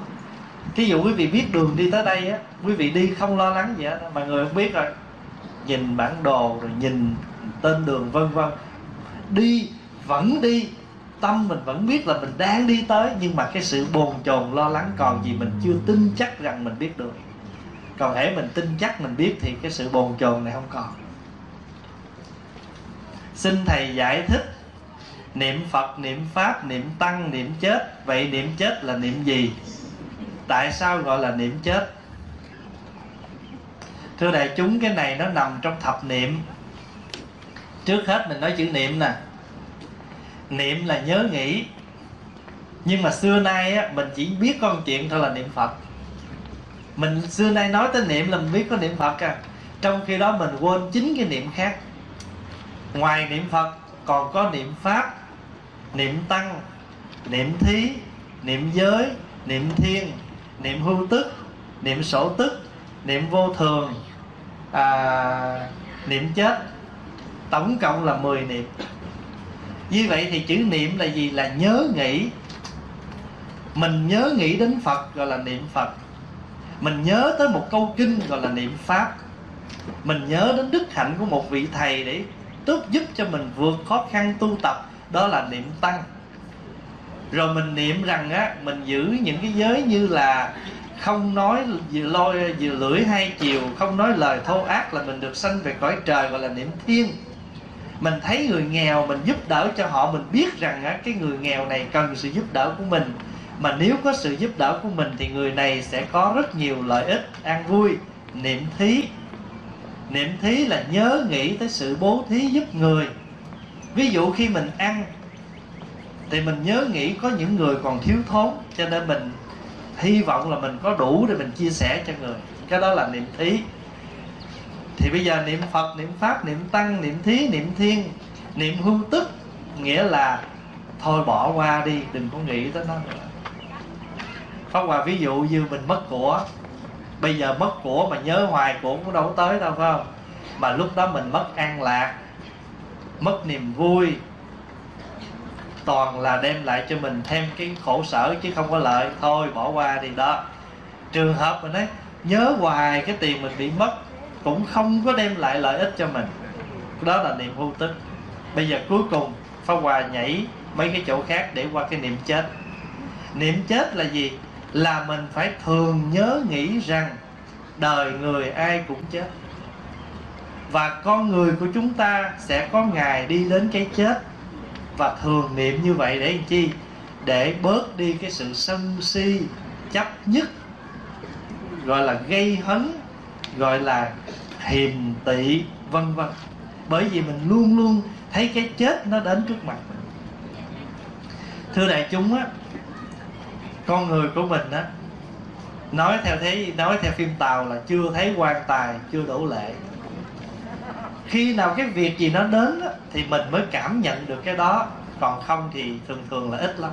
Thí dụ quý vị biết đường đi tới đây á, quý vị đi không lo lắng gì hết, mà người không biết rồi nhìn bản đồ rồi nhìn tên đường vân vân, đi vẫn đi, tâm mình vẫn biết là mình đang đi tới, nhưng mà cái sự bồn chồn lo lắng còn, vì mình chưa tin chắc rằng mình biết được. Còn hễ mình tin chắc mình biết thì cái sự bồn chồn này không còn. Xin thầy giải thích niệm Phật, niệm Pháp, niệm Tăng, niệm chết. Vậy niệm chết là niệm gì? Tại sao gọi là niệm chết? Thưa đại chúng, cái này nó nằm trong thập niệm. Trước hết mình nói chữ niệm nè. Niệm là nhớ nghĩ. Nhưng mà xưa nay á, mình chỉ biết con chuyện thôi là niệm Phật. Mình xưa nay nói tới niệm là mình biết có niệm Phật à. Trong khi đó mình quên chính cái niệm khác. Ngoài niệm Phật còn có niệm Pháp, niệm Tăng, niệm Thí, niệm Giới, niệm Thiên, niệm Hưu Tức, niệm Sổ Tức, niệm Vô Thường, à, niệm Chết. Tổng cộng là mười niệm. Như vậy thì chữ niệm là gì? Là nhớ nghĩ. Mình nhớ nghĩ đến Phật gọi là niệm Phật. Mình nhớ tới một câu kinh gọi là niệm Pháp. Mình nhớ đến đức hạnh của một vị thầy để giúp cho mình vượt khó khăn tu tập, đó là niệm Tăng. Rồi mình niệm rằng á, mình giữ những cái giới như là không nói vừa lôi vừa lưỡi hai chiều, không nói lời thô ác là mình được sanh về cõi trời, gọi là niệm Thiên. Mình thấy người nghèo mình giúp đỡ cho họ, mình biết rằng á, cái người nghèo này cần sự giúp đỡ của mình, mà nếu có sự giúp đỡ của mình thì người này sẽ có rất nhiều lợi ích an vui. Niệm Thí. Niệm Thí là nhớ nghĩ tới sự bố thí giúp người. Ví dụ khi mình ăn thì mình nhớ nghĩ có những người còn thiếu thốn, cho nên mình hy vọng là mình có đủ để mình chia sẻ cho người. Cái đó là niệm Thí. Thì bây giờ niệm Phật, niệm Pháp, niệm Tăng, niệm Thí, niệm Thiên, niệm Hưu Tức, nghĩa là thôi bỏ qua đi, đừng có nghĩ tới nó nữa. Pháp Hòa ví dụ như mình mất của, bây giờ mất của mà nhớ hoài của cũng đâu tới đâu, phải không? Mà lúc đó mình mất an lạc, mất niềm vui, toàn là đem lại cho mình thêm cái khổ sở chứ không có lợi, thôi bỏ qua đi đó. Trường hợp mình nói nhớ hoài cái tiền mình bị mất cũng không có đem lại lợi ích cho mình, đó là niệm Hưu Tức. Bây giờ cuối cùng Pháp Hòa nhảy mấy cái chỗ khác để qua cái niệm chết. Niệm chết là gì? Là mình phải thường nhớ nghĩ rằng đời người ai cũng chết, và con người của chúng ta sẽ có ngày đi đến cái chết. Và thường niệm như vậy để làm chi? Để bớt đi cái sự sân si chấp nhất, gọi là gây hấn, gọi là hiềm tị vân vân. Bởi vì mình luôn luôn thấy cái chết nó đến trước mặt mình. Thưa đại chúng á, con người của mình á, nói theo thế, nói theo phim Tàu là chưa thấy quan tài chưa đổ lệ. Khi nào cái việc gì nó đến á, thì mình mới cảm nhận được cái đó, còn không thì thường thường là ít lắm.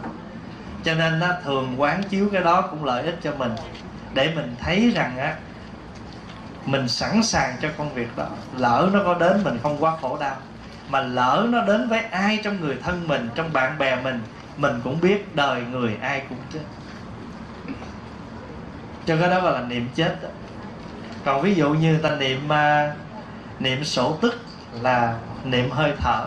Cho nên á, thường quán chiếu cái đó cũng lợi ích cho mình, để mình thấy rằng á, mình sẵn sàng cho công việc đó. Lỡ nó có đến mình không quá khổ đau, mà lỡ nó đến với ai trong người thân mình, trong bạn bè mình, mình cũng biết đời người ai cũng chết. Cho cái đó gọi là niệm chết đó. Còn ví dụ như ta niệm niệm sổ tức là niệm hơi thở.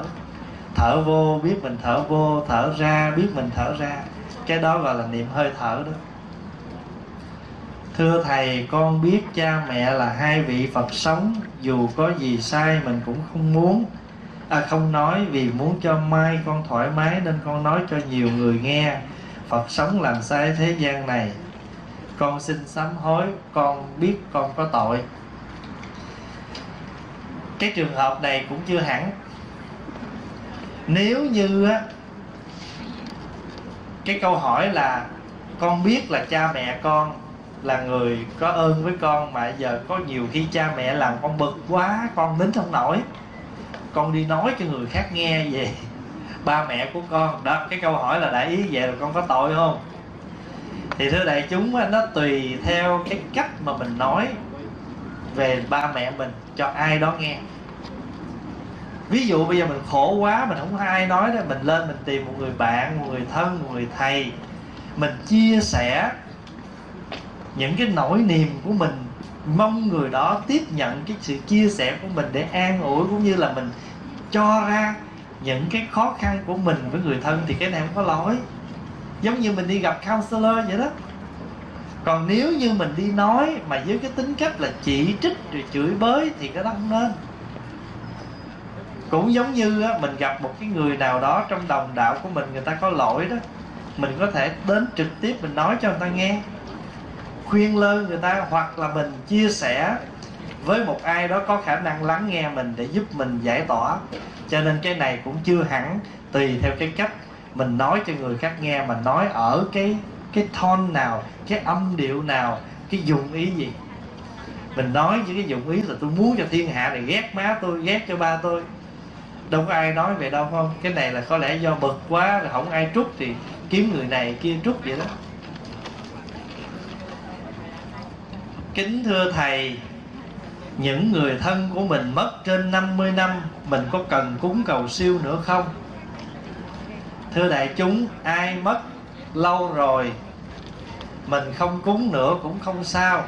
Thở vô biết mình thở vô, thở ra biết mình thở ra, cái đó gọi là niệm hơi thở đó. Thưa thầy, con biết cha mẹ là hai vị Phật sống, dù có gì sai mình cũng không muốn à, không nói, vì muốn cho mai con thoải mái nên con nói cho nhiều người nghe. Phật sống làm sai thế gian này, con xin sám hối, con biết con có tội. Cái trường hợp này cũng chưa hẳn. Nếu như á, cái câu hỏi là con biết là cha mẹ con là người có ơn với con, mà giờ có nhiều khi cha mẹ làm con bực quá, con nín không nổi, con đi nói cho người khác nghe về ba mẹ của con đó. Cái câu hỏi là đại ý vậy là con có tội không? Thì thưa đại chúng, nó tùy theo cái cách mà mình nói về ba mẹ mình cho ai đó nghe. Ví dụ bây giờ mình khổ quá, mình không có ai nói đó, mình lên mình tìm một người bạn, một người thân, một người thầy, mình chia sẻ những cái nỗi niềm của mình, mong người đó tiếp nhận cái sự chia sẻ của mình để an ủi, cũng như là mình cho ra những cái khó khăn của mình với người thân, thì cái này không có lỗi. Giống như mình đi gặp counselor vậy đó. Còn nếu như mình đi nói mà với cái tính cách là chỉ trích rồi chửi bới thì cái đó không nên. Cũng giống như mình gặp một cái người nào đó trong đồng đạo của mình, người ta có lỗi đó, mình có thể đến trực tiếp mình nói cho người ta nghe, khuyên lơn người ta, hoặc là mình chia sẻ với một ai đó có khả năng lắng nghe mình để giúp mình giải tỏa. Cho nên cái này cũng chưa hẳn, tùy theo cái cách mình nói cho người khác nghe, mà nói ở cái cái tone nào, cái âm điệu nào, cái dụng ý gì. Mình nói với cái dụng ý là tôi muốn cho thiên hạ này ghét má tôi, ghét cho ba tôi, đâu có ai nói về đâu không. Cái này là có lẽ do bực quá là không ai trút thì kiếm người này kia trút vậy đó. Kính thưa thầy, những người thân của mình mất trên năm mươi năm, mình có cần cúng cầu siêu nữa không? Thưa đại chúng, ai mất lâu rồi mình không cúng nữa cũng không sao.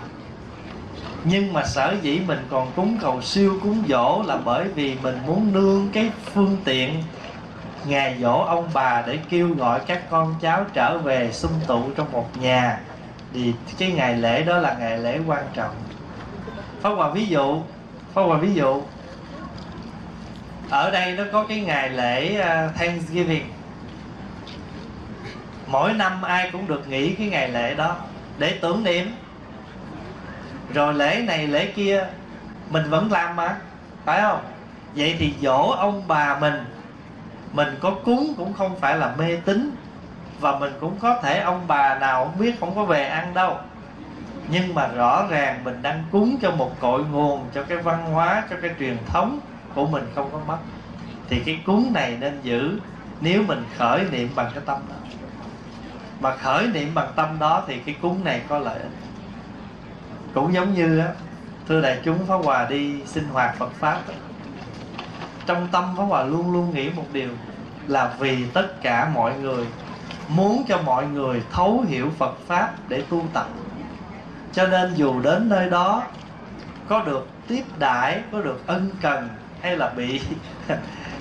Nhưng mà sở dĩ mình còn cúng cầu siêu, cúng dỗ là bởi vì mình muốn nương cái phương tiện ngày dỗ ông bà để kêu gọi các con cháu trở về sum tụ trong một nhà. Thì cái ngày lễ đó là ngày lễ quan trọng. Pháp Hòa ví dụ, Pháp Hòa ví dụ ở đây nó có cái ngày lễ Thanksgiving. Mỗi năm ai cũng được nghỉ cái ngày lễ đó để tưởng niệm. Rồi lễ này lễ kia mình vẫn làm mà, phải không? Vậy thì dỗ ông bà mình, mình có cúng cũng không phải là mê tín. Và mình cũng có thể ông bà nào không biết không có về ăn đâu, nhưng mà rõ ràng mình đang cúng cho một cội nguồn, cho cái văn hóa, cho cái truyền thống của mình không có mất. Thì cái cúng này nên giữ nếu mình khởi niệm bằng cái tâm đó. Mà khởi niệm bằng tâm đó thì cái cúng này có lợi ích. Cũng giống như thưa đại chúng, Pháp Hòa đi sinh hoạt Phật Pháp, trong tâm Pháp Hòa luôn luôn nghĩ một điều là vì tất cả mọi người, muốn cho mọi người thấu hiểu Phật Pháp để tu tập. Cho nên dù đến nơi đó có được tiếp đãi, có được ân cần, hay là bị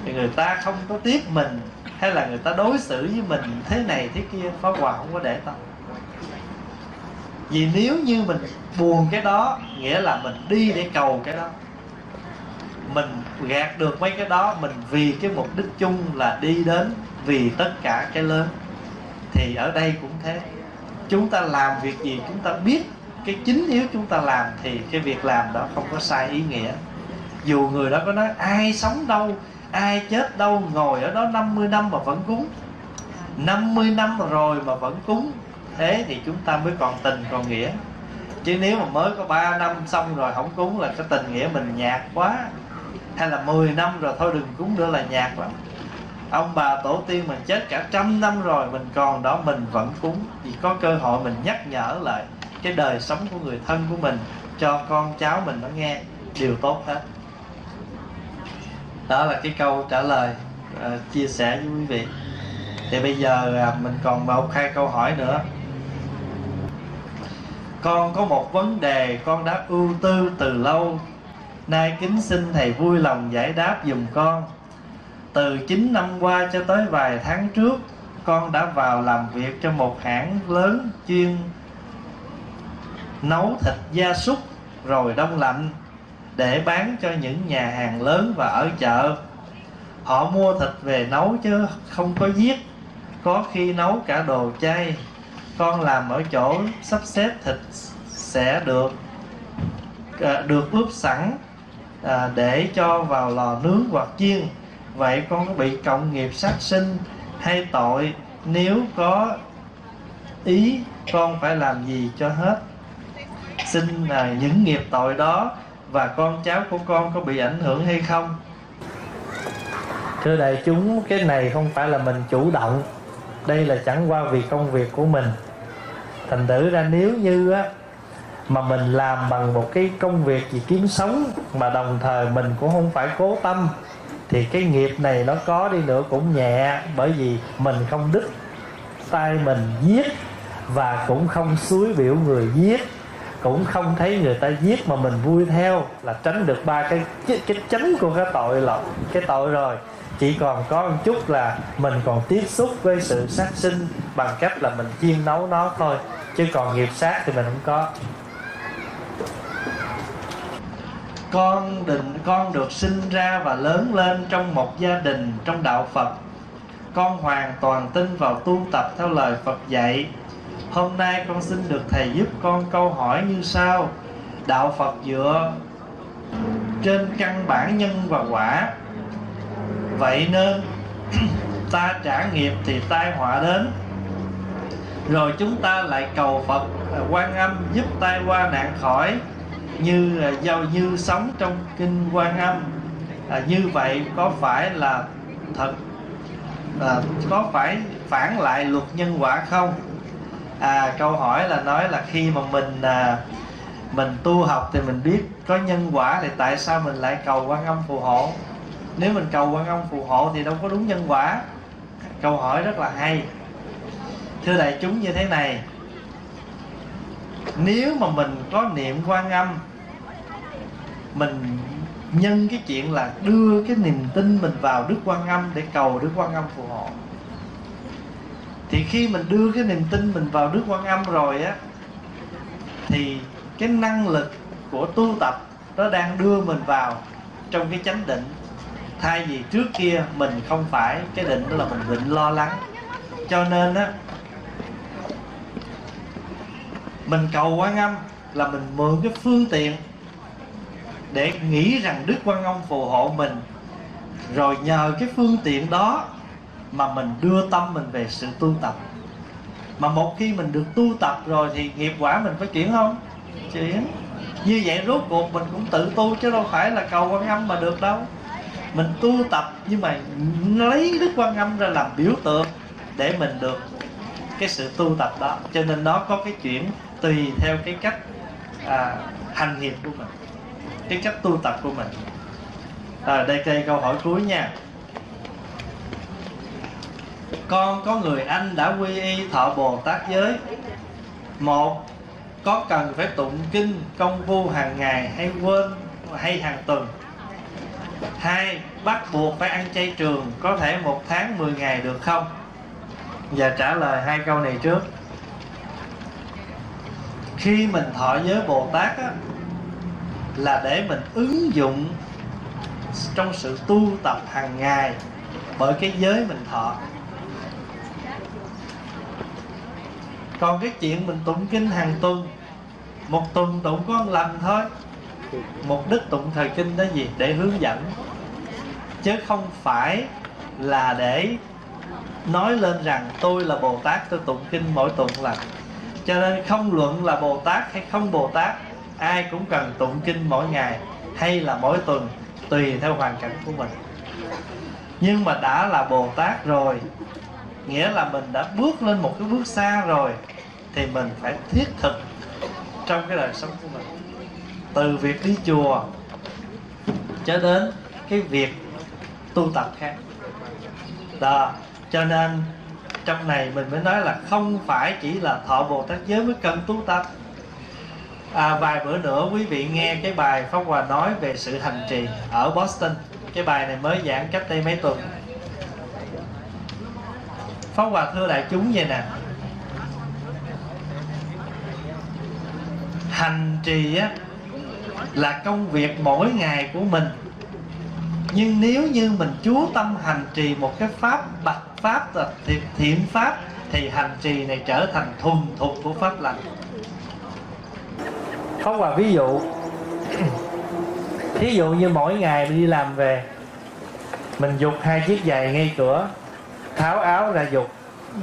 người ta không có tiếp mình, hay là người ta đối xử với mình thế này thế kia, Pháp Hòa không có để tâm. Vì nếu như mình buồn cái đó, nghĩa là mình đi để cầu cái đó, mình gạt được mấy cái đó, mình vì cái mục đích chung là đi đến vì tất cả cái lớn. Thì ở đây cũng thế, chúng ta làm việc gì chúng ta biết cái chính yếu chúng ta làm thì cái việc làm đó không có sai ý nghĩa. Dù người đó có nói ai sống đâu, ai chết đâu, ngồi ở đó năm mươi năm mà vẫn cúng, năm mươi năm rồi mà vẫn cúng, thế thì chúng ta mới còn tình còn nghĩa. Chứ nếu mà mới có ba năm xong rồi không cúng là cái tình nghĩa mình nhạt quá, hay là mười năm rồi thôi đừng cúng nữa là nhạt lắm. Ông bà tổ tiên mình chết cả trăm năm rồi, mình còn đó mình vẫn cúng. Vì có cơ hội mình nhắc nhở lại cái đời sống của người thân của mình, cho con cháu mình nó nghe, điều tốt hết. Đó là cái câu trả lời uh, chia sẻ với quý vị. Thì bây giờ uh, mình còn một hai câu hỏi nữa. Con có một vấn đề con đã ưu tư từ lâu, nay kính xin thầy vui lòng giải đáp giùm con. Từ chín năm qua cho tới vài tháng trước, con đã vào làm việc cho một hãng lớn chuyên nấu thịt gia súc rồi đông lạnh để bán cho những nhà hàng lớn và ở chợ. Họ mua thịt về nấu chứ không có giết, có khi nấu cả đồ chay. Con làm ở chỗ sắp xếp thịt sẽ được được ướp sẵn để cho vào lò nướng hoặc chiên. Vậy con có bị cộng nghiệp sát sinh hay tội? Nếu có ý con phải làm gì cho hết? Xin là những nghiệp tội đó và con cháu của con có bị ảnh hưởng hay không? Thưa đại chúng, cái này không phải là mình chủ động, đây là chẳng qua vì công việc của mình. Thành thử ra nếu như á, mà mình làm bằng một cái công việc gì kiếm sống mà đồng thời mình cũng không phải cố tâm, thì cái nghiệp này nó có đi nữa cũng nhẹ, bởi vì mình không đứt tay mình giết, và cũng không xúi biểu người giết, cũng không thấy người ta giết mà mình vui theo, là tránh được ba cái cái chánh của cái tội lỗi, cái tội rồi. Chỉ còn có một chút là mình còn tiếp xúc với sự sát sinh bằng cách là mình chiên nấu nó thôi, chứ còn nghiệp sát thì mình không có. Con định con được sinh ra và lớn lên trong một gia đình trong đạo Phật. Con hoàn toàn tin vào tu tập theo lời Phật dạy. Hôm nay con xin được Thầy giúp con câu hỏi như sau. Đạo Phật dựa trên căn bản nhân và quả. Vậy nên ta trả nghiệp thì tai họa đến, rồi chúng ta lại cầu Phật Quan Âm giúp tai qua nạn khỏi, như là giao như sống trong Kinh Quan Âm. à, Như vậy có phải là thật, à, có phải phản lại luật nhân quả không? À, câu hỏi là nói là khi mà mình à, mình tu học thì mình biết có nhân quả, thì tại sao mình lại cầu Quan Âm phù hộ? Nếu mình cầu Quan Âm phù hộ thì đâu có đúng nhân quả. Câu hỏi rất là hay. Thưa đại chúng như thế này, nếu mà mình có niệm Quan Âm, mình nhân cái chuyện là đưa cái niềm tin mình vào Đức Quan Âm để cầu Đức Quan Âm phù hộ, thì khi mình đưa cái niềm tin mình vào Đức Quan Âm rồi á, thì cái năng lực của tu tập nó đang đưa mình vào trong cái chánh định. Thay vì trước kia mình không phải, cái định đó là mình định lo lắng. Cho nên á, mình cầu Quan Âm là mình mượn cái phương tiện để nghĩ rằng Đức Quan Âm phù hộ mình, rồi nhờ cái phương tiện đó mà mình đưa tâm mình về sự tu tập. Mà một khi mình được tu tập rồi thì nghiệp quả mình phải chuyển không? Chuyển. Như vậy rốt cuộc mình cũng tự tu, chứ đâu phải là cầu Quan Âm mà được đâu. Mình tu tập nhưng mà lấy Đức Quan Âm ra làm biểu tượng để mình được cái sự tu tập đó. Cho nên nó có cái chuyển tùy theo cái cách à, hành nghiệp của mình, cái cách tu tập của mình. à, Đây đây câu hỏi cuối nha. Con có người anh đã quy y thọ Bồ Tát giới. Một, có cần phải tụng kinh công phu hàng ngày hay quên hay hàng tuần? Hai, bắt buộc phải ăn chay trường, có thể một tháng mười ngày được không? Và trả lời hai câu này trước. Khi mình thọ giới Bồ Tát á, là để mình ứng dụng trong sự tu tập hàng ngày bởi cái giới mình thọ. Còn cái chuyện mình tụng kinh hàng tuần, một tuần tụng có một lần thôi, mục đích tụng thời kinh đó gì? Để hướng dẫn, chứ không phải là để nói lên rằng tôi là Bồ Tát, tôi tụng kinh mỗi tuần lần. Cho nên không luận là Bồ Tát hay không Bồ Tát, ai cũng cần tụng kinh mỗi ngày hay là mỗi tuần, tùy theo hoàn cảnh của mình. Nhưng mà đã là Bồ Tát rồi, nghĩa là mình đã bước lên một cái bước xa rồi, thì mình phải thiết thực trong cái đời sống của mình. Từ việc đi chùa cho đến cái việc tu tập khác đó. Cho nên trong này mình mới nói là không phải chỉ là thọ Bồ Tát giới mới cần tu tập. à, Vài bữa nữa quý vị nghe cái bài Pháp Hòa nói về sự hành trì ở Boston. Cái bài này mới giảng cách đây mấy tuần. Pháp Hòa thưa đại chúng vậy nè, hành trì á là công việc mỗi ngày của mình. Nhưng nếu như mình chú tâm hành trì một cái pháp bạch pháp, thiện, thiện pháp, thì hành trì này trở thành thuần thục của pháp lành. Pháp Hòa ví dụ, thí dụ như mỗi ngày mình đi làm về, mình giục hai chiếc giày ngay cửa, tháo áo ra giục,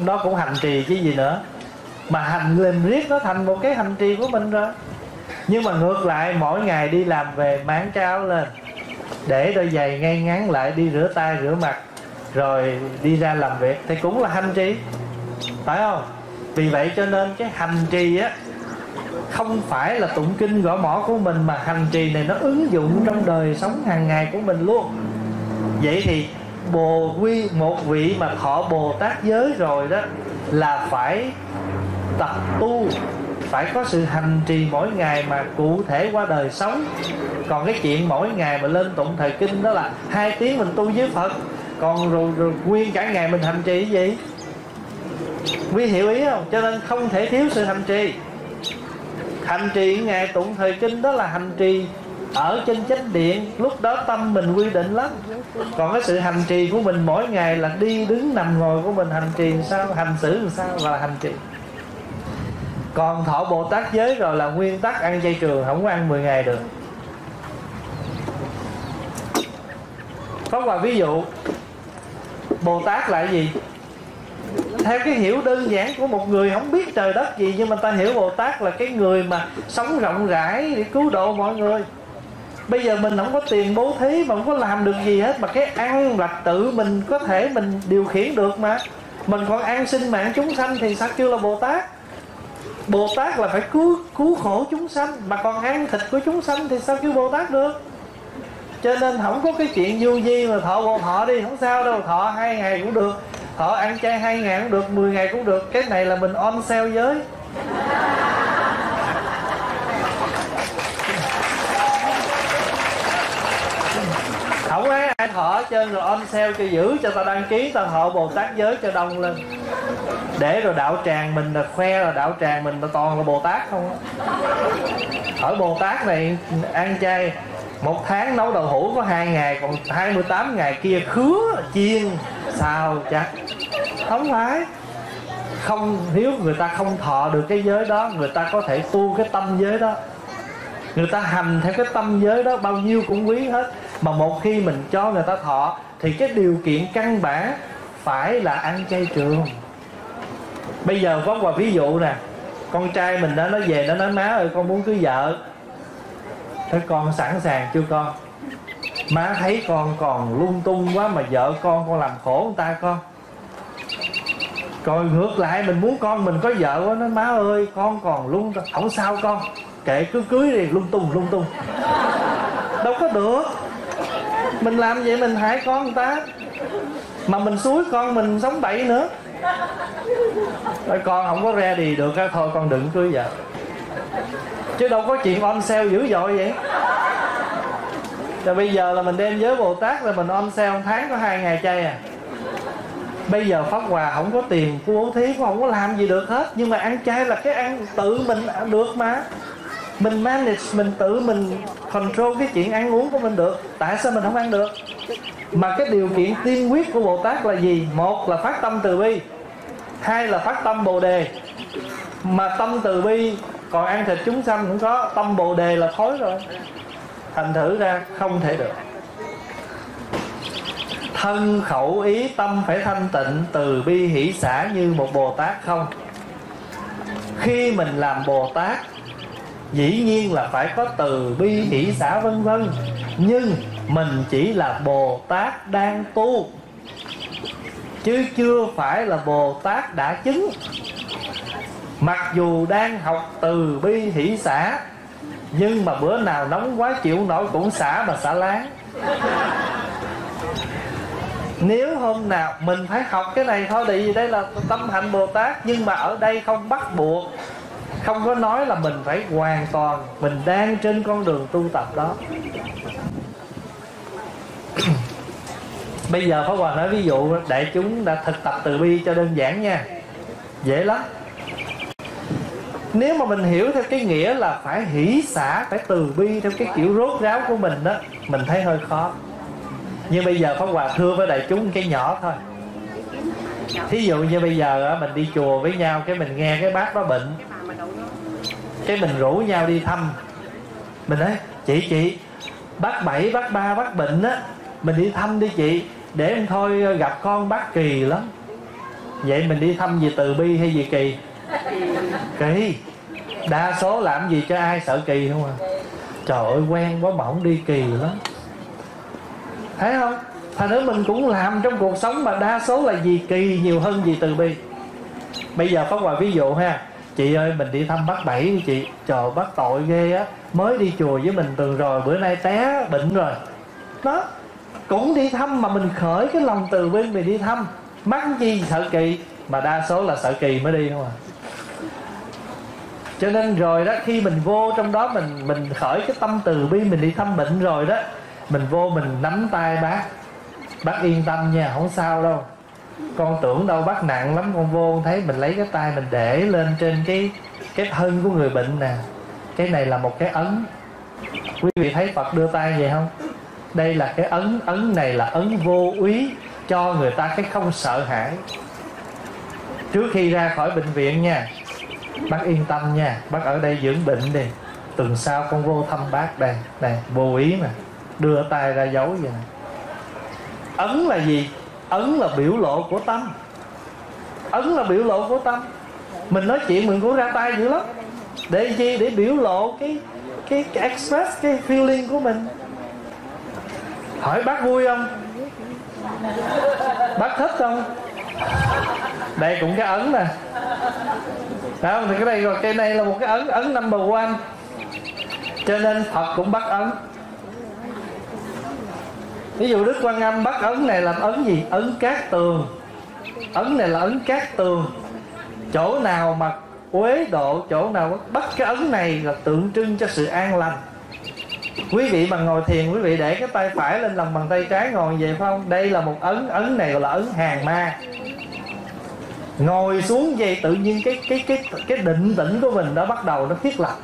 nó cũng hành trì chứ gì nữa. Mà hành lên riết nó thành một cái hành trì của mình rồi. Nhưng mà ngược lại mỗi ngày đi làm về máng cái áo lên, để đôi giày ngay ngắn lại, đi rửa tay rửa mặt rồi đi ra làm việc thì cũng là hành trì, phải không? Vì vậy cho nên cái hành trì á không phải là tụng kinh gõ mõ của mình, mà hành trì này nó ứng dụng trong đời sống hàng ngày của mình luôn. Vậy thì bồ quy một vị mà thọ Bồ Tát giới rồi đó là phải tập tu, phải có sự hành trì mỗi ngày mà cụ thể qua đời sống. Còn cái chuyện mỗi ngày mà lên tụng thời kinh đó là hai tiếng mình tu với Phật, còn rồi, rồi nguyên cả ngày mình hành trì cái gì? Quý hiểu ý không? Cho nên không thể thiếu sự hành trì. Hành trì ngày tụng thời kinh đó là hành trì ở trên chánh điện, lúc đó tâm mình quy định lắm. Còn cái sự hành trì của mình mỗi ngày là đi đứng nằm ngồi của mình hành trì sao, hành xử làm sao là hành trì. Còn thọ Bồ Tát giới rồi là nguyên tắc ăn chay trường, không có ăn mười ngày được. Có một ví dụ Bồ Tát là gì? Theo cái hiểu đơn giản của một người không biết trời đất gì, nhưng mà ta hiểu Bồ Tát là cái người mà sống rộng rãi để cứu độ mọi người. Bây giờ mình không có tiền bố thí mà không có làm được gì hết, mà cái ăn là tự mình có thể mình điều khiển được mà. Mình còn ăn sinh mạng chúng sanh thì sao kêu là Bồ Tát? Bồ Tát là phải cứu, cứu khổ chúng sanh, mà còn ăn thịt của chúng sanh thì sao kêu Bồ Tát được? Cho nên không có cái chuyện du di mà thọ Bồ Thọ đi, không sao đâu, thọ hai ngày cũng được, thọ ăn chay hai ngày cũng được, mười ngày cũng được. Cái này là mình on sale giới. Không ai ai thọ trơn rồi on sale cho giữ, cho ta đăng ký ta thọ Bồ Tát giới cho đông lên. Để rồi đạo tràng mình là khoe là đạo tràng mình là toàn là Bồ Tát không á. Hỏi Bồ Tát này ăn chay một tháng nấu đậu hũ có hai ngày, còn hai mươi tám ngày kia khứa chiên sao chắc. Không phải, không hiếu người ta không thọ được cái giới đó. Người ta có thể tu cái tâm giới đó, người ta hành theo cái tâm giới đó, bao nhiêu cũng quý hết. Mà một khi mình cho người ta thọ thì cái điều kiện căn bản phải là ăn chay trường. Bây giờ có một ví dụ nè, con trai mình đó nó về nó nói má ơi con muốn cưới vợ. Thế con sẵn sàng chưa con? Má thấy con còn lung tung quá mà vợ con, con làm khổ người ta con. Còn ngược lại mình muốn con mình có vợ quá, nói má ơi con còn lung tung. Không sao con, kệ cứ cưới đi, lung tung lung tung. Đâu có được. Mình làm vậy mình hại con người ta, mà mình xúi con mình sống bậy nữa. Rồi con không có ready được, thôi con đừng cưới vợ. Chứ đâu có chuyện on sale dữ dội vậy. Rồi bây giờ là mình đem giới Bồ Tát là mình on sale một tháng có hai ngày chay à. Bây giờ Pháp Hòa không có tiền bố thí cũng không có làm gì được hết, nhưng mà ăn chay là cái ăn tự mình được mà. Mình manage, mình tự mình control cái chuyện ăn uống của mình được. Tại sao mình không ăn được? Mà cái điều kiện tiên quyết của Bồ Tát là gì? Một là phát tâm từ bi, hai là phát tâm Bồ Đề. Mà tâm từ bi còn ăn thịt chúng sanh cũng có, tâm Bồ Đề là thối rồi. Thành thử ra không thể được. Thân khẩu ý tâm phải thanh tịnh, từ bi hỷ xả như một Bồ Tát không. Khi mình làm Bồ Tát dĩ nhiên là phải có từ bi hỷ xả vân vân, nhưng mình chỉ là Bồ Tát đang tu, chứ chưa phải là Bồ Tát đã chứng. Mặc dù đang học từ bi hỷ xả, nhưng mà bữa nào nóng quá chịu nổi cũng xả mà xả láng. Nếu hôm nào mình phải học cái này thôi, tại vì đây là tâm hạnh Bồ Tát. Nhưng mà ở đây không bắt buộc, không có nói là mình phải hoàn toàn. Mình đang trên con đường tu tập đó. Bây giờ Pháp Hòa nói ví dụ đại chúng đã thực tập từ bi cho đơn giản nha, dễ lắm. Nếu mà mình hiểu theo cái nghĩa là phải hỷ xả, phải từ bi theo cái kiểu rốt ráo của mình đó, mình thấy hơi khó. Nhưng bây giờ Pháp Hòa thưa với đại chúng cái nhỏ thôi. Thí dụ như bây giờ mình đi chùa với nhau, cái mình nghe cái bác đó bệnh, cái mình rủ nhau đi thăm. Mình nói chị chị bác Bảy, bác Ba, bác bệnh á, mình đi thăm đi chị, để em thôi gặp con bác kỳ lắm. Vậy mình đi thăm vì từ bi hay vì kỳ? Kỳ. Đa số làm gì cho ai sợ kỳ không à? Trời ơi quen quá mà không đi kỳ lắm. Thấy không? Thành nữa mình cũng làm trong cuộc sống mà đa số là gì kỳ nhiều hơn gì từ bi. Bây giờ Pháp Hòa ví dụ ha, chị ơi mình đi thăm bác Bảy của chị, trời bác tội ghê á, mới đi chùa với mình tuần rồi, bữa nay té bệnh rồi. Đó, cũng đi thăm mà mình khởi cái lòng từ bi mình đi thăm, mắc chi sợ kỳ, mà đa số là sợ kỳ mới đi không à. Cho nên rồi đó, khi mình vô trong đó mình mình khởi cái tâm từ bi mình đi thăm bệnh rồi đó, mình vô mình nắm tay bác, bác yên tâm nha, không sao đâu, con tưởng đâu bác nặng lắm, con vô thấy mình lấy cái tay mình để lên trên cái cái thân của người bệnh nè, cái này là một cái ấn, quý vị thấy Phật đưa tay vậy không, đây là cái ấn, ấn này là ấn vô úy, cho người ta cái không sợ hãi. Trước khi ra khỏi bệnh viện nha, bác yên tâm nha, bác ở đây dưỡng bệnh đi, tuần sau con vô thăm bác đây này, vô úy mà đưa tay ra giấu vậy nè. Ấn là gì? Ấn là biểu lộ của tâm. Ấn là biểu lộ của tâm. Mình nói chuyện mình cũng ra tay dữ lắm. Để chi? Để biểu lộ cái, cái, cái express, cái feeling của mình. Hỏi bác vui không? Bác thích không? Đây cũng cái ấn nè. Đó, thì cái này rồi, cái này là một cái ấn, ấn number one. Cho nên Phật cũng bắt ấn. Ví dụ Đức Quang Âm bắt ấn này làm ấn gì? Ấn cát tường. Ấn này là ấn cát tường. Chỗ nào mà uế độ, chỗ nào bắt cái ấn này là tượng trưng cho sự an lành. Quý vị mà ngồi thiền, quý vị để cái tay phải lên lòng bàn tay trái ngồi về phải không? Đây là một ấn, ấn này gọi là ấn hàng ma. Ngồi xuống vậy tự nhiên cái cái cái cái định tĩnh của mình đó bắt đầu nó thiết lập.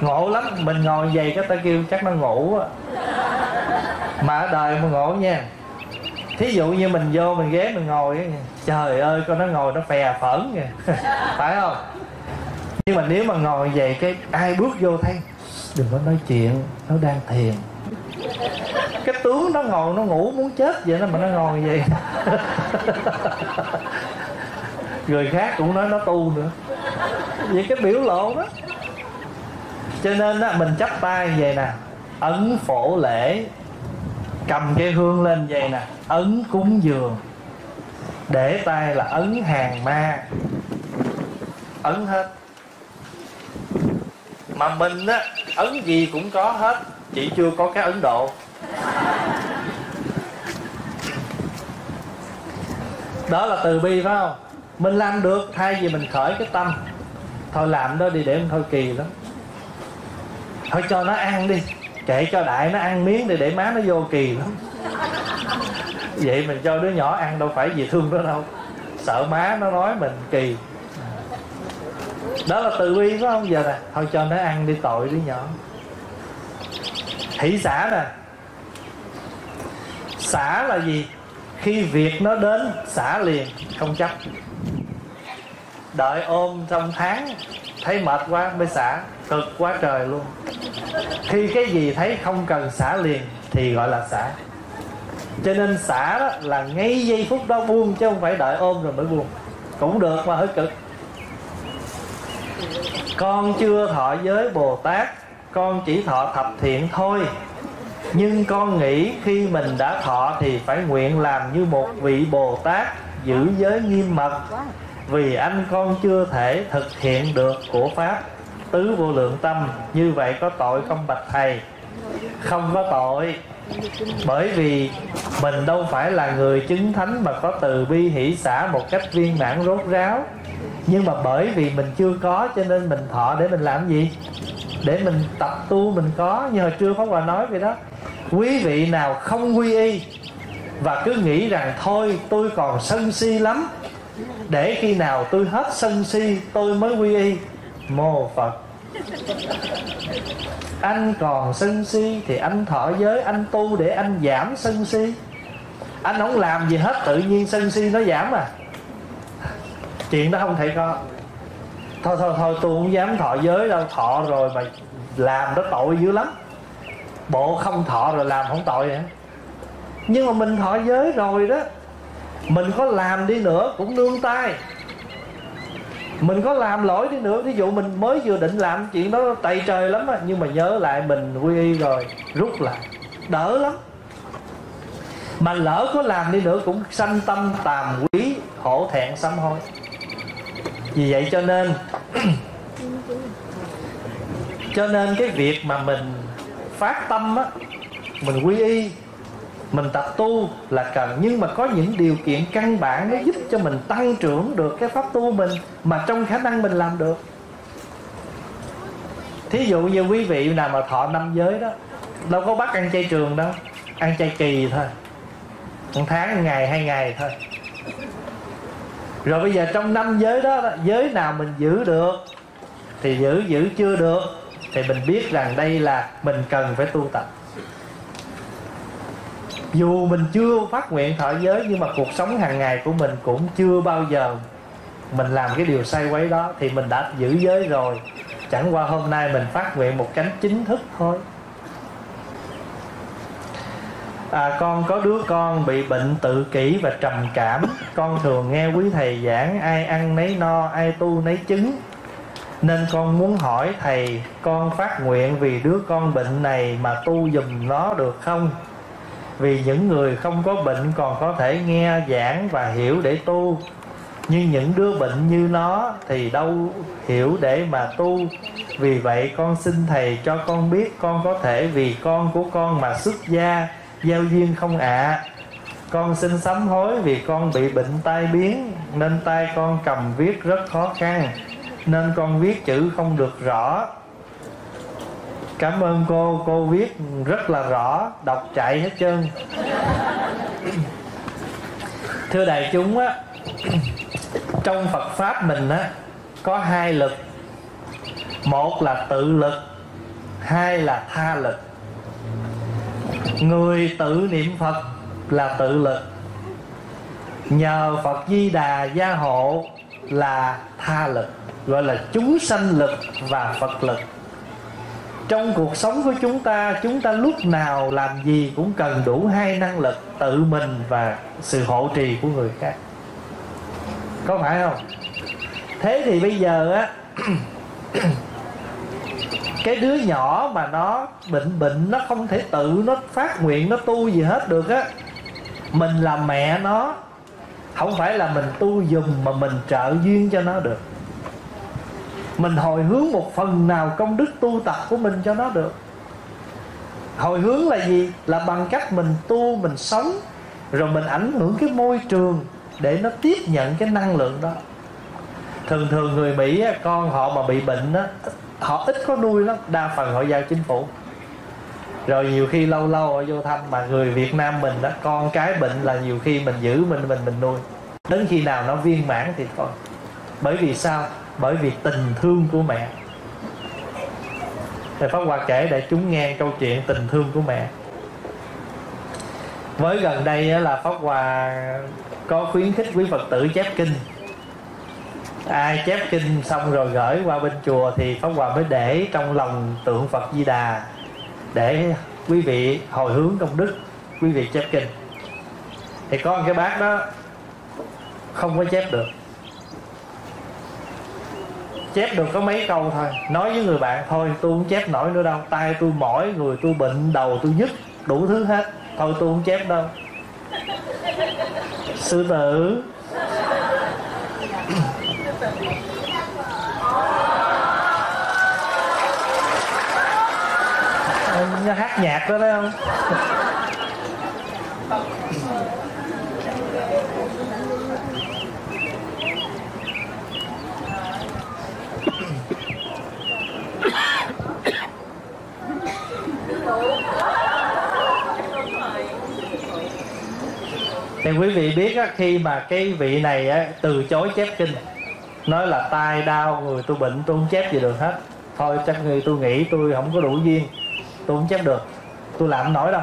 Ngộ lắm, mình ngồi về cái ta kêu chắc nó ngủ á. Mà ở đời mà ngộ nha. Thí dụ như mình vô mình ghé mình ngồi, trời ơi con nó ngồi nó phè phởn kìa. Phải không? Nhưng mà nếu mà ngồi về cái ai bước vô thấy đừng có nói chuyện, nó đang thiền. Cái tướng nó ngồi nó ngủ muốn chết vậy đó mà nó ngồi vậy. Người khác cũng nói nó tu nữa. Vậy cái biểu lộ đó. Cho nên á, mình chắp tay về nè, ấn phổ lễ, cầm cái hương lên vậy nè, ấn cúng dường, để tay là ấn hàng ma, ấn hết. Mà mình á, ấn gì cũng có hết, chỉ chưa có cái Ấn Độ. Đó là từ bi phải không? Mình làm được, thay vì mình khởi cái tâm, thôi làm đó đi để thôi kỳ lắm. Thôi cho nó ăn đi, kệ cho đại nó ăn miếng đi để má nó vô kỳ lắm. Vậy mình cho đứa nhỏ ăn đâu phải vì thương nó đâu, sợ má nó nói mình kỳ. Đó là từ bi phải không? Giờ nè, thôi cho nó ăn đi tội đứa nhỏ. Hỷ xả nè. Xả là gì? Khi việc nó đến, xả liền, không chấp. Đợi ôm trong tháng, thấy mệt quá mới xả, cực quá trời luôn. Khi cái gì thấy không cần xả liền thì gọi là xả. Cho nên xả đó là ngay giây phút đó buông, chứ không phải đợi ôm rồi mới buông. Cũng được mà hơi cực. Con chưa thọ giới Bồ Tát, con chỉ thọ thập thiện thôi. Nhưng con nghĩ khi mình đã thọ thì phải nguyện làm như một vị Bồ Tát, giữ giới nghiêm mật. Vì anh con chưa thể thực hiện được của Pháp tứ vô lượng tâm. Như vậy có tội không bạch thầy? Không có tội. Bởi vì mình đâu phải là người chứng thánh mà có từ bi hỷ xả một cách viên mãn rốt ráo. Nhưng mà bởi vì mình chưa có cho nên mình thọ để mình làm gì? Để mình tập tu mình có. Như hồi trưa Pháp Hòa nói vậy đó. Quý vị nào không quy y và cứ nghĩ rằng thôi tôi còn sân si lắm, để khi nào tôi hết sân si tôi mới quy y. Mô Phật. Anh còn sân si thì anh thọ giới, anh tu để anh giảm sân si. Anh không làm gì hết tự nhiên sân si nó giảm à. Chuyện đó không thể có. Thôi thôi thôi tôi không dám thọ giới đâu. Thọ rồi mà làm đó tội dữ lắm. Bộ không thọ rồi làm không tội hả? Nhưng mà mình thọ giới rồi đó, mình có làm đi nữa cũng nương tay. Mình có làm lỗi đi nữa, ví dụ mình mới vừa định làm chuyện đó tày trời lắm á, nhưng mà nhớ lại mình quy y rồi, rút lại, đỡ lắm. Mà lỡ có làm đi nữa cũng sanh tâm tàm quý, khổ thẹn sám hối. Vì vậy cho nên cho nên cái việc mà mình phát tâm á, mình quy y, mình tập tu là cần. Nhưng mà có những điều kiện căn bản nó giúp cho mình tăng trưởng được cái pháp tu mình mà trong khả năng mình làm được. Thí dụ như quý vị nào mà thọ năm giới đó, đâu có bắt ăn chay trường đâu, ăn chay kỳ thôi, một tháng, một ngày, hai ngày thôi. Rồi bây giờ trong năm giới đó, giới nào mình giữ được thì giữ, giữ chưa được thì mình biết rằng đây là mình cần phải tu tập. Dù mình chưa phát nguyện thọ giới nhưng mà cuộc sống hàng ngày của mình cũng chưa bao giờ mình làm cái điều sai quấy đó, thì mình đã giữ giới rồi. Chẳng qua hôm nay mình phát nguyện một cánh chính thức thôi. À, con có đứa con bị bệnh tự kỷ và trầm cảm. Con thường nghe quý thầy giảng ai ăn nấy no, ai tu nấy chứng. Nên con muốn hỏi thầy, con phát nguyện vì đứa con bệnh này mà tu giùm nó được không? Vì những người không có bệnh còn có thể nghe giảng và hiểu để tu, nhưng những đứa bệnh như nó thì đâu hiểu để mà tu. Vì vậy con xin thầy cho con biết con có thể vì con của con mà xuất gia, giao duyên không ạ? À, con xin sám hối vì con bị bệnh tai biến nên tay con cầm viết rất khó khăn, nên con viết chữ không được rõ. Cảm ơn cô, cô viết rất là rõ, đọc chạy hết trơn. Thưa đại chúng á, trong Phật Pháp mình á, có hai lực. Một là tự lực, hai là tha lực. Người tự niệm Phật là tự lực, nhờ Phật Di Đà gia hộ là tha lực, gọi là chúng sanh lực và Phật lực. Trong cuộc sống của chúng ta, chúng ta lúc nào làm gì cũng cần đủ hai năng lực, tự mình và sự hộ trì của người khác. Có phải không? Thế thì bây giờ á, cái đứa nhỏ mà nó bệnh bệnh, nó không thể tự nó phát nguyện nó tu gì hết được á, mình là mẹ nó, không phải là mình tu dùm mà mình trợ duyên cho nó được. Mình hồi hướng một phần nào công đức tu tập của mình cho nó được. Hồi hướng là gì? Là bằng cách mình tu, mình sống, rồi mình ảnh hưởng cái môi trường để nó tiếp nhận cái năng lượng đó. Thường thường người Mỹ, con họ mà bị bệnh đó, họ ít có nuôi lắm, đa phần họ giao chính phủ. Rồi nhiều khi lâu lâu họ vô thăm. Mà người Việt Nam mình đó, con cái bệnh là nhiều khi mình giữ mình, mình mình nuôi. Đến khi nào nó viên mãn thì thôi. Bởi vì sao? Bởi vì tình thương của mẹ. Thầy Pháp Hòa kể để chúng nghe câu chuyện tình thương của mẹ. Mới gần đây là Pháp Hòa có khuyến khích quý Phật tử chép kinh. Ai chép kinh xong rồi gửi qua bên chùa thì Pháp Hòa mới để trong lòng tượng Phật Di Đà để quý vị hồi hướng công đức, quý vị chép kinh. Thì có một cái bác đó không có chép được, chép được có mấy câu thôi, nói với người bạn thôi tôi không chép nổi nữa đâu, tay tôi mỏi, người tôi bệnh, đầu tôi nhức, đủ thứ hết, thôi tôi không chép đâu. Sư tử nó hát nhạc đó, phải không? Thì quý vị biết á, khi mà cái vị này á, từ chối chép kinh, nói là tai đau, người tôi bệnh, tôi không chép gì được hết, thôi chắc người tôi nghĩ tôi không có đủ duyên, tôi không chép được, tôi làm không nổi đâu.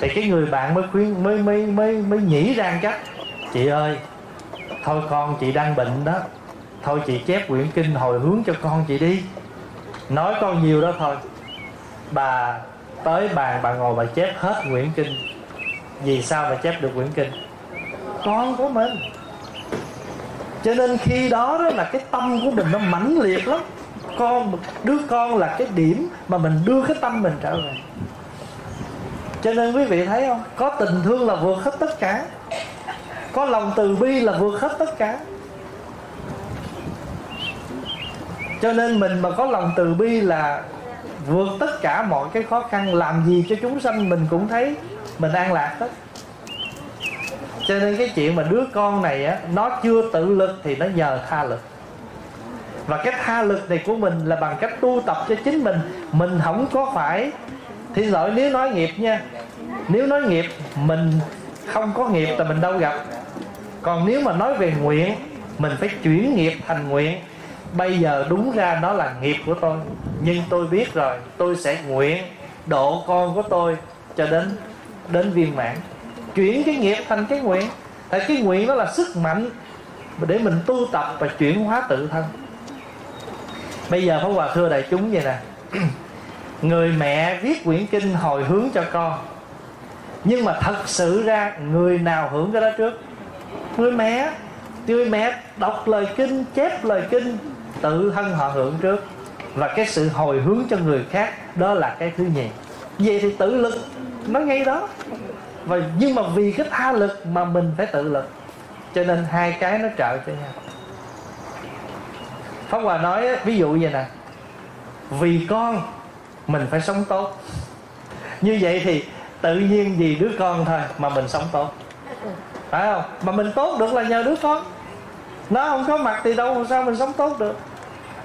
Thì cái người bạn mới khuyên, mới mới mới mới nhĩ rang chắc, chị ơi, thôi con chị đang bệnh đó, thôi chị chép quyển kinh hồi hướng cho con chị đi, nói con nhiều đó thôi. Bà tới bàn, bà ngồi bà chép hết quyển kinh. Vì sao mà chép được quyển kinh? Con của mình. Cho nên khi đó, đó là cái tâm của mình nó mãnh liệt lắm. Con, đứa con là cái điểm mà mình đưa cái tâm mình trở về. Cho nên quý vị thấy không, có tình thương là vượt hết tất cả, có lòng từ bi là vượt hết tất cả. Cho nên mình mà có lòng từ bi là vượt tất cả mọi cái khó khăn, làm gì cho chúng sanh mình cũng thấy mình an lạc hết. Cho nên cái chuyện mà đứa con này á, nó chưa tự lực thì nó nhờ tha lực. Và cái tha lực này của mình là bằng cách tu tập cho chính mình. Mình không có phải, thì lỗi nếu nói nghiệp nha, nếu nói nghiệp, mình không có nghiệp thì mình đâu gặp. Còn nếu mà nói về nguyện, mình phải chuyển nghiệp thành nguyện. Bây giờ đúng ra nó là nghiệp của tôi, nhưng tôi biết rồi, tôi sẽ nguyện độ con của tôi cho đến đến viên mãn. Chuyển cái nghiệp thành cái nguyện. Tại cái nguyện đó là sức mạnh để mình tu tập và chuyển hóa tự thân. Bây giờ Pháp Hòa thưa đại chúng vậy nè, người mẹ viết quyển kinh hồi hướng cho con, nhưng mà thật sự ra người nào hưởng cái đó trước? Người mẹ. Người mẹ đọc lời kinh, chép lời kinh, tự thân họ hưởng trước. Và cái sự hồi hướng cho người khác, đó là cái thứ nhì. Vậy thì tự lực nó ngay đó. Và nhưng mà vì cái tha lực mà mình phải tự lực. Cho nên hai cái nó trợ cho nhau. Pháp Hòa nói ví dụ vậy nè, vì con mình phải sống tốt. Như vậy thì tự nhiên vì đứa con thôi mà mình sống tốt, phải không? Mà mình tốt được là nhờ đứa con. Nó không có mặt thì đâu sao mình sống tốt được.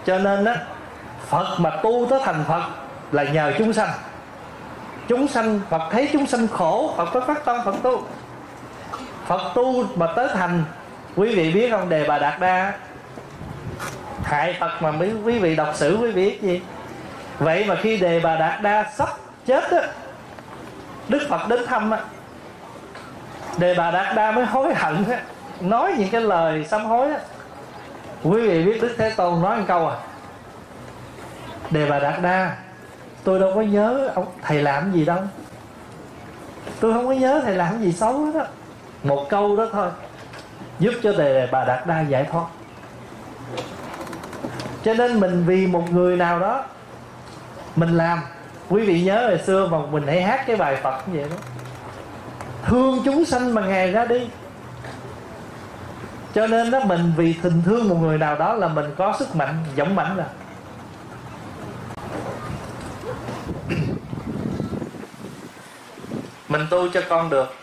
Cho nên á, Phật mà tu tới thành Phật là nhờ chúng sanh. Chúng sanh, Phật thấy chúng sanh khổ, Phật có phát tâm Phật tu. Phật tu mà tới thành, quý vị biết không, Đề Bà Đạt Đa hại Phật mà quý vị đọc sử quý vị biết gì. Vậy mà khi Đề Bà Đạt Đa sắp chết á, Đức Phật đến thăm á, Đề Bà Đạt Đa mới hối hận á, nói những cái lời sám hối á. Quý vị biết Đức Thế Tôn nói một câu à: Đề Bà Đạt Đa, tôi đâu có nhớ ông thầy làm gì đâu, tôi không có nhớ thầy làm gì xấu hết á. Một câu đó thôi giúp cho Đề Bà Đạt Đa giải thoát. Cho nên mình vì một người nào đó mình làm. Quý vị nhớ hồi xưa mà mình hãy hát cái bài Phật như vậy đó: thương chúng sanh mà Ngài ra đi. Cho nên đó, mình vì tình thương một người nào đó là mình có sức mạnh, dũng mãnh rồi. Mình tu cho con được.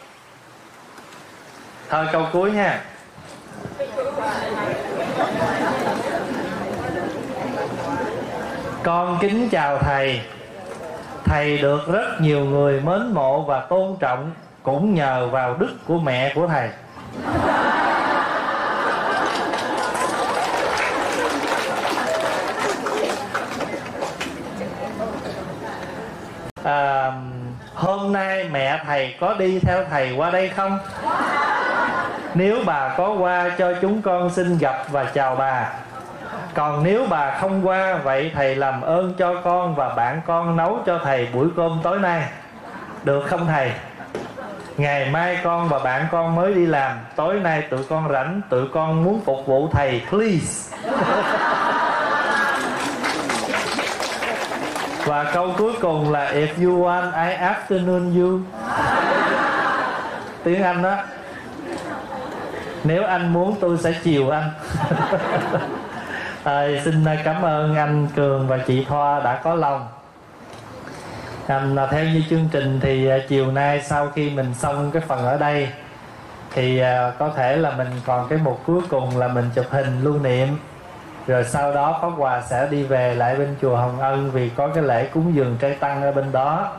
Thôi câu cuối nha. Con kính chào Thầy. Thầy được rất nhiều người mến mộ và tôn trọng, cũng nhờ vào đức của mẹ của Thầy. À, hôm nay mẹ Thầy có đi theo Thầy qua đây không? Nếu bà có qua cho chúng con xin gặp và chào bà. Còn nếu bà không qua, vậy Thầy làm ơn cho con và bạn con nấu cho Thầy buổi cơm tối nay, được không Thầy? Ngày mai con và bạn con mới đi làm, tối nay tụi con rảnh, tụi con muốn phục vụ Thầy please. Và câu cuối cùng là if you want, I afternoon you. Tiếng Anh đó. Nếu anh muốn tôi sẽ chiều anh. À, xin cảm ơn anh Cường và chị Thoa đã có lòng. À, theo như chương trình thì à, chiều nay sau khi mình xong cái phần ở đây thì à, có thể là mình còn cái mục cuối cùng là mình chụp hình lưu niệm. Rồi sau đó Pháp Hòa sẽ đi về lại bên chùa Hồng Ân, vì có cái lễ cúng dường trai tăng ở bên đó.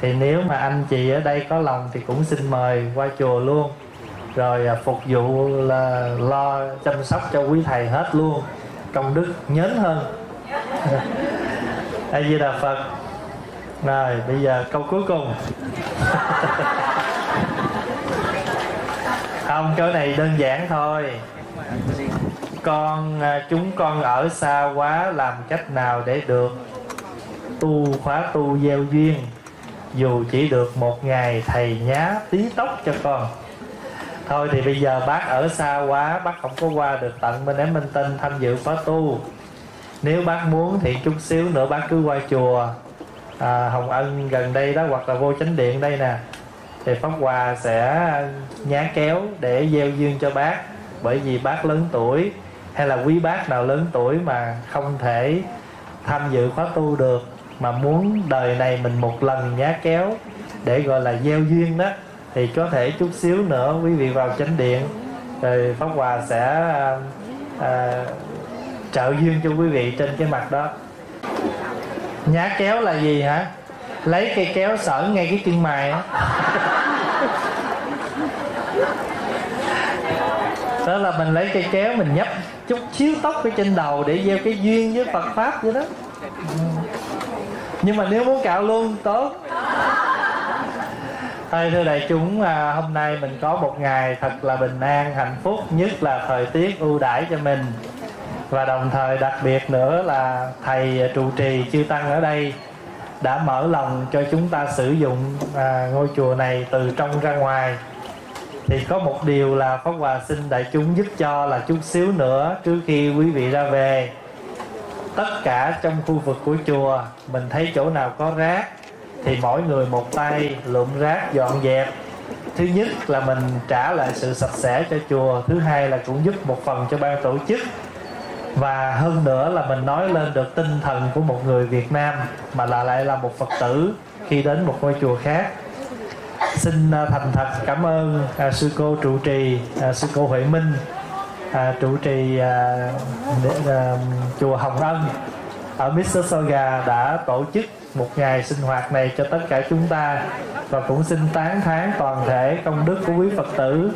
Thì nếu mà anh chị ở đây có lòng thì cũng xin mời qua chùa luôn. Rồi à, phục vụ là lo chăm sóc cho quý Thầy hết luôn, công đức nhớn hơn. A Di Đà Phật. Rồi bây giờ câu cuối cùng. Không, cái này đơn giản thôi. Con, chúng con ở xa quá, làm cách nào để được tu khóa tu gieo duyên, dù chỉ được một ngày Thầy nhá tí tóc cho con. Thôi thì bây giờ bác ở xa quá, bác không có qua được tận bên em Minh Tinh tham dự khóa tu. Nếu bác muốn thì chút xíu nữa bác cứ qua chùa à, Hồng Ân gần đây đó, hoặc là Vô Chánh Điện đây nè, thì Pháp Hòa sẽ nhá kéo để gieo duyên cho bác. Bởi vì bác lớn tuổi hay là quý bác nào lớn tuổi mà không thể tham dự khóa tu được, mà muốn đời này mình một lần nhá kéo để gọi là gieo duyên đó, thì có thể chút xíu nữa quý vị vào Chánh Điện rồi Pháp Hòa sẽ à, à, trợ duyên cho quý vị trên cái mặt đó. Nhá kéo là gì hả? Lấy cây kéo sởn ngay cái chân mày đó. Đó là mình lấy cây kéo mình nhấp chút xíu tóc ở trên đầu để gieo cái duyên với Phật Pháp vậy đó. Nhưng mà nếu muốn cạo luôn tốt. Thôi thưa đại chúng, hôm nay mình có một ngày thật là bình an, hạnh phúc, nhất là thời tiết ưu đãi cho mình. Và đồng thời đặc biệt nữa là thầy trụ trì chư tăng ở đây đã mở lòng cho chúng ta sử dụng à, ngôi chùa này từ trong ra ngoài. Thì có một điều là Pháp Hòa xin đại chúng giúp cho là chút xíu nữa trước khi quý vị ra về, tất cả trong khu vực của chùa mình thấy chỗ nào có rác thì mỗi người một tay lượm rác dọn dẹp. Thứ nhất là mình trả lại sự sạch sẽ cho chùa, thứ hai là cũng giúp một phần cho ban tổ chức. Và hơn nữa là mình nói lên được tinh thần của một người Việt Nam mà là lại là một Phật tử khi đến một ngôi chùa khác. Xin thành thật cảm ơn à, sư cô trụ trì, à, sư cô Huệ Minh, à, trụ trì à, để, à, chùa Hồng Ân ở Mississauga đã tổ chức một ngày sinh hoạt này cho tất cả chúng ta. Và cũng xin tán thán toàn thể công đức của quý Phật tử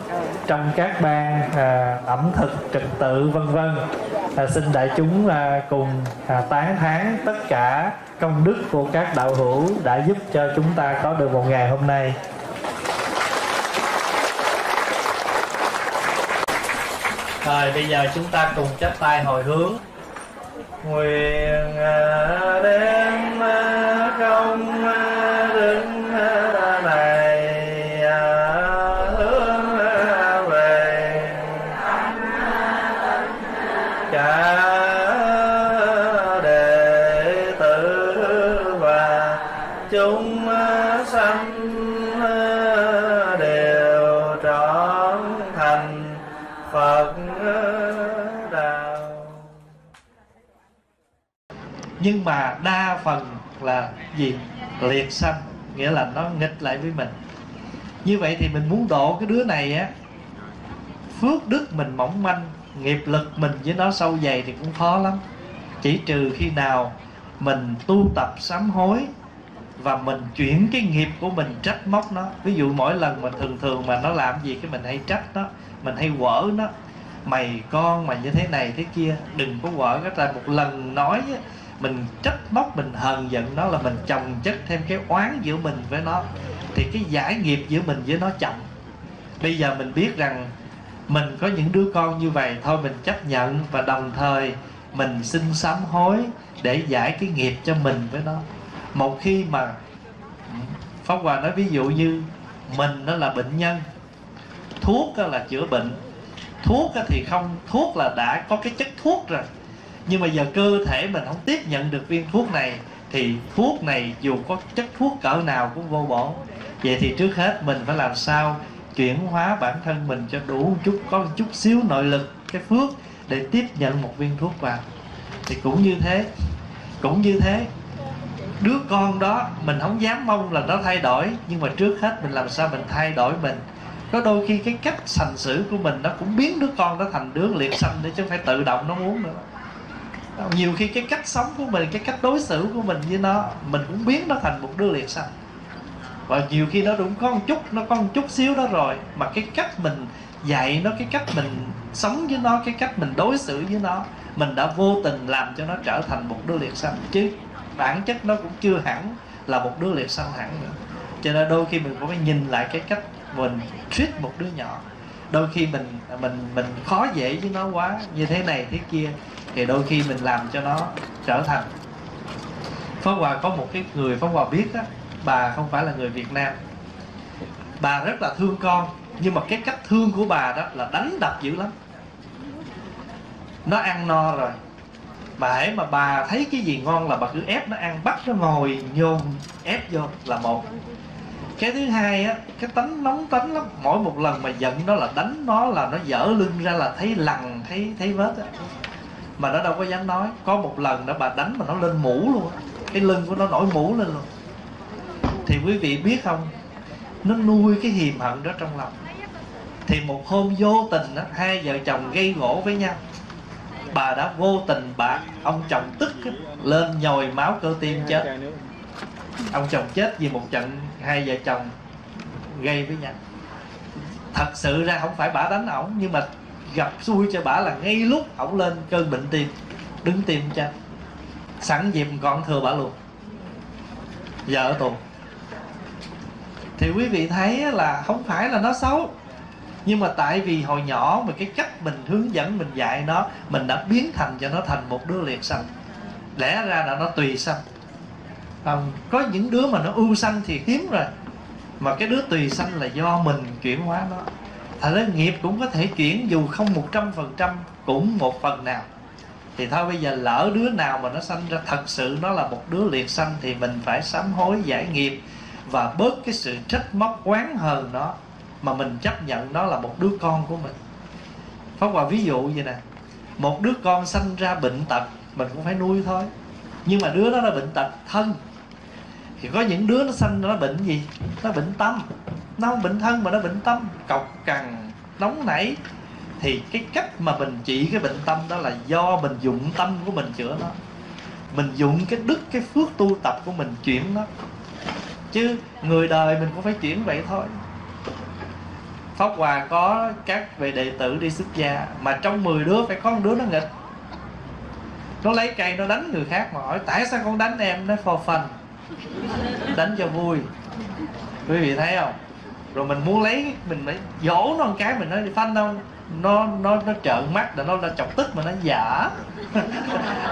trong các ban à, ẩm thực, trật tự vân vân. À, xin đại chúng à, cùng à, tán thán tất cả công đức của các đạo hữu đã giúp cho chúng ta có được một ngày hôm nay. Rồi bây giờ chúng ta cùng chắp tay hồi hướng. Nguyện đem công đức này hướng về cả đệ tử và chúng sanh đều trọn thành Phật. Nhưng mà đa phần là gì? Liệt sanh, nghĩa là nó nghịch lại với mình. Như vậy thì mình muốn độ cái đứa này á, phước đức mình mỏng manh, nghiệp lực mình với nó sâu dày thì cũng khó lắm. Chỉ trừ khi nào mình tu tập sám hối và mình chuyển cái nghiệp của mình trách móc nó. Ví dụ mỗi lần mà thường thường mà nó làm gì cái mình hay trách nó, mình hay quở nó: mày con mày như thế này thế kia, đừng có quở. Cái ta một lần nói á, mình trách móc, mình hờn giận nó là mình chồng chất thêm cái oán giữa mình với nó, thì cái giải nghiệp giữa mình với nó chậm. Bây giờ mình biết rằng mình có những đứa con như vậy, thôi mình chấp nhận và đồng thời mình xin sám hối để giải cái nghiệp cho mình với nó. Một khi mà Pháp Hòa nói ví dụ như mình đó là bệnh nhân, thuốc đó là chữa bệnh, thuốc đó thì không, thuốc là đã có cái chất thuốc rồi. Nhưng mà giờ cơ thể mình không tiếp nhận được viên thuốc này, thì thuốc này dù có chất thuốc cỡ nào cũng vô bổ. Vậy thì trước hết mình phải làm sao chuyển hóa bản thân mình cho đủ chút, có một chút xíu nội lực, cái phước để tiếp nhận một viên thuốc vào. Thì cũng như thế, cũng như thế đứa con đó mình không dám mong là nó thay đổi, nhưng mà trước hết mình làm sao mình thay đổi mình. Có đôi khi cái cách hành xử của mình nó cũng biến đứa con đó thành đứa liệt sanh để chứ không phải tự động nó muốn nữa. Nhiều khi cái cách sống của mình, cái cách đối xử của mình với nó, mình cũng biến nó thành một đứa liệt sanh. Và nhiều khi nó cũng có một chút, nó có một chút xíu đó rồi, mà cái cách mình dạy nó, cái cách mình sống với nó, cái cách mình đối xử với nó, mình đã vô tình làm cho nó trở thành một đứa liệt sanh, chứ bản chất nó cũng chưa hẳn là một đứa liệt sanh hẳn nữa. Cho nên đôi khi mình cũng phải nhìn lại cái cách mình treat một đứa nhỏ. Đôi khi mình mình mình khó dễ với nó quá, như thế này thế kia, thì đôi khi mình làm cho nó trở thành. Pháp Hòa có một cái người Pháp Hòa biết đó, bà không phải là người Việt Nam, bà rất là thương con, nhưng mà cái cách thương của bà đó là đánh đập dữ lắm. Nó ăn no rồi, Bãi mà bà thấy cái gì ngon là bà cứ ép nó ăn, bắt nó ngồi nhôm ép vô là một. Cái thứ hai á, cái tánh nóng tánh lắm, mỗi một lần mà giận nó là đánh nó là nó dở lưng ra là thấy lằn, thấy thấy vết á, mà nó đâu có dám nói. Có một lần đó bà đánh mà nó lên mũ luôn á, cái lưng của nó nổi mũ lên luôn. Thì quý vị biết không, nó nuôi cái hiềm hận đó trong lòng. Thì một hôm vô tình á, hai vợ chồng gây gỗ với nhau, bà đã vô tình bạc, ông chồng tức lên nhồi máu cơ tim chết. Ông chồng chết vì một trận hai vợ chồng gây với nhau. Thật sự ra không phải bả đánh ổng, nhưng mà gặp xui cho bả là ngay lúc ổng lên cơn bệnh tim, đứng tim chết. Sẵn dịp còn thừa bả luôn, vợ tù. Thì quý vị thấy là không phải là nó xấu, nhưng mà tại vì hồi nhỏ mà cái cách mình hướng dẫn, mình dạy nó, mình đã biến thành cho nó thành một đứa liệt sanh. Lẽ ra là nó tùy sanh. Không, có những đứa mà nó ưu sanh thì hiếm rồi, mà cái đứa tùy sanh là do mình chuyển hóa nó. Thật ra nghiệp cũng có thể chuyển, dù không một trăm phần trăm, cũng một phần nào. Thì thôi bây giờ lỡ đứa nào mà nó sanh ra thật sự nó là một đứa liệt sanh thì mình phải sám hối giải nghiệp và bớt cái sự trách móc oán hờn nó, mà mình chấp nhận nó là một đứa con của mình. Pháp Hòa ví dụ vậy nè, một đứa con sanh ra bệnh tật mình cũng phải nuôi thôi, nhưng mà đứa đó là bệnh tật thân. Thì có những đứa nó sanh nó bệnh gì? Nó bệnh tâm. Nó không bệnh thân mà nó bệnh tâm, cọc cằn, nóng nảy. Thì cái cách mà mình trị cái bệnh tâm đó là do mình dụng tâm của mình chữa nó, mình dụng cái đức, cái phước tu tập của mình chuyển nó. Chứ người đời mình cũng phải chuyển vậy thôi. Pháp Hòa có các vị đệ tử đi xuất gia, mà trong mười đứa phải có một đứa nó nghịch. Nó lấy cây nó đánh người khác mà hỏi tại sao con đánh em, nó for fun, đánh cho vui. Quý vị thấy không? Rồi mình muốn lấy, mình phải dỗ nó một cái, mình nói phanh không, nó nó nó trợn mắt, là nó là chọc tức mà nó giả.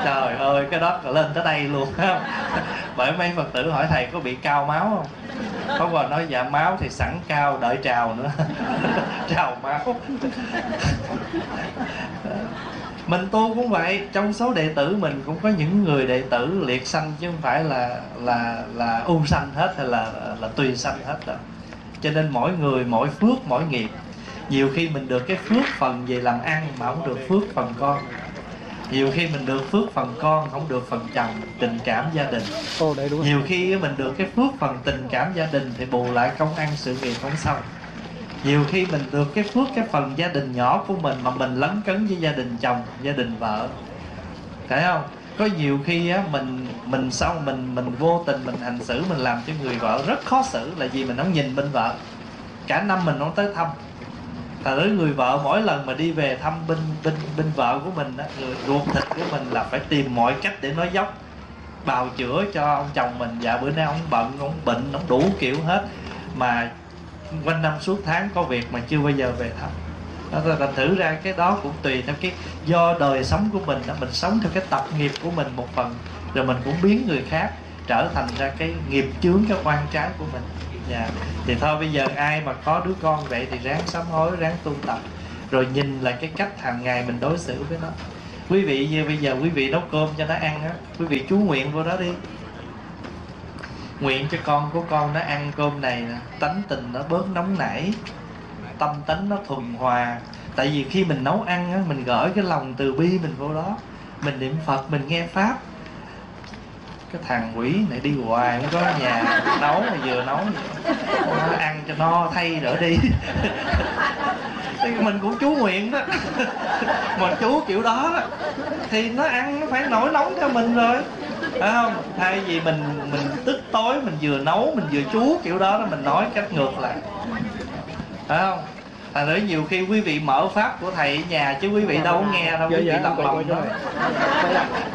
Trời ơi, cái đó lên tới đây luôn. Bởi mấy Phật tử hỏi thầy có bị cao máu không? Pháp Hòa nói dạ máu thì sẵn cao, đợi trào nữa. Trào máu. Mình tu cũng vậy, trong số đệ tử mình cũng có những người đệ tử liệt sanh, chứ không phải là là là ưu sanh hết, hay là là tùy sanh hết đâu. Cho nên mỗi người mỗi phước mỗi nghiệp. Nhiều khi mình được cái phước phần về làm ăn mà không được phước phần con. Nhiều khi mình được phước phần con không được phần chồng, tình cảm gia đình. Nhiều khi mình được cái phước phần tình cảm gia đình thì bù lại công ăn sự nghiệp không xong. Nhiều khi mình được cái phước cái phần gia đình nhỏ của mình mà mình lấn cấn với gia đình chồng, gia đình vợ, thấy không? Có nhiều khi á, mình mình xong mình mình vô tình mình hành xử, mình làm cho người vợ rất khó xử là vì mình không nhìn bên vợ, cả năm mình không tới thăm. Thật ra người vợ mỗi lần mà đi về thăm bên bên bên vợ của mình á, người ruột thịt của mình là phải tìm mọi cách để nói dốc, bào chữa cho ông chồng mình. Dạ bữa nay ông bận, ông bệnh, ông đủ kiểu hết mà quanh năm suốt tháng có việc mà chưa bao giờ về thăm. Đó là thử ra cái đó cũng tùy theo cái do đời sống của mình, mình sống theo cái tập nghiệp của mình một phần, rồi mình cũng biến người khác trở thành ra cái nghiệp chướng, cái oan trái của mình. Yeah. Thì thôi bây giờ ai mà có đứa con vậy thì ráng sám hối, ráng tu tập, rồi nhìn lại cái cách hàng ngày mình đối xử với nó. Quý vị như bây giờ quý vị nấu cơm cho nó ăn á, quý vị chú nguyện vô đó đi, nguyện cho con của con nó ăn cơm này nè, tánh tình nó bớt nóng nảy, tâm tính nó thuần hòa. Tại vì khi mình nấu ăn á, mình gửi cái lòng từ bi mình vô đó, mình niệm Phật, mình nghe Pháp. Cái thằng quỷ này đi hoài không có nhà nấu, mà vừa nấu nó ăn cho no thay đỡ đi. Mình cũng chú nguyện đó, mình chú kiểu đó, đó thì nó ăn nó phải nổi nóng theo mình rồi, phải không? Thay vì mình mình tức tối mình vừa nấu mình vừa chú kiểu đó, đó mình nói cách ngược lại, phải không? À, nữa nhiều khi quý vị mở Pháp của thầy ở nhà chứ quý vị đâu có nghe đâu, quý vị lầm lầm thôi.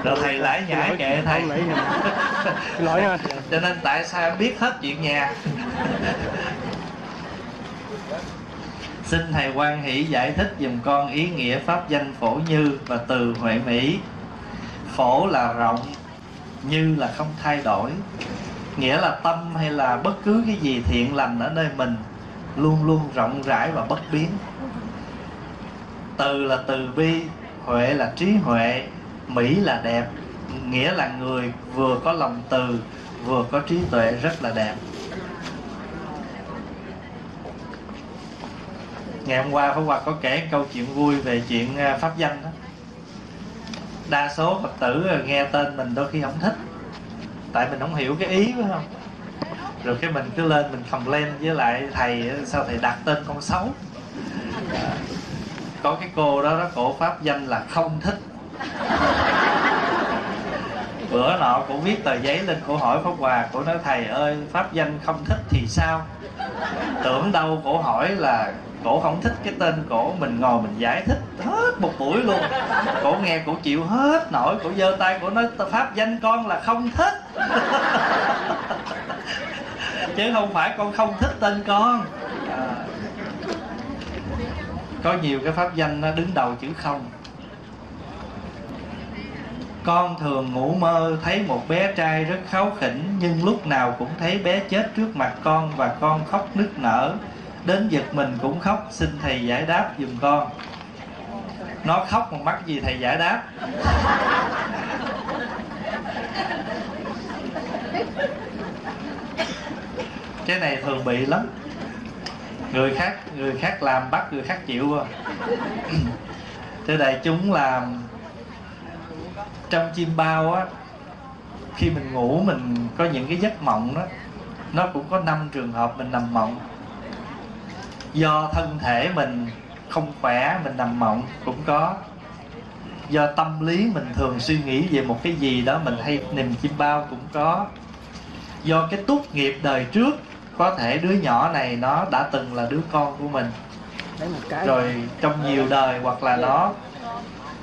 Rồi thầy lãi nhãi kệ thầy. Cho nên tại sao biết hết chuyện nhà. Xin thầy Quang Hỷ giải thích dùm con ý nghĩa pháp danh Phổ Như và từ Huệ Mỹ. Phổ là rộng, Như là không thay đổi, nghĩa là tâm hay là bất cứ cái gì thiện lành ở nơi mình luôn luôn rộng rãi và bất biến. Từ là từ bi, huệ là trí huệ, mỹ là đẹp, nghĩa là người vừa có lòng từ vừa có trí tuệ rất là đẹp. Ngày hôm qua Pháp Hòa có kể câu chuyện vui về chuyện pháp danh đó. Đa số Phật tử nghe tên mình đôi khi không thích, tại mình không hiểu cái ý, phải không? Rồi cái mình cứ lên mình complain với lại thầy, sao thầy đặt tên con xấu. Có cái cô đó, đó cổ pháp danh là không thích. Bữa nọ cổ viết tờ giấy lên, cổ hỏi Pháp Hòa, cổ nói thầy ơi, pháp danh không thích thì sao? Tưởng đâu cổ hỏi là cổ không thích cái tên cổ, mình ngồi mình giải thích hết một buổi luôn. Cổ nghe cổ chịu hết nổi, cổ giơ tay cổ nói pháp danh con là không thích. Chứ không phải con không thích tên con. À, có nhiều cái pháp danh nó đứng đầu chữ không. Con thường ngủ mơ thấy một bé trai rất kháu khỉnh, nhưng lúc nào cũng thấy bé chết trước mặt con và con khóc nức nở. Đến giật mình cũng khóc, xin thầy giải đáp giùm con. Nó khóc mà mắc gì thầy giải đáp. Cái này thường bị lắm. Người khác người khác làm bắt người khác chịu. Thưa đại chúng, là trong chim bao á, khi mình ngủ mình có những cái giấc mộng đó, nó cũng có năm trường hợp mình nằm mộng. Do thân thể mình không khỏe mình nằm mộng cũng có. Do tâm lý mình thường suy nghĩ về một cái gì đó mình hay niềm chim bao cũng có. Do cái túc nghiệp đời trước, có thể đứa nhỏ này nó đã từng là đứa con của mình rồi trong nhiều đời, hoặc là nó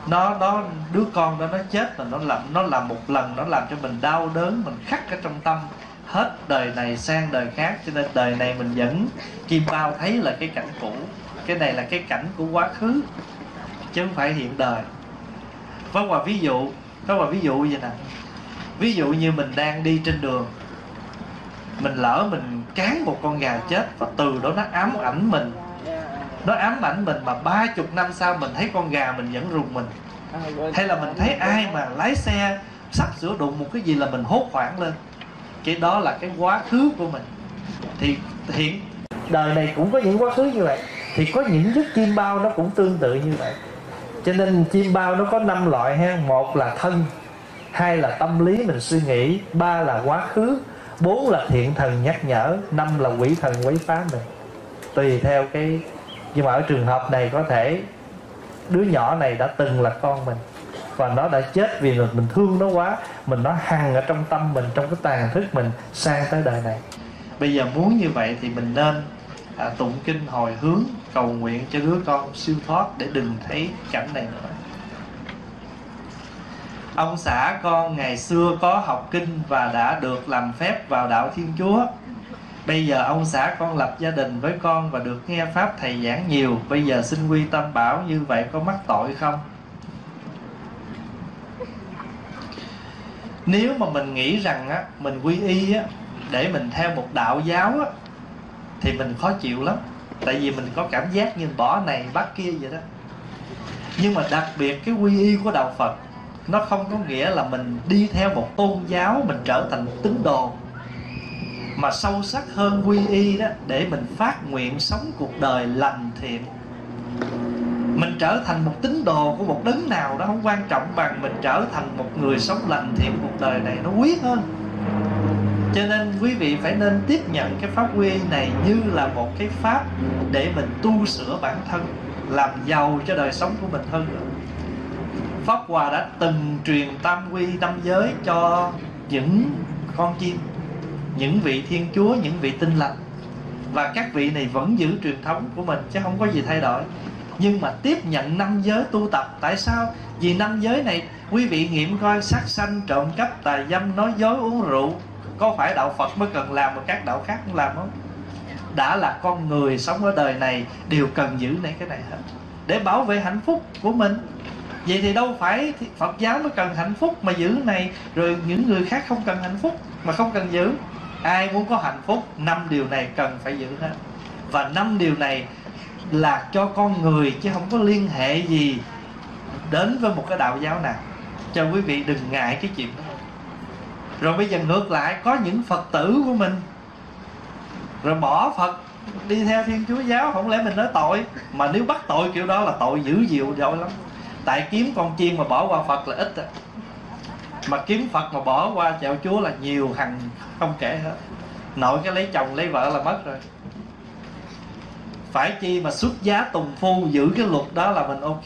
nó nó đứa con đó nó chết là nó làm nó làm một lần, nó làm cho mình đau đớn, mình khắc ở trong tâm hết đời này sang đời khác, cho nên đời này mình vẫn chim bao thấy là cái cảnh cũ. Cái này là cái cảnh của quá khứ chứ không phải hiện đời. Pháp Hòa ví dụ, Pháp Hòa ví dụ vậy nè. Ví dụ như mình đang đi trên đường, mình lỡ mình cán một con gà chết, và từ đó nó ám ảnh mình. Nó ám ảnh mình mà ba chục năm sau mình thấy con gà mình vẫn rùng mình. Hay là mình thấy ai mà lái xe sắp sửa đụng một cái gì là mình hốt hoảng lên. Cái đó là cái quá khứ của mình. Thì hiện đời này cũng có những quá khứ như vậy. Thì có những giấc chim bao nó cũng tương tự như vậy. Cho nên chim bao nó có năm loại ha. Một là thân, hai là tâm lý mình suy nghĩ, ba là quá khứ, bốn là thiện thần nhắc nhở, năm là quỷ thần quấy phá mình. Tùy theo cái. Nhưng mà ở trường hợp này có thể đứa nhỏ này đã từng là con mình và nó đã chết vì mình thương nó quá, mình nó hằn ở trong tâm mình, trong cái tàn thức mình sang tới đời này. Bây giờ muốn như vậy thì mình nên à, tụng kinh hồi hướng, cầu nguyện cho đứa con siêu thoát để đừng thấy cảnh này nữa. Ông xã con ngày xưa có học kinh và đã được làm phép vào đạo Thiên Chúa. Bây giờ ông xã con lập gia đình với con và được nghe pháp thầy giảng nhiều. Bây giờ xin quy tâm bảo như vậy có mắc tội không? Nếu mà mình nghĩ rằng á, mình quy y á, để mình theo một đạo giáo á, thì mình khó chịu lắm. Tại vì mình có cảm giác như bỏ này bắt kia vậy đó. Nhưng mà đặc biệt cái quy y của đạo Phật, nó không có nghĩa là mình đi theo một tôn giáo, mình trở thành một tín đồ. Mà sâu sắc hơn quy y đó, để mình phát nguyện sống cuộc đời lành thiện. Mình trở thành một tín đồ của một đấng nào đó không quan trọng bằng mình trở thành một người sống lành thiện cuộc đời này, nó quý hơn. Cho nên quý vị phải nên tiếp nhận cái pháp quy y này như là một cái pháp để mình tu sửa bản thân, làm giàu cho đời sống của mình hơn nữa. Pháp Hòa đã từng truyền tam quy tam giới cho những con chim, những vị Thiên Chúa, những vị tinh lành. Và các vị này vẫn giữ truyền thống của mình chứ không có gì thay đổi. Nhưng mà tiếp nhận năm giới tu tập. Tại sao? Vì năm giới này quý vị nghiệm coi sát sanh, trộm cắp, tà dâm, nói dối, uống rượu. Có phải đạo Phật mới cần làm mà các đạo khác cũng làm không? Đã là con người sống ở đời này đều cần giữ này cái này hết, để bảo vệ hạnh phúc của mình. Vậy thì đâu phải Phật giáo mới cần hạnh phúc mà giữ này, rồi những người khác không cần hạnh phúc mà không cần giữ. Ai muốn có hạnh phúc, năm điều này cần phải giữ hết. Và năm điều này là cho con người chứ không có liên hệ gì đến với một cái đạo giáo nào. Cho quý vị đừng ngại cái chuyện đó. Rồi bây giờ ngược lại, có những Phật tử của mình rồi bỏ Phật đi theo Thiên Chúa giáo, không lẽ mình nói tội. Mà nếu bắt tội kiểu đó là tội dữ dịu dội lắm. Tại kiếm con chiên mà bỏ qua Phật là ít à. Mà kiếm Phật mà bỏ qua chạo Chúa là nhiều hằng không kể hết. Nội cái lấy chồng lấy vợ là mất rồi. Phải chi mà xuất giá tùng phu giữ cái luật đó là mình ok.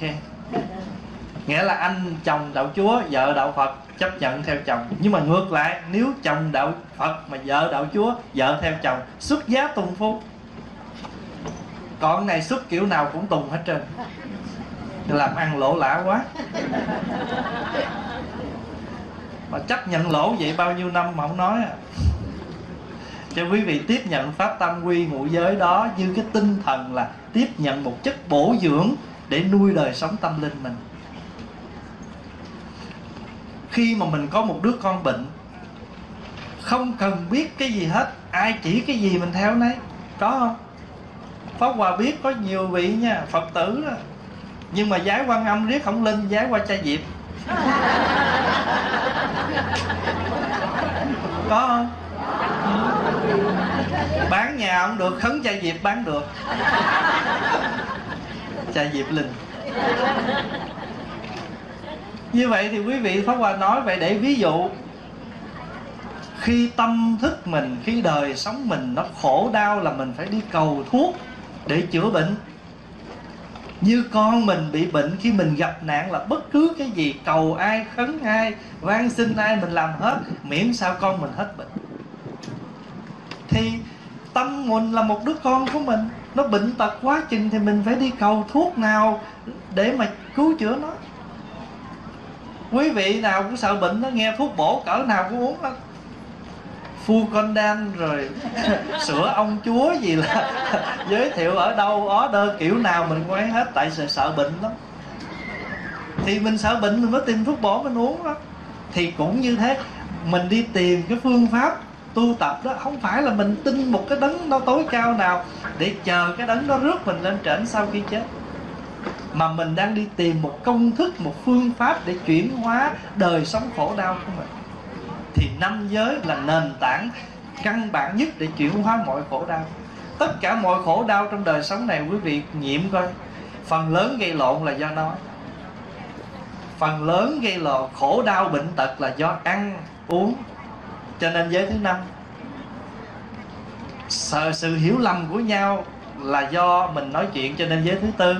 Nghĩa là anh chồng đạo Chúa, vợ đạo Phật, chấp nhận theo chồng. Nhưng mà ngược lại, nếu chồng đạo Phật mà vợ đạo Chúa, vợ theo chồng, xuất giá tùng phu. Còn này xuất kiểu nào cũng tùng hết trơn, làm ăn lỗ lã quá. Mà chấp nhận lỗ vậy bao nhiêu năm mà không nói à. Cho quý vị tiếp nhận pháp tam quy ngũ giới đó như cái tinh thần là tiếp nhận một chất bổ dưỡng để nuôi đời sống tâm linh mình. Khi mà mình có một đứa con bệnh, không cần biết cái gì hết, ai chỉ cái gì mình theo nấy, có không? Pháp Hòa biết có nhiều vị nha, Phật tử đó, nhưng mà giái Quan Âm riết không linh, giái qua Ca Diếp. Có không? Bán nhà không được, khấn Ca Diếp bán được. Ca Diếp linh. Như vậy thì quý vị, Pháp Hòa nói vậy để ví dụ, khi tâm thức mình, khi đời sống mình nó khổ đau là mình phải đi cầu thuốc để chữa bệnh. Như con mình bị bệnh, khi mình gặp nạn là bất cứ cái gì, cầu ai, khấn ai, van xin ai mình làm hết, miễn sao con mình hết bệnh. Thì tâm mình là một đứa con của mình, nó bệnh tật quá chừng thì mình phải đi cầu thuốc nào để mà cứu chữa nó. Quý vị nào cũng sợ bệnh, nó nghe thuốc bổ cỡ nào cũng uống hết, phu con đan rồi sữa ông chúa gì là giới thiệu ở đâu, order kiểu nào mình quay hết, tại sợ, sợ bệnh lắm. Thì mình sợ bệnh mình mới tìm thuốc bổ mình uống đó. Thì cũng như thế, mình đi tìm cái phương pháp tu tập đó, không phải là mình tin một cái đấng nó tối cao nào để chờ cái đấng đó rước mình lên trển sau khi chết, mà mình đang đi tìm một công thức, một phương pháp để chuyển hóa đời sống khổ đau của mình. Thì năm giới là nền tảng căn bản nhất để chuyển hóa mọi khổ đau. Tất cả mọi khổ đau trong đời sống này, quý vị nghiệm coi, phần lớn gây lộn là do nói. Phần lớn gây lộn khổ đau bệnh tật là do ăn uống. Cho nên giới thứ năm, sợ sự hiểu lầm của nhau là do mình nói chuyện. Cho nên giới thứ tư,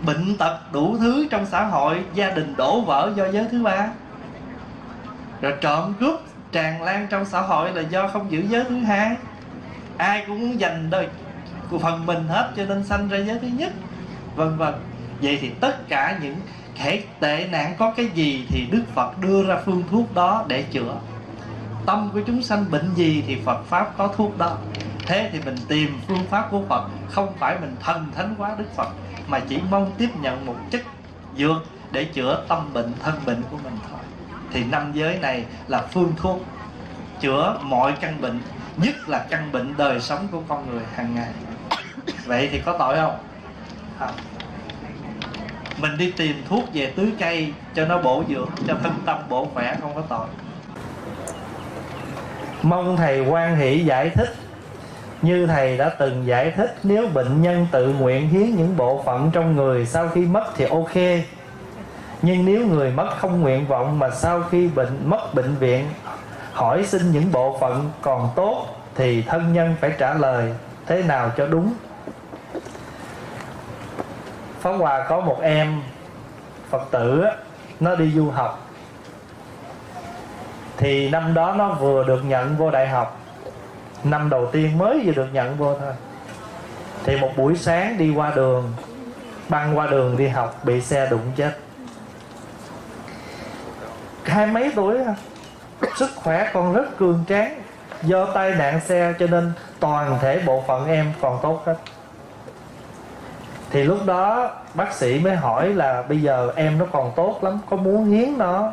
bệnh tật đủ thứ trong xã hội, gia đình đổ vỡ do giới thứ ba. Rồi trộm cướp tràn lan trong xã hội là do không giữ giới thứ hai. Ai cũng muốn giành đời của phần mình hết, cho nên sanh ra giới thứ nhất, vân vân. Vậy thì tất cả những thể tệ nạn có cái gì thì Đức Phật đưa ra phương thuốc đó để chữa. Tâm của chúng sanh bệnh gì thì Phật Pháp có thuốc đó. Thế thì mình tìm phương pháp của Phật, không phải mình thần thánh hóa Đức Phật, mà chỉ mong tiếp nhận một chất dược để chữa tâm bệnh, thân bệnh của mình thôi. Thì năm giới này là phương thuốc chữa mọi căn bệnh, nhất là căn bệnh đời sống của con người hàng ngày. Vậy thì có tội không? Không. Mình đi tìm thuốc về tứ cây cho nó bổ dưỡng, cho thân tâm bổ khỏe, không có tội. Mong Thầy Quang Hỷ giải thích, như Thầy đã từng giải thích, nếu bệnh nhân tự nguyện hiến những bộ phận trong người sau khi mất thì ok. Nhưng nếu người mất không nguyện vọng mà sau khi bệnh mất bệnh viện hỏi xin những bộ phận còn tốt thì thân nhân phải trả lời thế nào cho đúng. Pháp Hòa có một em Phật tử, nó đi du học. Thì năm đó nó vừa được nhận vô đại học, năm đầu tiên mới vừa được nhận vô thôi. Thì một buổi sáng đi qua đường, băng qua đường đi học, bị xe đụng chết. Hai mấy tuổi, sức khỏe còn rất cường tráng. Do tai nạn xe cho nên toàn thể bộ phận em còn tốt hết. Thì lúc đó bác sĩ mới hỏi là bây giờ em nó còn tốt lắm, có muốn hiến nó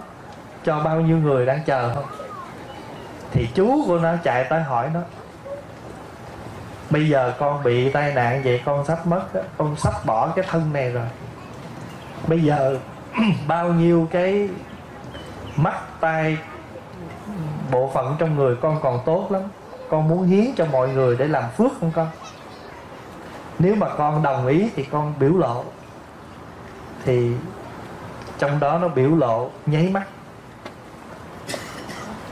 cho bao nhiêu người đang chờ không? Thì chú của nó chạy tới hỏi nó, bây giờ con bị tai nạn vậy, con sắp mất, con sắp bỏ cái thân này rồi, bây giờ bao nhiêu cái mắt, tai, bộ phận trong người con còn tốt lắm, con muốn hiến cho mọi người để làm phước không con? Nếu mà con đồng ý thì con biểu lộ. Thì trong đó nó biểu lộ nháy mắt,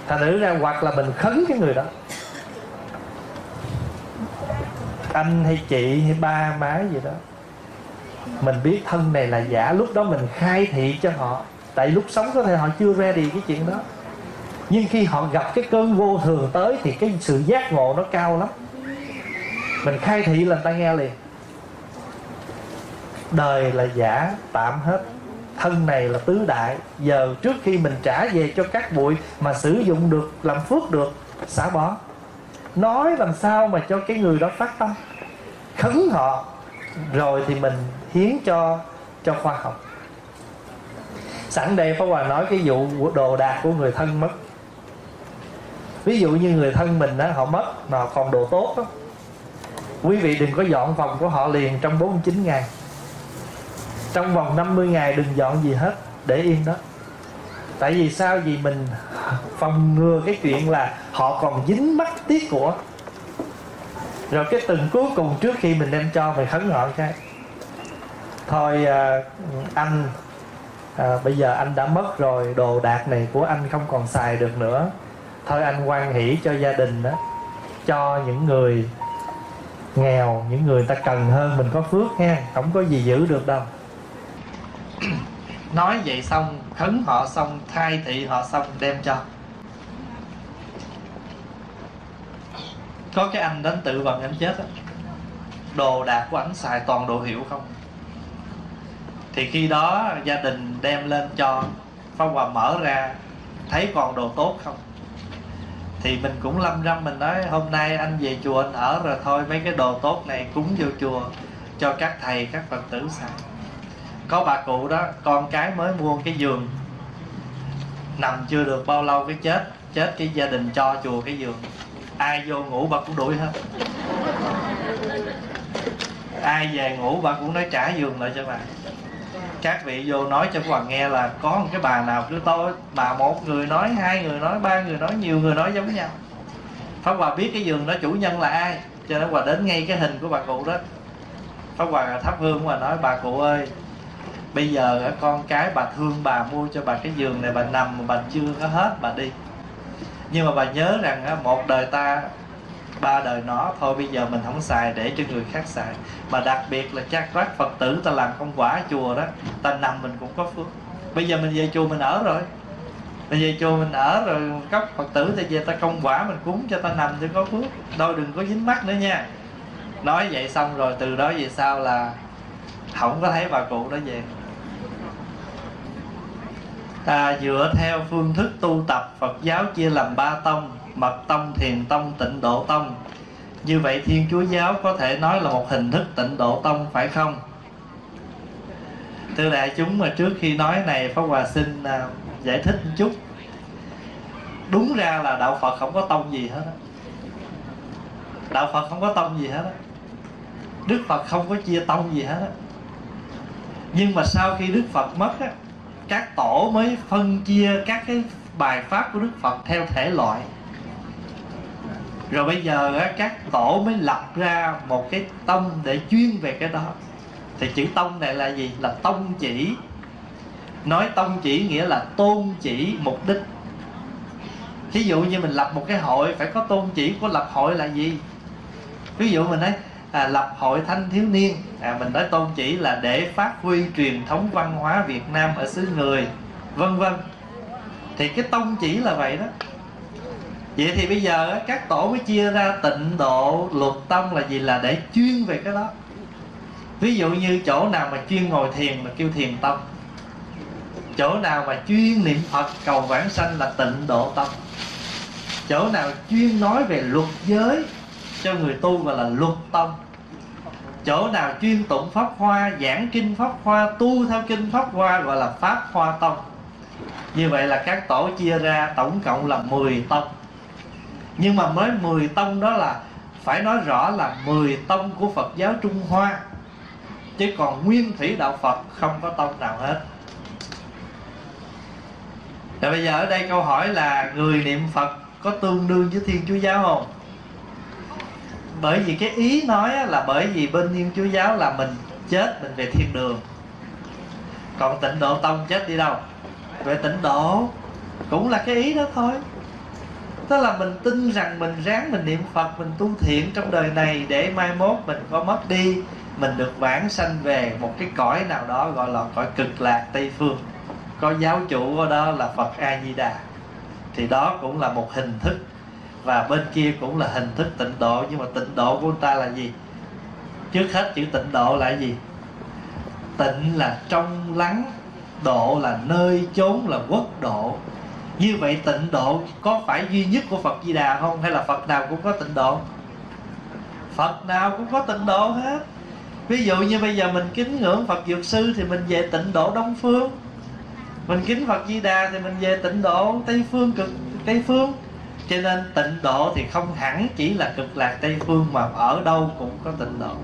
thành thử ra hoặc là mình khấn cái người đó, anh hay chị hay ba má gì đó, mình biết thân này là giả, lúc đó mình khai thị cho họ. Tại lúc sống có thể họ chưa ready cái chuyện đó, nhưng khi họ gặp cái cơn vô thường tới thì cái sự giác ngộ nó cao lắm. Mình khai thị là người ta nghe liền. Đời là giả, tạm hết, thân này là tứ đại. Giờ trước khi mình trả về cho các bụi mà sử dụng được, làm phước được, xả bỏ. Nói làm sao mà cho cái người đó phát tâm, khấn họ, rồi thì mình hiến cho cho khoa học. Sẵn đây Pháp Hòa nói cái vụ đồ đạc của người thân mất. Ví dụ như người thân mình đó, họ mất mà họ còn đồ tốt đó, quý vị đừng có dọn phòng của họ liền trong bốn mươi chín ngày. Trong vòng năm mươi ngày đừng dọn gì hết, để yên đó. Tại vì sao? Vì mình phòng ngừa cái chuyện là họ còn dính mắc tiếc của. Rồi cái từng cuối cùng trước khi mình đem cho, mình khấn họ cái: thôi à, anh à, bây giờ anh đã mất rồi, đồ đạc này của anh không còn xài được nữa, thôi anh hoan hỷ cho gia đình đó, cho những người nghèo, những người ta cần hơn mình có phước ha, không có gì giữ được đâu. Nói vậy xong, khấn họ xong, khai thị họ xong, đem cho. Có cái anh đến tự vận anh chết đó, đồ đạc của anh xài toàn đồ hiệu không. Thì khi đó gia đình đem lên cho Pháp Hòa mở ra, thấy còn đồ tốt không. Thì mình cũng lâm râm, mình nói hôm nay anh về chùa anh ở rồi, thôi mấy cái đồ tốt này cúng vô chùa cho các thầy, các Phật tử xài. Có bà cụ đó, con cái mới mua cái giường, nằm chưa được bao lâu cái chết. Chết cái gia đình cho chùa cái giường, ai vô ngủ bà cũng đuổi hết, ai về ngủ bà cũng nói trả giường lại cho bà. Các vị vô nói cho Hoàng nghe là có một cái bà nào cứ tôi bà, một người nói, hai người nói, ba người nói, nhiều người nói giống nhau. Pháp Hòa biết cái giường đó chủ nhân là ai, cho nên Hòa đến ngay cái hình của bà cụ đó. Pháp Hòa thắp hương và nói: bà cụ ơi, bây giờ con cái bà thương bà mua cho bà cái giường này, bà nằm mà bà chưa có hết bà đi. Nhưng mà bà nhớ rằng một đời ta, ba đời nó, thôi bây giờ mình không xài để cho người khác xài. Mà đặc biệt là các bác Phật tử ta làm công quả chùa đó, ta nằm mình cũng có phước. Bây giờ mình về chùa mình ở rồi, mình về chùa mình ở rồi, các Phật tử ta về ta công quả mình cúng cho ta nằm thì có phước. Đâu đừng có dính mắc nữa nha. Nói vậy xong rồi từ đó về sau là không có thấy bà cụ đó về. À, dựa theo phương thức tu tập Phật giáo chia làm ba tông: Mật tông, Thiền tông, Tịnh độ tông. Như vậy Thiên Chúa giáo có thể nói là một hình thức Tịnh độ tông, phải không? Thưa đại chúng, mà trước khi nói này Pháp Hòa xin à, giải thích một chút. Đúng ra là đạo Phật không có tông gì hết đó. Đạo Phật không có tông gì hết đó. Đức Phật không có chia tông gì hết đó. Nhưng mà sau khi Đức Phật mất á, các tổ mới phân chia các cái bài pháp của Đức Phật theo thể loại. Rồi bây giờ các tổ mới lập ra một cái tông để chuyên về cái đó. Thì chữ tông này là gì? Là tông chỉ. Nói tông chỉ nghĩa là tôn chỉ, mục đích. Ví dụ như mình lập một cái hội, phải có tôn chỉ của lập hội là gì. Ví dụ mình nói à, lập hội thanh thiếu niên, à, mình nói tôn chỉ là để phát huy truyền thống văn hóa Việt Nam ở xứ người, vân vân. Thì cái tông chỉ là vậy đó. Vậy thì bây giờ các tổ mới chia ra Tịnh độ, Luật tông là gì? Là để chuyên về cái đó. Ví dụ như chỗ nào mà chuyên ngồi thiền là kêu Thiền tông. Chỗ nào mà chuyên niệm Phật cầu vãng sanh là Tịnh độ tông. Chỗ nào chuyên nói về luật giới cho người tu gọi là Luật tông. Chỗ nào chuyên tụng Pháp Hoa, giảng kinh Pháp Hoa, tu theo kinh Pháp Hoa gọi là Pháp Hoa tông. Như vậy là các tổ chia ra tổng cộng là mười tông. Nhưng mà mới mười tông đó là phải nói rõ là mười tông của Phật giáo Trung Hoa, chứ còn nguyên thủy đạo Phật không có tông nào hết. Rồi bây giờ ở đây câu hỏi là người niệm Phật có tương đương với Thiên Chúa Giáo không? Bởi vì cái ý nói là bởi vì bên Thiên Chúa Giáo là mình chết mình về thiên đường, còn Tịnh Độ Tông chết đi đâu? Về tịnh độ. Cũng là cái ý đó thôi. Tức là mình tin rằng mình ráng mình niệm Phật, mình tu thiện trong đời này để mai mốt mình có mất đi, mình được vãng sanh về một cái cõi nào đó gọi là cõi Cực Lạc Tây Phương, có giáo chủ ở đó là Phật A Di Đà. Thì đó cũng là một hình thức. Và bên kia cũng là hình thức tịnh độ. Nhưng mà tịnh độ của người ta là gì? Trước hết chữ tịnh độ là gì? Tịnh là trong lắng, độ là nơi chốn, là quốc độ. Như vậy tịnh độ có phải duy nhất của Phật Di Đà không? Hay là Phật nào cũng có tịnh độ? Phật nào cũng có tịnh độ hết. Ví dụ như bây giờ mình kính ngưỡng Phật Dược Sư thì mình về tịnh độ Đông Phương. Mình kính Phật Di Đà thì mình về tịnh độ Tây Phương, cực Tây Phương. Cho nên tịnh độ thì không hẳn chỉ là Cực Lạc Tây Phương, mà ở đâu cũng có tịnh độ.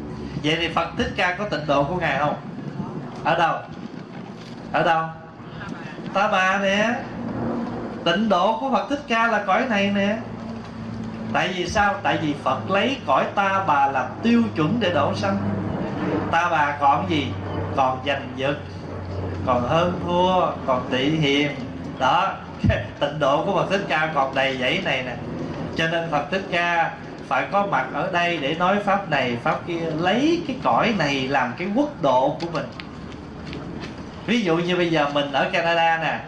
Vậy thì Phật Thích Ca có tịnh độ của Ngài không? Ở đâu? Ở đâu? Ta Bà nè. Tịnh độ của Phật Thích Ca là cõi này nè. Tại vì sao? Tại vì Phật lấy cõi Ta Bà làm tiêu chuẩn để độ sanh. Ta Bà còn gì? Còn giành giật, còn hơn thua, còn tị hiềm. Đó, tịnh độ của Phật Thích Ca còn đầy dãy này nè. Cho nên Phật Thích Ca phải có mặt ở đây để nói pháp này, pháp kia, lấy cái cõi này làm cái quốc độ của mình. Ví dụ như bây giờ mình ở Canada nè,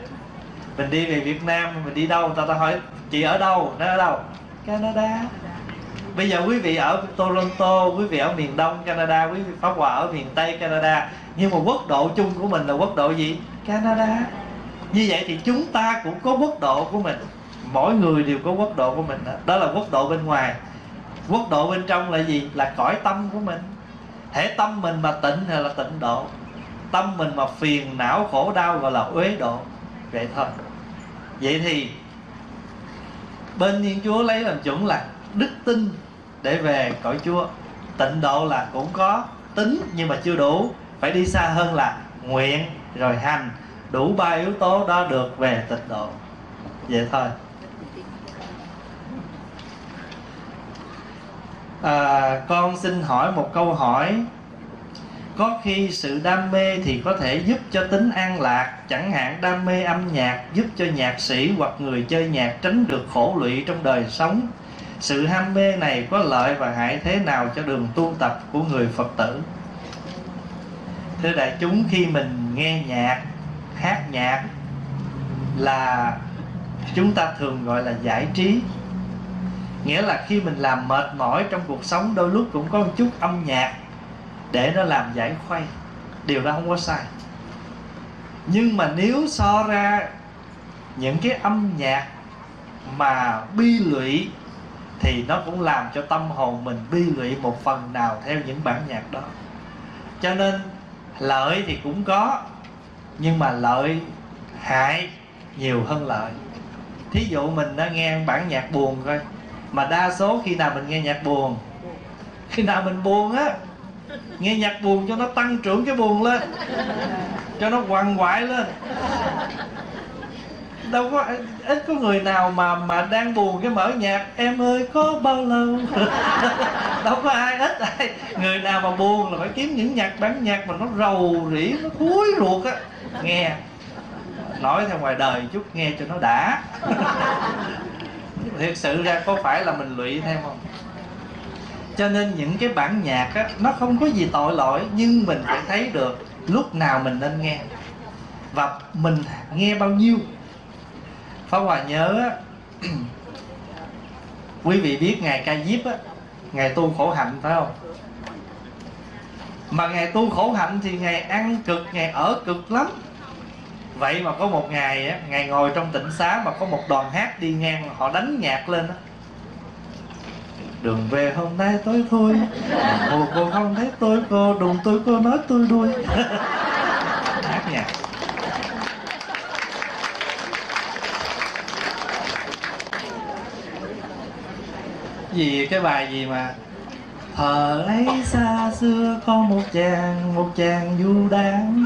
mình đi về Việt Nam, mình đi đâu, ta ta hỏi chị ở đâu, nó ở đâu? Canada. Bây giờ quý vị ở Toronto, quý vị ở miền Đông Canada, quý vị Pháp Hòa ở miền Tây Canada, nhưng mà quốc độ chung của mình là quốc độ gì? Canada. Như vậy thì chúng ta cũng có quốc độ của mình. Mỗi người đều có quốc độ của mình. Đó, đó là quốc độ bên ngoài. Quốc độ bên trong là gì? Là cõi tâm của mình. Thể tâm mình mà tịnh thì là tịnh độ. Tâm mình mà phiền não khổ đau gọi là uế độ. Vậy thôi. Vậy thì bên Thiên Chúa lấy làm chuẩn là đức tin để về cõi Chúa. Tịnh độ là cũng có tính nhưng mà chưa đủ, phải đi xa hơn là nguyện rồi hành. Đủ ba yếu tố đó được về tịnh độ. Vậy thôi. à, Con xin hỏi một câu hỏi. Có khi sự đam mê thì có thể giúp cho tính an lạc, chẳng hạn đam mê âm nhạc giúp cho nhạc sĩ hoặc người chơi nhạc tránh được khổ lụy trong đời sống. Sự ham mê này có lợi và hại thế nào cho đường tu tập của người Phật tử? Thưa đại chúng, khi mình nghe nhạc, hát nhạc là chúng ta thường gọi là giải trí. Nghĩa là khi mình làm mệt mỏi trong cuộc sống, đôi lúc cũng có một chút âm nhạc để nó làm giải khuây. Điều đó không có sai. Nhưng mà nếu so ra những cái âm nhạc mà bi lụy thì nó cũng làm cho tâm hồn mình bi lụy một phần nào theo những bản nhạc đó. Cho nên lợi thì cũng có, nhưng mà lợi hại nhiều hơn lợi. Thí dụ mình đã nghe bản nhạc buồn coi, mà đa số khi nào mình nghe nhạc buồn, khi nào mình buồn á, nghe nhạc buồn cho nó tăng trưởng cái buồn lên, cho nó quằn quại lên. Đâu có, ít có người nào mà mà đang buồn cái mở nhạc em ơi có bao lâu. Đâu có ai, ít ai. Người nào mà buồn là phải kiếm những nhạc bán nhạc mà nó rầu rĩ, nó thúi ruột á, nghe. Nói theo ngoài đời chút nghe cho nó đã. Thực sự ra có phải là mình lụy thêm không? Cho nên những cái bản nhạc á, nó không có gì tội lỗi, nhưng mình phải thấy được lúc nào mình nên nghe và mình nghe bao nhiêu. Pháp Hòa nhớ á, quý vị biết Ngài Ca Diếp á, Ngài tu khổ hạnh phải không? Mà Ngài tu khổ hạnh thì Ngài ăn cực, Ngài ở cực lắm. Vậy mà có một ngày á, Ngài ngồi trong tịnh xá mà có một đoàn hát đi ngang, họ đánh nhạc lên á. Đường về hôm nay tối thôi, cô cô không thấy tôi, cô đùng tôi, cô nói tôi đuôi. Hát nhạc. Gì cái bài gì mà thờ ấy xa xưa có một chàng, một chàng du đáng.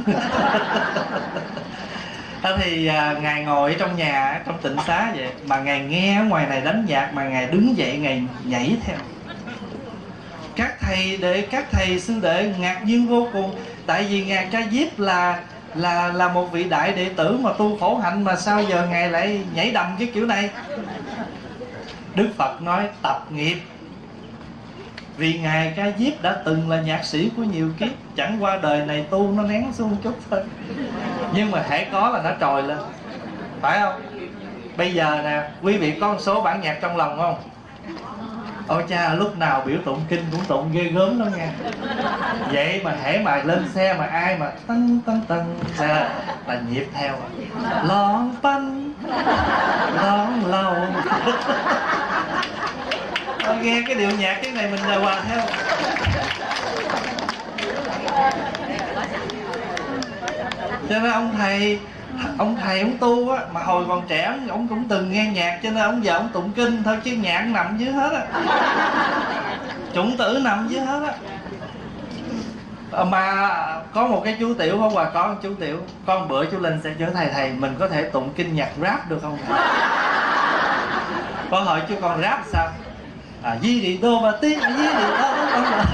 thì à, Ngài ngồi ở trong nhà, trong tịnh xá vậy, mà Ngài nghe ngoài này đánh nhạc, mà Ngài đứng dậy, Ngài nhảy theo. Các thầy đệ, các thầy sư đệ ngạc nhiên vô cùng. Tại vì Ngài Ca Diếp là là là một vị đại đệ tử mà tu khổ hạnh, mà sao giờ Ngài lại nhảy đầm cái kiểu này? Đức Phật nói tập nghiệp. Vì Ngài Ca Diếp đã từng là nhạc sĩ của nhiều kiếp, chẳng qua đời này tu nó nén xuống chút thôi, nhưng mà hễ có là nó trồi lên, phải không? Bây giờ nè, quý vị có một số bản nhạc trong lòng không? Ôi cha, lúc nào biểu tụng kinh cũng tụng ghê gớm đó nghe. Vậy mà hễ mà lên xe mà ai mà tấn tấn tấn là, là nhịp theo à. Lon tanh, lon lầu. Nghe cái điệu nhạc cái này mình là hòa theo. Cho nên ông thầy, ông thầy ông tu á, mà hồi còn trẻ ông cũng từng nghe nhạc, cho nên ông giờ ông tụng kinh thôi, chứ nhạc nằm dưới hết á, chủng tử nằm dưới hết á. Mà có một cái chú tiểu không à, con chú tiểu, con bữa chú Linh sẽ chở thầy, thầy mình có thể tụng kinh nhạc rap được không? Con hỏi chú con rap sao? À, di đi đô bà tí, di đi đô bà.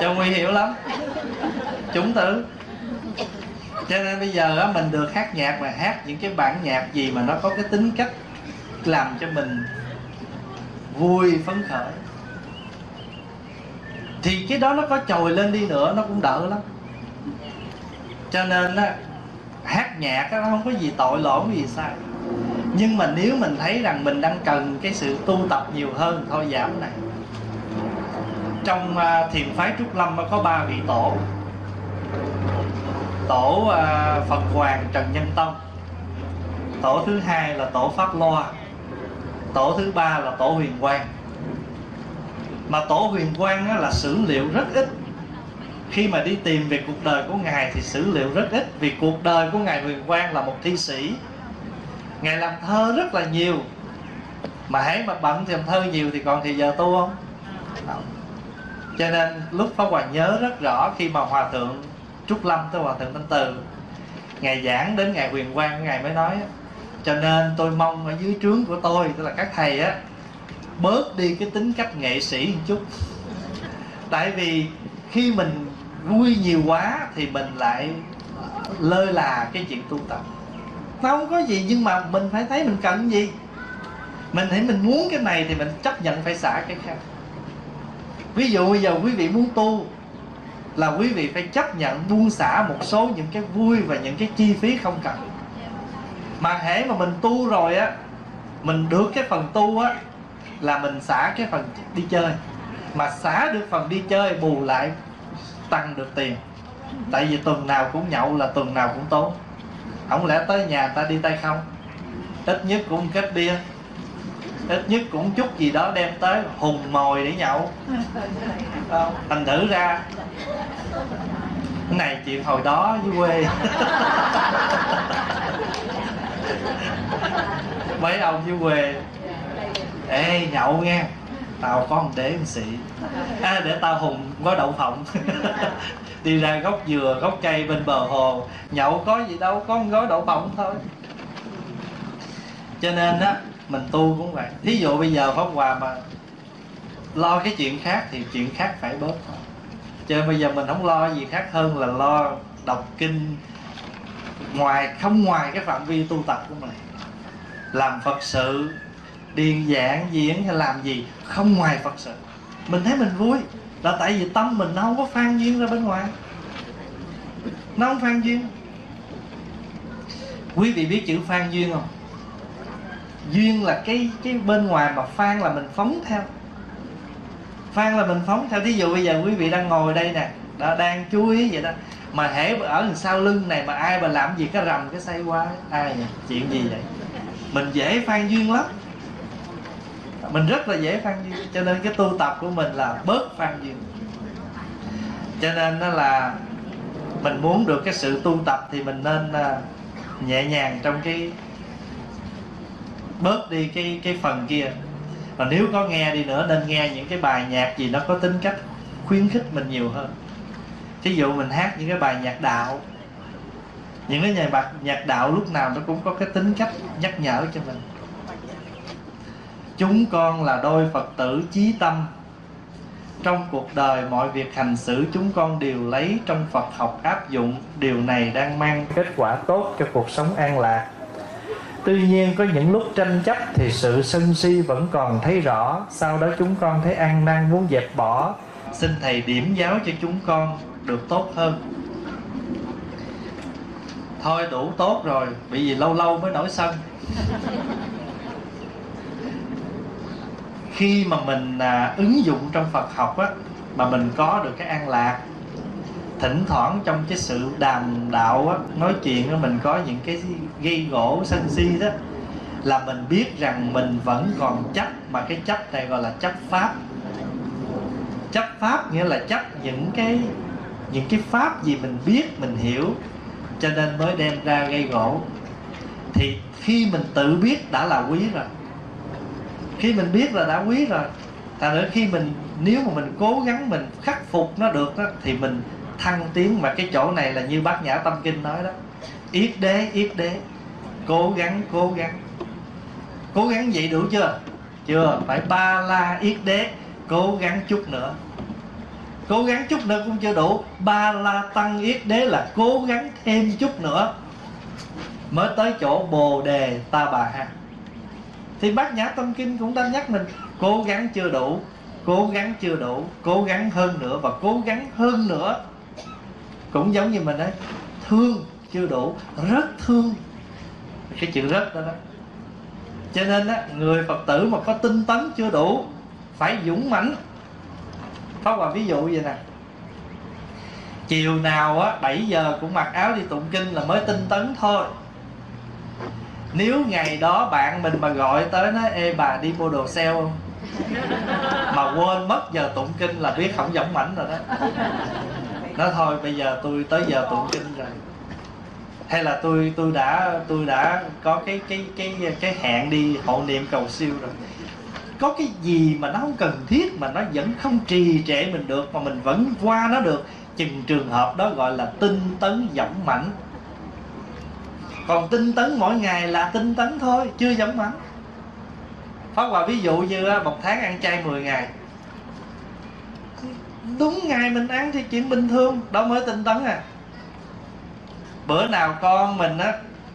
Cho nguy hiểm lắm, chủng tử. Cho nên bây giờ á, mình được hát nhạc mà hát những cái bản nhạc gì mà nó có cái tính cách làm cho mình vui phấn khởi, thì cái đó nó có trồi lên đi nữa nó cũng đỡ lắm. Cho nên á, hát nhạc nó không có gì tội lỗi gì sai, nhưng mà nếu mình thấy rằng mình đang cần cái sự tu tập nhiều hơn, thôi giảm này. Trong thiền phái Trúc Lâm có ba vị tổ. Tổ Phật Hoàng Trần Nhân Tông, tổ thứ hai là tổ Pháp Loa, tổ thứ ba là tổ Huyền Quang. Mà tổ Huyền Quang là sử liệu rất ít. Khi mà đi tìm về cuộc đời của Ngài thì sử liệu rất ít, vì cuộc đời của Ngài Huyền Quang là một thi sĩ. Ngài làm thơ rất là nhiều, mà hãy mà bận thì làm thơ nhiều thì còn thì giờ tu không? Không. Cho nên lúc Pháp Hòa nhớ rất rõ, khi mà Hòa Thượng Trúc Lâm tới Hòa Thượng Thanh Từ, Ngài giảng đến Ngài Huyền Quang, Ngài mới nói: cho nên tôi mong ở dưới trướng của tôi, tức là các thầy á, bớt đi cái tính cách nghệ sĩ một chút. Tại vì khi mình vui nhiều quá thì mình lại lơ là cái chuyện tu tập. Nó không có gì, nhưng mà mình phải thấy mình cần gì. Mình thấy mình muốn cái này thì mình chấp nhận phải xả cái khác. Ví dụ bây giờ quý vị muốn tu là quý vị phải chấp nhận buông xả một số những cái vui và những cái chi phí không cần. Mà hễ mà mình tu rồi á, mình được cái phần tu á, là mình xả cái phần đi chơi. Mà xả được phần đi chơi bù lại tăng được tiền. Tại vì tuần nào cũng nhậu là tuần nào cũng tốn. Không lẽ tới nhà người ta đi tay không? Ít nhất cũng kết bia, ít nhất cũng chút gì đó đem tới hùng mồi để nhậu. Thành thử ra cái này chuyện hồi đó với quê. Mấy ông với quê: ê nhậu nghe, tao có một đế một sĩ, à, để tao hùng có đậu phộng. Đi ra gốc dừa, gốc cây bên bờ hồ nhậu có gì đâu, có một gói đậu phộng thôi. Cho nên á, mình tu cũng vậy. Thí dụ bây giờ Pháp Hòa mà lo cái chuyện khác thì chuyện khác phải bớt thôi. Cho nên bây giờ mình không lo gì khác hơn là lo đọc kinh ngoài, không ngoài cái phạm vi tu tập của mình. Làm Phật sự, điền giảng, diễn hay làm gì không ngoài Phật sự, mình thấy mình vui, là tại vì tâm mình nó không có phan duyên ra bên ngoài. Nó không phan duyên. Quý vị biết chữ phan duyên không? Duyên là cái cái bên ngoài, mà phan là mình phóng theo. Phan là mình phóng theo. Thí dụ bây giờ quý vị đang ngồi đây nè, đã đang chui vậy đó, mà hễ ở đằng sau lưng này mà ai mà làm gì cái rầm cái say qua, ai vậy? Chuyện gì vậy? Mình dễ phan duyên lắm. Mình rất là dễ phan duyên. Cho nên cái tu tập của mình là bớt phan duyên. Cho nên đó là mình muốn được cái sự tu tập thì mình nên nhẹ nhàng trong cái, bớt đi cái cái phần kia. Và nếu có nghe đi nữa nên nghe những cái bài nhạc gì nó có tính cách khuyến khích mình nhiều hơn. Ví dụ mình hát những cái bài nhạc đạo, những cái bài nhạc, nhạc đạo lúc nào nó cũng có cái tính cách nhắc nhở cho mình. Chúng con là đôi Phật tử chí tâm, trong cuộc đời mọi việc hành xử chúng con đều lấy trong Phật học áp dụng. Điều này đang mang kết quả tốt cho cuộc sống an lạc. Tuy nhiên có những lúc tranh chấp thì sự sân si vẫn còn thấy rõ. Sau đó chúng con thấy ăn năn muốn dẹp bỏ. Xin Thầy điểm giáo cho chúng con được tốt hơn. Thôi đủ tốt rồi, bởi vì lâu lâu mới nổi sân. Khi mà mình à, ứng dụng trong Phật học á, mà mình có được cái an lạc. Thỉnh thoảng trong cái sự đàm đạo á, nói chuyện á, mình có những cái gây gỗ sân si đó, là mình biết rằng mình vẫn còn chấp. Mà cái chấp này gọi là chấp pháp. Chấp pháp nghĩa là chấp những cái những cái pháp gì mình biết, mình hiểu, cho nên mới đem ra gây gỗ. Thì khi mình tự biết đã là quý rồi, khi mình biết là đã quý rồi, thành nữa khi mình nếu mà mình cố gắng mình khắc phục nó được đó, thì mình thăng tiến. Mà cái chỗ này là như Bát Nhã Tâm Kinh nói đó, yết đế yết đế, cố gắng cố gắng, cố gắng vậy đủ chưa? Chưa, phải ba la yết đế, cố gắng chút nữa, cố gắng chút nữa cũng chưa đủ, ba la tăng yết đế là cố gắng thêm chút nữa mới tới chỗ bồ đề ta bà ha. Thì Bát Nhã Tâm Kinh cũng đã nhắc mình cố gắng chưa đủ, cố gắng chưa đủ, cố gắng hơn nữa và cố gắng hơn nữa. Cũng giống như mình ấy, thương chưa đủ, rất thương, cái chữ rất đó đó. Cho nên á, người Phật tử mà có tinh tấn chưa đủ, phải dũng mãnh. Pháp Hòa ví dụ vậy nè, chiều nào á, bảy giờ cũng mặc áo đi tụng kinh là mới tinh tấn thôi. Nếu ngày đó bạn mình mà gọi tới nói ê bà đi mua đồ sale không, mà quên mất giờ tụng kinh là biết không dũng mãnh rồi đó. Nói thôi bây giờ tôi tới giờ tụng kinh rồi, hay là tôi tôi đã tôi đã có cái cái cái cái hẹn đi hộ niệm cầu siêu rồi. Có cái gì mà nó không cần thiết mà nó vẫn không trì trệ mình được, mà mình vẫn qua nó được, chừng trường hợp đó gọi là tinh tấn dũng mãnh. Còn tinh tấn mỗi ngày là tinh tấn thôi, chưa dũng mãnh. Pháp Hòa ví dụ như một tháng ăn chay mười ngày, đúng ngày mình ăn thì chuyện bình thường, đó mới tinh tấn à. Bữa nào con mình á,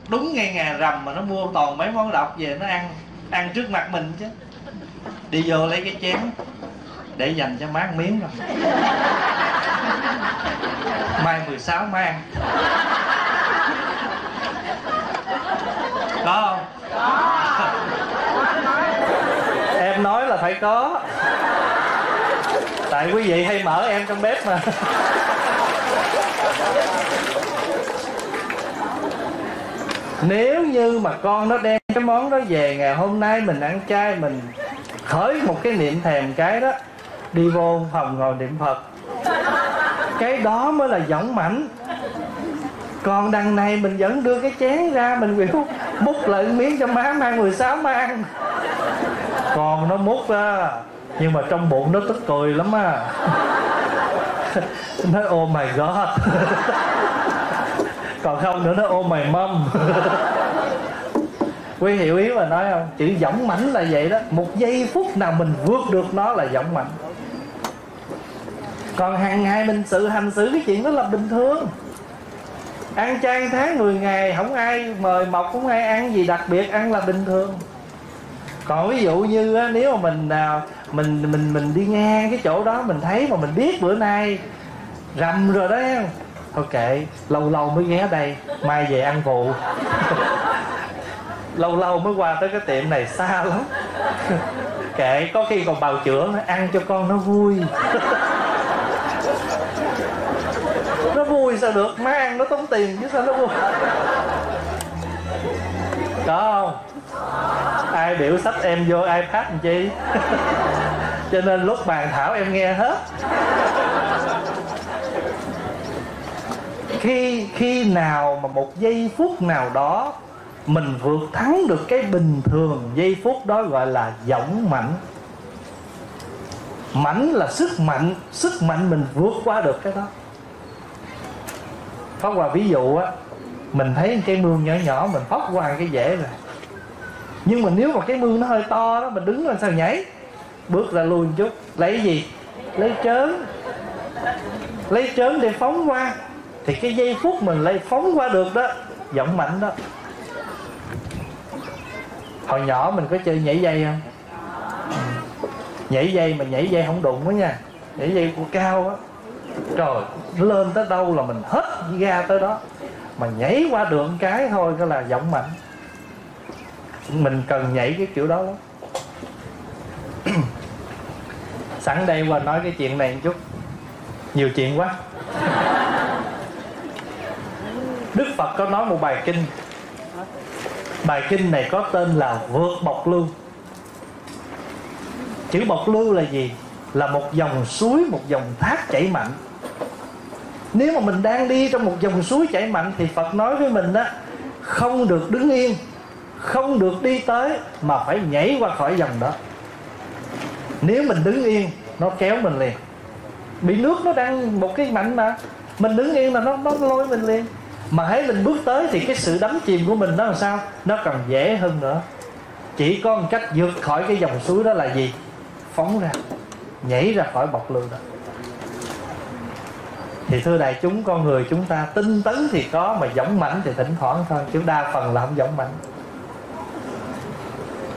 đúng ngay ngày rằm mà nó mua toàn mấy món độc về nó ăn, ăn trước mặt mình chứ. Đi vô lấy cái chén để dành cho má ăn miếng rồi, mai mười sáu má ăn. Có không? Có. Em nói là phải có. Tại quý vị hay mở em trong bếp mà. Nếu như mà con nó đem cái món đó về, ngày hôm nay mình ăn chay, mình khởi một cái niệm thèm cái đó, đi vô phòng ngồi niệm Phật, cái đó mới là dũng mãnh. Còn đằng này mình vẫn đưa cái chén ra, mình biểu múc lại miếng cho má mang mười sáu má ăn. Còn nó múc á, nhưng mà trong bụng nó tức cười lắm á. Nói oh my god. Còn không nữa nó oh my mom. Quý hiểu ý mà nói không? Chữ dũng mãnh là vậy đó. Một giây phút nào mình vượt được nó là dũng mãnh. Còn hàng ngày mình sự hành xử cái chuyện đó là bình thường. Ăn chay tháng mười ngày, không ai mời mọc, không ai ăn gì đặc biệt, ăn là bình thường. Còn ví dụ như á, nếu mà mình mình mình mình đi ngang cái chỗ đó, mình thấy mà mình biết bữa nay rằm rồi đó, thôi kệ, lâu lâu mới ghé đây, mai về ăn phụ. Lâu lâu mới qua tới cái tiệm này xa lắm. Kệ, có khi còn bào chữa, ăn cho con nó vui. Nó vui sao được, má ăn nó tốn tiền chứ sao nó vui. Có không? Ai biểu sách em vô iPad làm chi. Cho nên lúc bàn thảo em nghe hết. Khi khi nào mà một giây phút nào đó mình vượt thắng được cái bình thường, giây phút đó gọi là dũng mãnh. Mãnh là sức mạnh, sức mạnh mình vượt qua được cái đó. Pháp Hòa ví dụ á, mình thấy cái mương nhỏ nhỏ mình phóc qua cái dễ rồi, nhưng mà nếu mà cái mương nó hơi to đó, mình đứng lên sao nhảy, bước ra lui một chút, lấy gì? Lấy trớn, lấy trớn để phóng qua. Thì cái giây phút mình lấy phóng qua được đó, giọng mạnh đó. Hồi nhỏ mình có chơi nhảy dây không? Nhảy dây, mình nhảy dây không đụng đó nha, nhảy dây của cao á, trời, lên tới đâu là mình hết ga tới đó. Mà nhảy qua được cái thôi đó là giọng mạnh. Mình cần nhảy cái kiểu đó lắm. Sẵn đây qua nói cái chuyện này một chút, nhiều chuyện quá. Đức Phật có nói một bài kinh. Bài kinh này có tên là Vượt Bọc Lưu. Chữ bọc lưu là gì? Là một dòng suối, một dòng thác chảy mạnh. Nếu mà mình đang đi trong một dòng suối chảy mạnh thì Phật nói với mình đó, không được đứng yên, không được đi tới, mà phải nhảy qua khỏi dòng đó. Nếu mình đứng yên, nó kéo mình liền. Bị nước nó đang một cái mạnh mà, mình đứng yên là nó, nó lôi mình liền. Mà hãy mình bước tới thì cái sự đắm chìm của mình đó làm sao? Nó còn dễ hơn nữa. Chỉ có một cách vượt khỏi cái dòng suối đó là gì? Phóng ra, nhảy ra khỏi bọc lưu đó. Thì thưa đại chúng, con người chúng ta tinh tấn thì có, mà dũng mãnh thì thỉnh thoảng thôi, chứ đa phần là không dũng mãnh.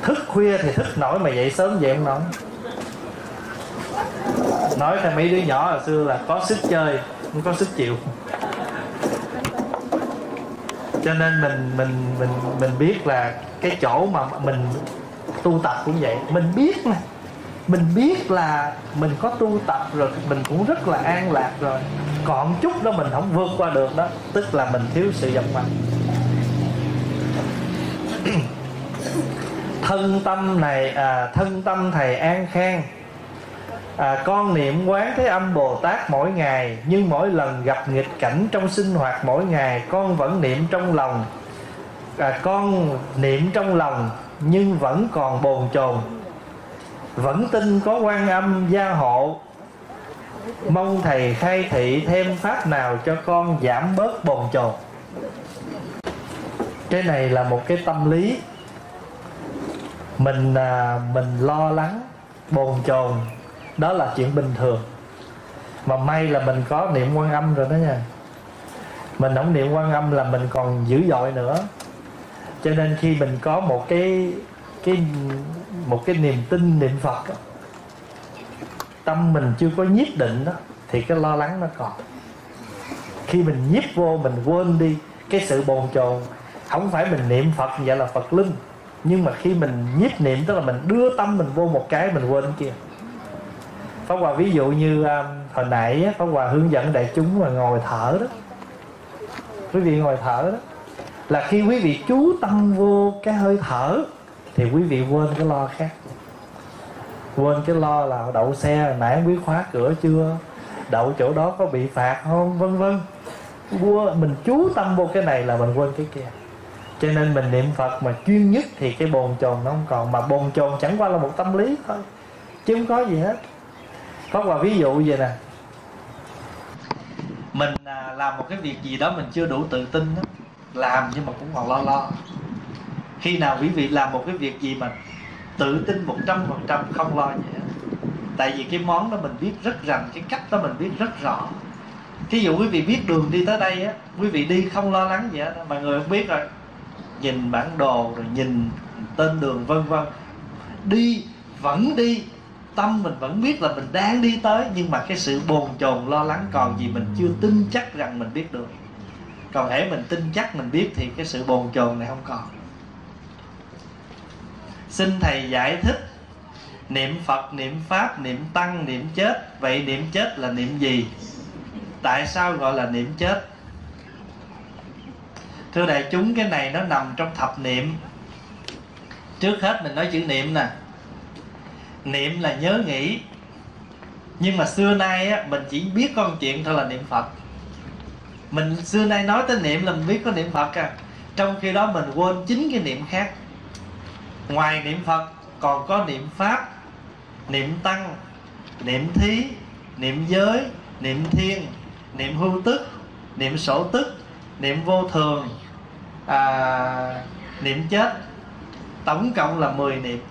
Thức khuya thì thức nổi, mà dậy sớm dậy không nổi. Nói theo mấy đứa nhỏ hồi xưa là có sức chơi, không có sức chịu. Cho nên mình mình mình mình biết là cái chỗ mà mình tu tập cũng vậy. Mình biết nè, mình biết là mình có tu tập rồi, mình cũng rất là an lạc rồi. Còn chút đó mình không vượt qua được đó, tức là mình thiếu sự vận mạnh. Thân tâm này à, thân tâm thầy an khang à, con niệm Quán Thế Âm Bồ Tát mỗi ngày, nhưng mỗi lần gặp nghịch cảnh trong sinh hoạt mỗi ngày, con vẫn niệm trong lòng à, con niệm trong lòng nhưng vẫn còn bồn chồn, vẫn tin có Quan Âm gia hộ. Mong thầy khai thị thêm pháp nào cho con giảm bớt bồn chồn. Cái này là một cái tâm lý mình à, mình lo lắng bồn chồn, đó là chuyện bình thường. Mà may là mình có niệm Quan Âm rồi đó nha. Mình không niệm Quan Âm là mình còn dữ dội nữa. Cho nên khi mình có một cái cái một cái niềm tin niệm Phật đó, tâm mình chưa có nhiếp định đó, thì cái lo lắng nó còn. Khi mình nhiếp vô mình quên đi cái sự bồn chồn. Không phải mình niệm Phật vậy là Phật linh, nhưng mà khi mình nhiếp niệm tức là mình đưa tâm mình vô một cái mình quên kia. Pháp Hòa ví dụ như um, hồi nãy Pháp Hòa hướng dẫn đại chúng mà ngồi thở đó. Quý vị ngồi thở đó, là khi quý vị chú tâm vô cái hơi thở thì quý vị quên cái lo khác. Quên cái lo là đậu xe hồi nãy quý khóa cửa chưa, đậu chỗ đó có bị phạt không, vân vân. Mình chú tâm vô cái này là mình quên cái kia. Cho nên mình niệm Phật mà chuyên nhất thì cái bồn chồn nó không còn. Mà bồn chồn chẳng qua là một tâm lý thôi, chứ không có gì hết. Pháp Hòa ví dụ vậy nè, mình làm một cái việc gì đó mình chưa đủ tự tin đó, làm nhưng mà cũng còn lo lo. Khi nào quý vị làm một cái việc gì mà tự tin một trăm phần trăm, không lo gì hết. Tại vì cái món đó mình biết rất rành, cái cách đó mình biết rất rõ. Thí dụ quý vị biết đường đi tới đây á, quý vị đi không lo lắng gì hết, mà người không biết rồi nhìn bản đồ rồi nhìn tên đường vân vân, đi vẫn đi, tâm mình vẫn biết là mình đang đi tới, nhưng mà cái sự bồn chồn lo lắng còn, vì mình chưa tin chắc rằng mình biết được. Còn hễ mình tin chắc mình biết thì cái sự bồn chồn này không còn. Xin thầy giải thích niệm Phật, niệm Pháp, niệm Tăng, niệm chết. Vậy niệm chết là niệm gì? Tại sao gọi là niệm chết? Thưa đại chúng, cái này nó nằm trong thập niệm. Trước hết mình nói chữ niệm nè. Niệm là nhớ nghĩ. Nhưng mà xưa nay á, mình chỉ biết con chuyện thôi là niệm Phật. Mình xưa nay nói tới niệm là mình biết có niệm Phật à. Trong khi đó mình quên chính cái niệm khác. Ngoài niệm Phật còn có niệm Pháp, niệm Tăng, niệm thí, niệm giới, niệm thiên, niệm hưu tức, niệm sổ tức, niệm vô thường, à, niệm chết. Tổng cộng là mười niệm.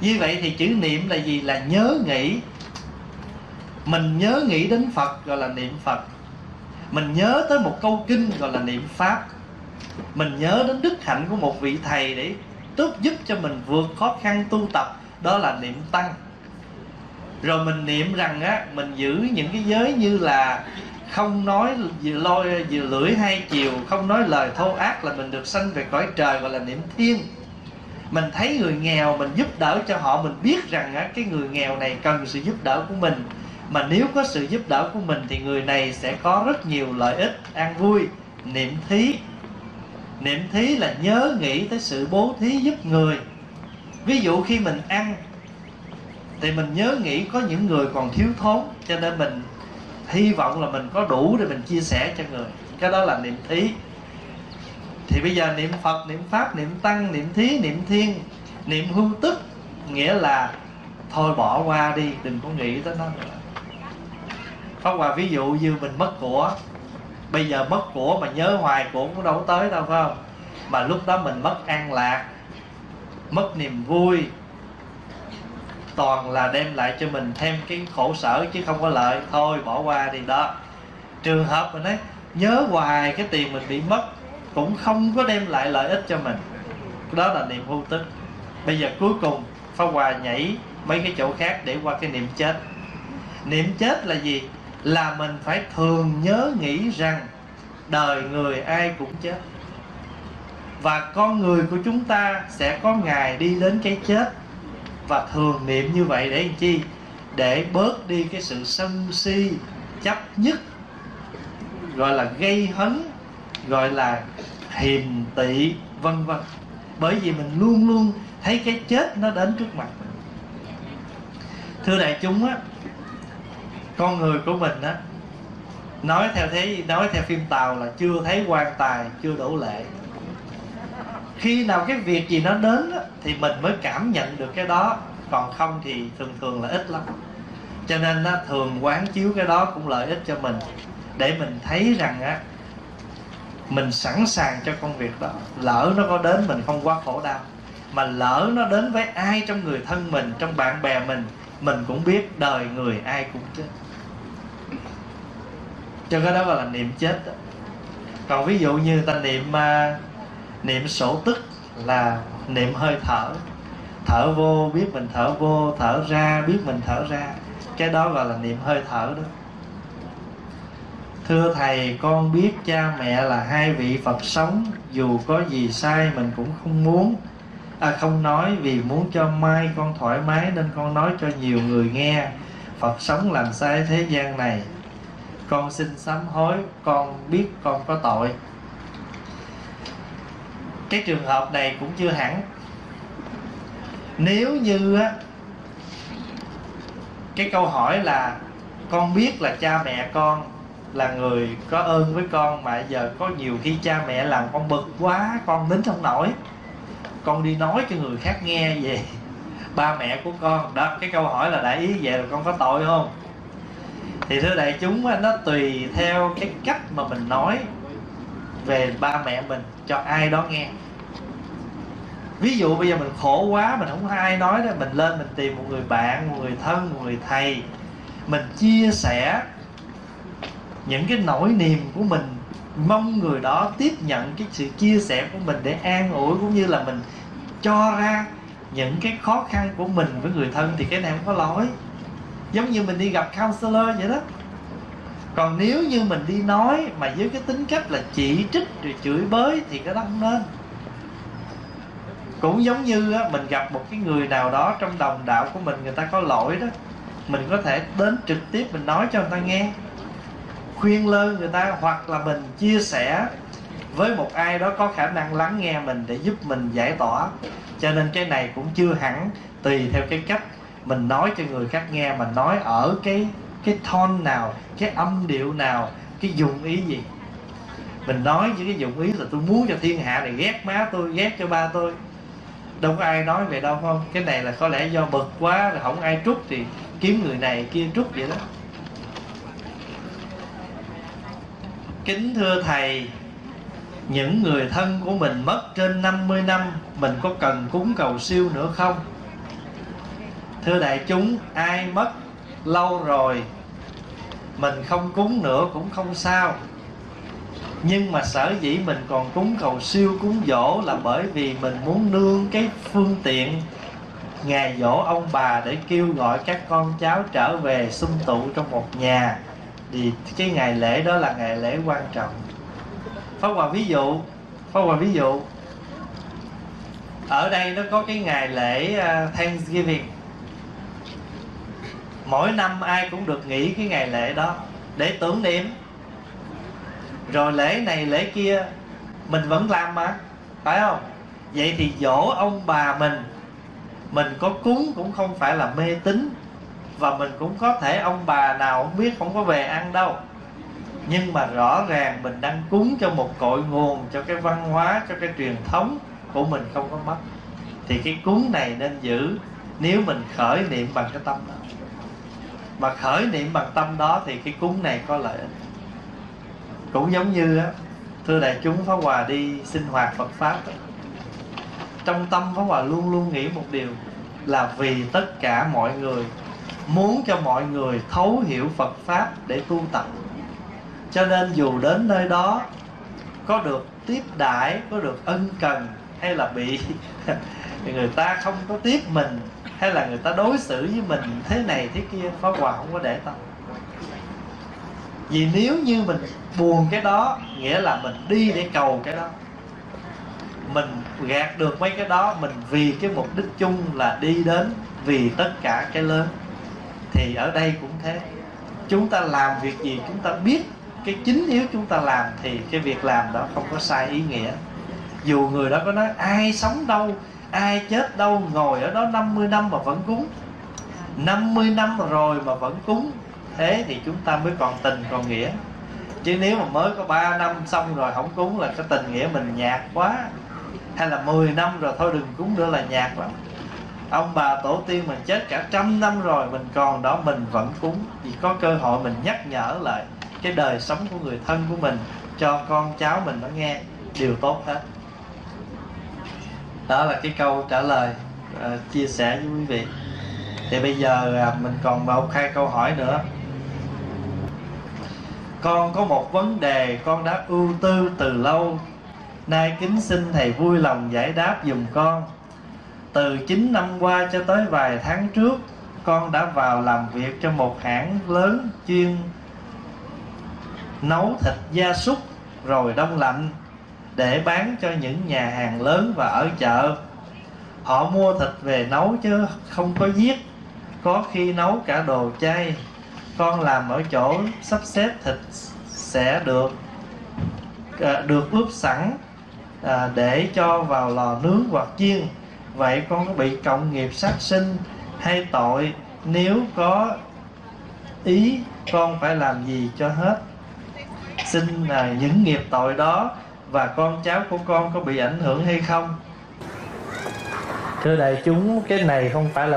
Như vậy thì chữ niệm là gì? Là nhớ nghĩ. Mình nhớ nghĩ đến Phật gọi là niệm Phật. Mình nhớ tới một câu kinh gọi là niệm Pháp. Mình nhớ đến đức hạnh của một vị thầy để tốt giúp cho mình vượt khó khăn tu tập, đó là niệm Tăng. Rồi mình niệm rằng á, mình giữ những cái giới như là không nói vừa lôi vừa lưỡi hai chiều, không nói lời thô ác, là mình được sanh về cõi trời, gọi là niệm Thiên. Mình thấy người nghèo mình giúp đỡ cho họ, mình biết rằng á, cái người nghèo này cần sự giúp đỡ của mình, mà nếu có sự giúp đỡ của mình thì người này sẽ có rất nhiều lợi ích an vui. Niệm thí. Niệm thí là nhớ nghĩ tới sự bố thí giúp người. Ví dụ khi mình ăn thì mình nhớ nghĩ có những người còn thiếu thốn, cho nên mình hy vọng là mình có đủ để mình chia sẻ cho người. Cái đó là niệm thí. Thì bây giờ niệm Phật, niệm Pháp, niệm Tăng, niệm thí, niệm thiên, niệm hưu tức, nghĩa là thôi bỏ qua đi, đừng có nghĩ tới nó nữa. Pháp Hòa ví dụ như mình mất của, bây giờ mất của mà nhớ hoài của cũng đâu tới đâu, phải không? Mà lúc đó mình mất an lạc, mất niềm vui, toàn là đem lại cho mình thêm cái khổ sở chứ không có lợi, thôi bỏ qua đi đó. Trường hợp mình nói nhớ hoài cái tiền mình bị mất cũng không có đem lại lợi ích cho mình, đó là niệm vô tức. Bây giờ cuối cùng Pháp Hòa nhảy mấy cái chỗ khác để qua cái niệm chết. Niệm chết là gì? Là mình phải thường nhớ nghĩ rằng đời người ai cũng chết, và con người của chúng ta sẽ có ngày đi đến cái chết. Và thường niệm như vậy để làm chi? Để bớt đi cái sự sân si chấp nhất, gọi là gây hấn, gọi là hiềm tị, vân vân. Bởi vì mình luôn luôn thấy cái chết nó đến trước mặt mình. Thưa đại chúng á, con người của mình á, nói theo thế, nói theo phim Tàu là chưa thấy quan tài chưa đổ lệ. Khi nào cái việc gì nó đến á, thì mình mới cảm nhận được cái đó, còn không thì thường thường là ít lắm. Cho nên á, thường quán chiếu cái đó cũng lợi ích cho mình, để mình thấy rằng á, mình sẵn sàng cho công việc đó. Lỡ nó có đến mình không quá khổ đau, mà lỡ nó đến với ai trong người thân mình, trong bạn bè mình, mình cũng biết đời người ai cũng chết. Cho cái đó gọi là niệm chết đó. Còn ví dụ như ta niệm uh, niệm sổ tức là niệm hơi thở. Thở vô biết mình thở vô, thở ra biết mình thở ra, cái đó gọi là niệm hơi thở đó. Thưa Thầy, con biết cha mẹ là hai vị Phật sống, dù có gì sai mình cũng không muốn, à, không nói, vì muốn cho mai con thoải mái nên con nói cho nhiều người nghe. Phật sống làm sai thế gian này, con xin sám hối, con biết con có tội. Cái trường hợp này cũng chưa hẳn. Nếu như á, cái câu hỏi là con biết là cha mẹ con là người có ơn với con, mà giờ có nhiều khi cha mẹ làm con bực quá, con nín không nổi, con đi nói cho người khác nghe về ba mẹ của con đó, cái câu hỏi là đại ý vậy là con có tội không? Thì thưa đại chúng, nó tùy theo cái cách mà mình nói về ba mẹ mình cho ai đó nghe. Ví dụ bây giờ mình khổ quá, mình không có ai nói đó, mình lên mình tìm một người bạn, một người thân, một người thầy, mình chia sẻ những cái nỗi niềm của mình, mong người đó tiếp nhận cái sự chia sẻ của mình để an ủi, cũng như là mình cho ra những cái khó khăn của mình với người thân, thì cái này không có lỗi. Giống như mình đi gặp counselor vậy đó. Còn nếu như mình đi nói mà với cái tính cách là chỉ trích rồi chửi bới thì cái đó không nên. Cũng giống như mình gặp một cái người nào đó trong đồng đạo của mình, người ta có lỗi đó, mình có thể đến trực tiếp mình nói cho người ta nghe, khuyên lơn người ta, hoặc là mình chia sẻ với một ai đó có khả năng lắng nghe mình để giúp mình giải tỏa. Cho nên cái này cũng chưa hẳn, tùy theo cái cách mình nói cho người khác nghe, mình nói ở cái cái tone nào, cái âm điệu nào, cái dụng ý gì. Mình nói với cái dụng ý là tôi muốn cho thiên hạ này ghét má tôi, ghét cho ba tôi, đâu có ai nói về đâu không. Cái này là có lẽ do bực quá, là không ai trút thì kiếm người này kia rút vậy đó. Kính thưa Thầy, những người thân của mình mất trên năm mươi năm, mình có cần cúng cầu siêu nữa không? Thưa đại chúng, ai mất lâu rồi mình không cúng nữa cũng không sao. Nhưng mà sở dĩ mình còn cúng cầu siêu, cúng dỗ là bởi vì mình muốn nương cái phương tiện ngày dỗ ông bà để kêu gọi các con cháu trở về sum tụ trong một nhà. Thì cái ngày lễ đó là ngày lễ quan trọng. Pháp Hòa ví dụ, Pháp Hòa ví dụ ở đây nó có cái ngày lễ Thanksgiving. Mỗi năm ai cũng được nghỉ cái ngày lễ đó để tưởng niệm. Rồi lễ này lễ kia mình vẫn làm mà, phải không? Vậy thì dỗ ông bà mình, mình có cúng cũng không phải là mê tín. Và mình cũng có thể ông bà nào không biết, không có về ăn đâu. Nhưng mà rõ ràng mình đang cúng cho một cội nguồn, cho cái văn hóa, cho cái truyền thống của mình không có mất. Thì cái cúng này nên giữ nếu mình khởi niệm bằng cái tâm đó. Mà khởi niệm bằng tâm đó thì cái cúng này có lợi ích. Cũng giống như á, thưa đại chúng, Pháp Hòa đi sinh hoạt Phật Pháp đó. Trong tâm Pháp Hòa luôn luôn nghĩ một điều là vì tất cả mọi người, muốn cho mọi người thấu hiểu Phật Pháp để tu tập. Cho nên dù đến nơi đó có được tiếp đãi, có được ân cần, hay là bị người ta không có tiếp mình, hay là người ta đối xử với mình thế này thế kia, Pháp Hòa không có để tâm. Vì nếu như mình buồn cái đó, nghĩa là mình đi để cầu cái đó, mình gạt được mấy cái đó, mình vì cái mục đích chung là đi đến vì tất cả cái lớn. Thì ở đây cũng thế, chúng ta làm việc gì chúng ta biết cái chính yếu chúng ta làm thì cái việc làm đó không có sai ý nghĩa. Dù người đó có nói ai sống đâu, ai chết đâu, ngồi ở đó năm mươi năm mà vẫn cúng, năm mươi năm rồi mà vẫn cúng, thế thì chúng ta mới còn tình còn nghĩa. Chứ nếu mà mới có ba năm xong rồi không cúng là cái tình nghĩa mình nhạt quá. Hay là mười năm rồi thôi đừng cúng nữa là nhạt lắm. Ông bà tổ tiên mình chết cả trăm năm rồi, mình còn đó mình vẫn cúng. Vì có cơ hội mình nhắc nhở lại cái đời sống của người thân của mình, cho con cháu mình nó nghe điều tốt hết. Đó là cái câu trả lời uh, chia sẻ với quý vị. Thì bây giờ uh, mình còn một hai câu hỏi nữa. Con có một vấn đề con đã ưu tư từ lâu, nay kính xin Thầy vui lòng giải đáp dùm con. Từ chín năm qua cho tới vài tháng trước, con đã vào làm việc cho một hãng lớn chuyên nấu thịt gia súc rồi đông lạnh để bán cho những nhà hàng lớn và ở chợ. Họ mua thịt về nấu chứ không có giết, có khi nấu cả đồ chay. Con làm ở chỗ sắp xếp thịt sẽ được được ướp sẵn để cho vào lò nướng hoặc chiên. Vậy con có bị cộng nghiệp sát sinh hay tội? Nếu có ý con phải làm gì cho hết? Xin là những nghiệp tội đó và con cháu của con có bị ảnh hưởng hay không? Thưa đại chúng, cái này không phải là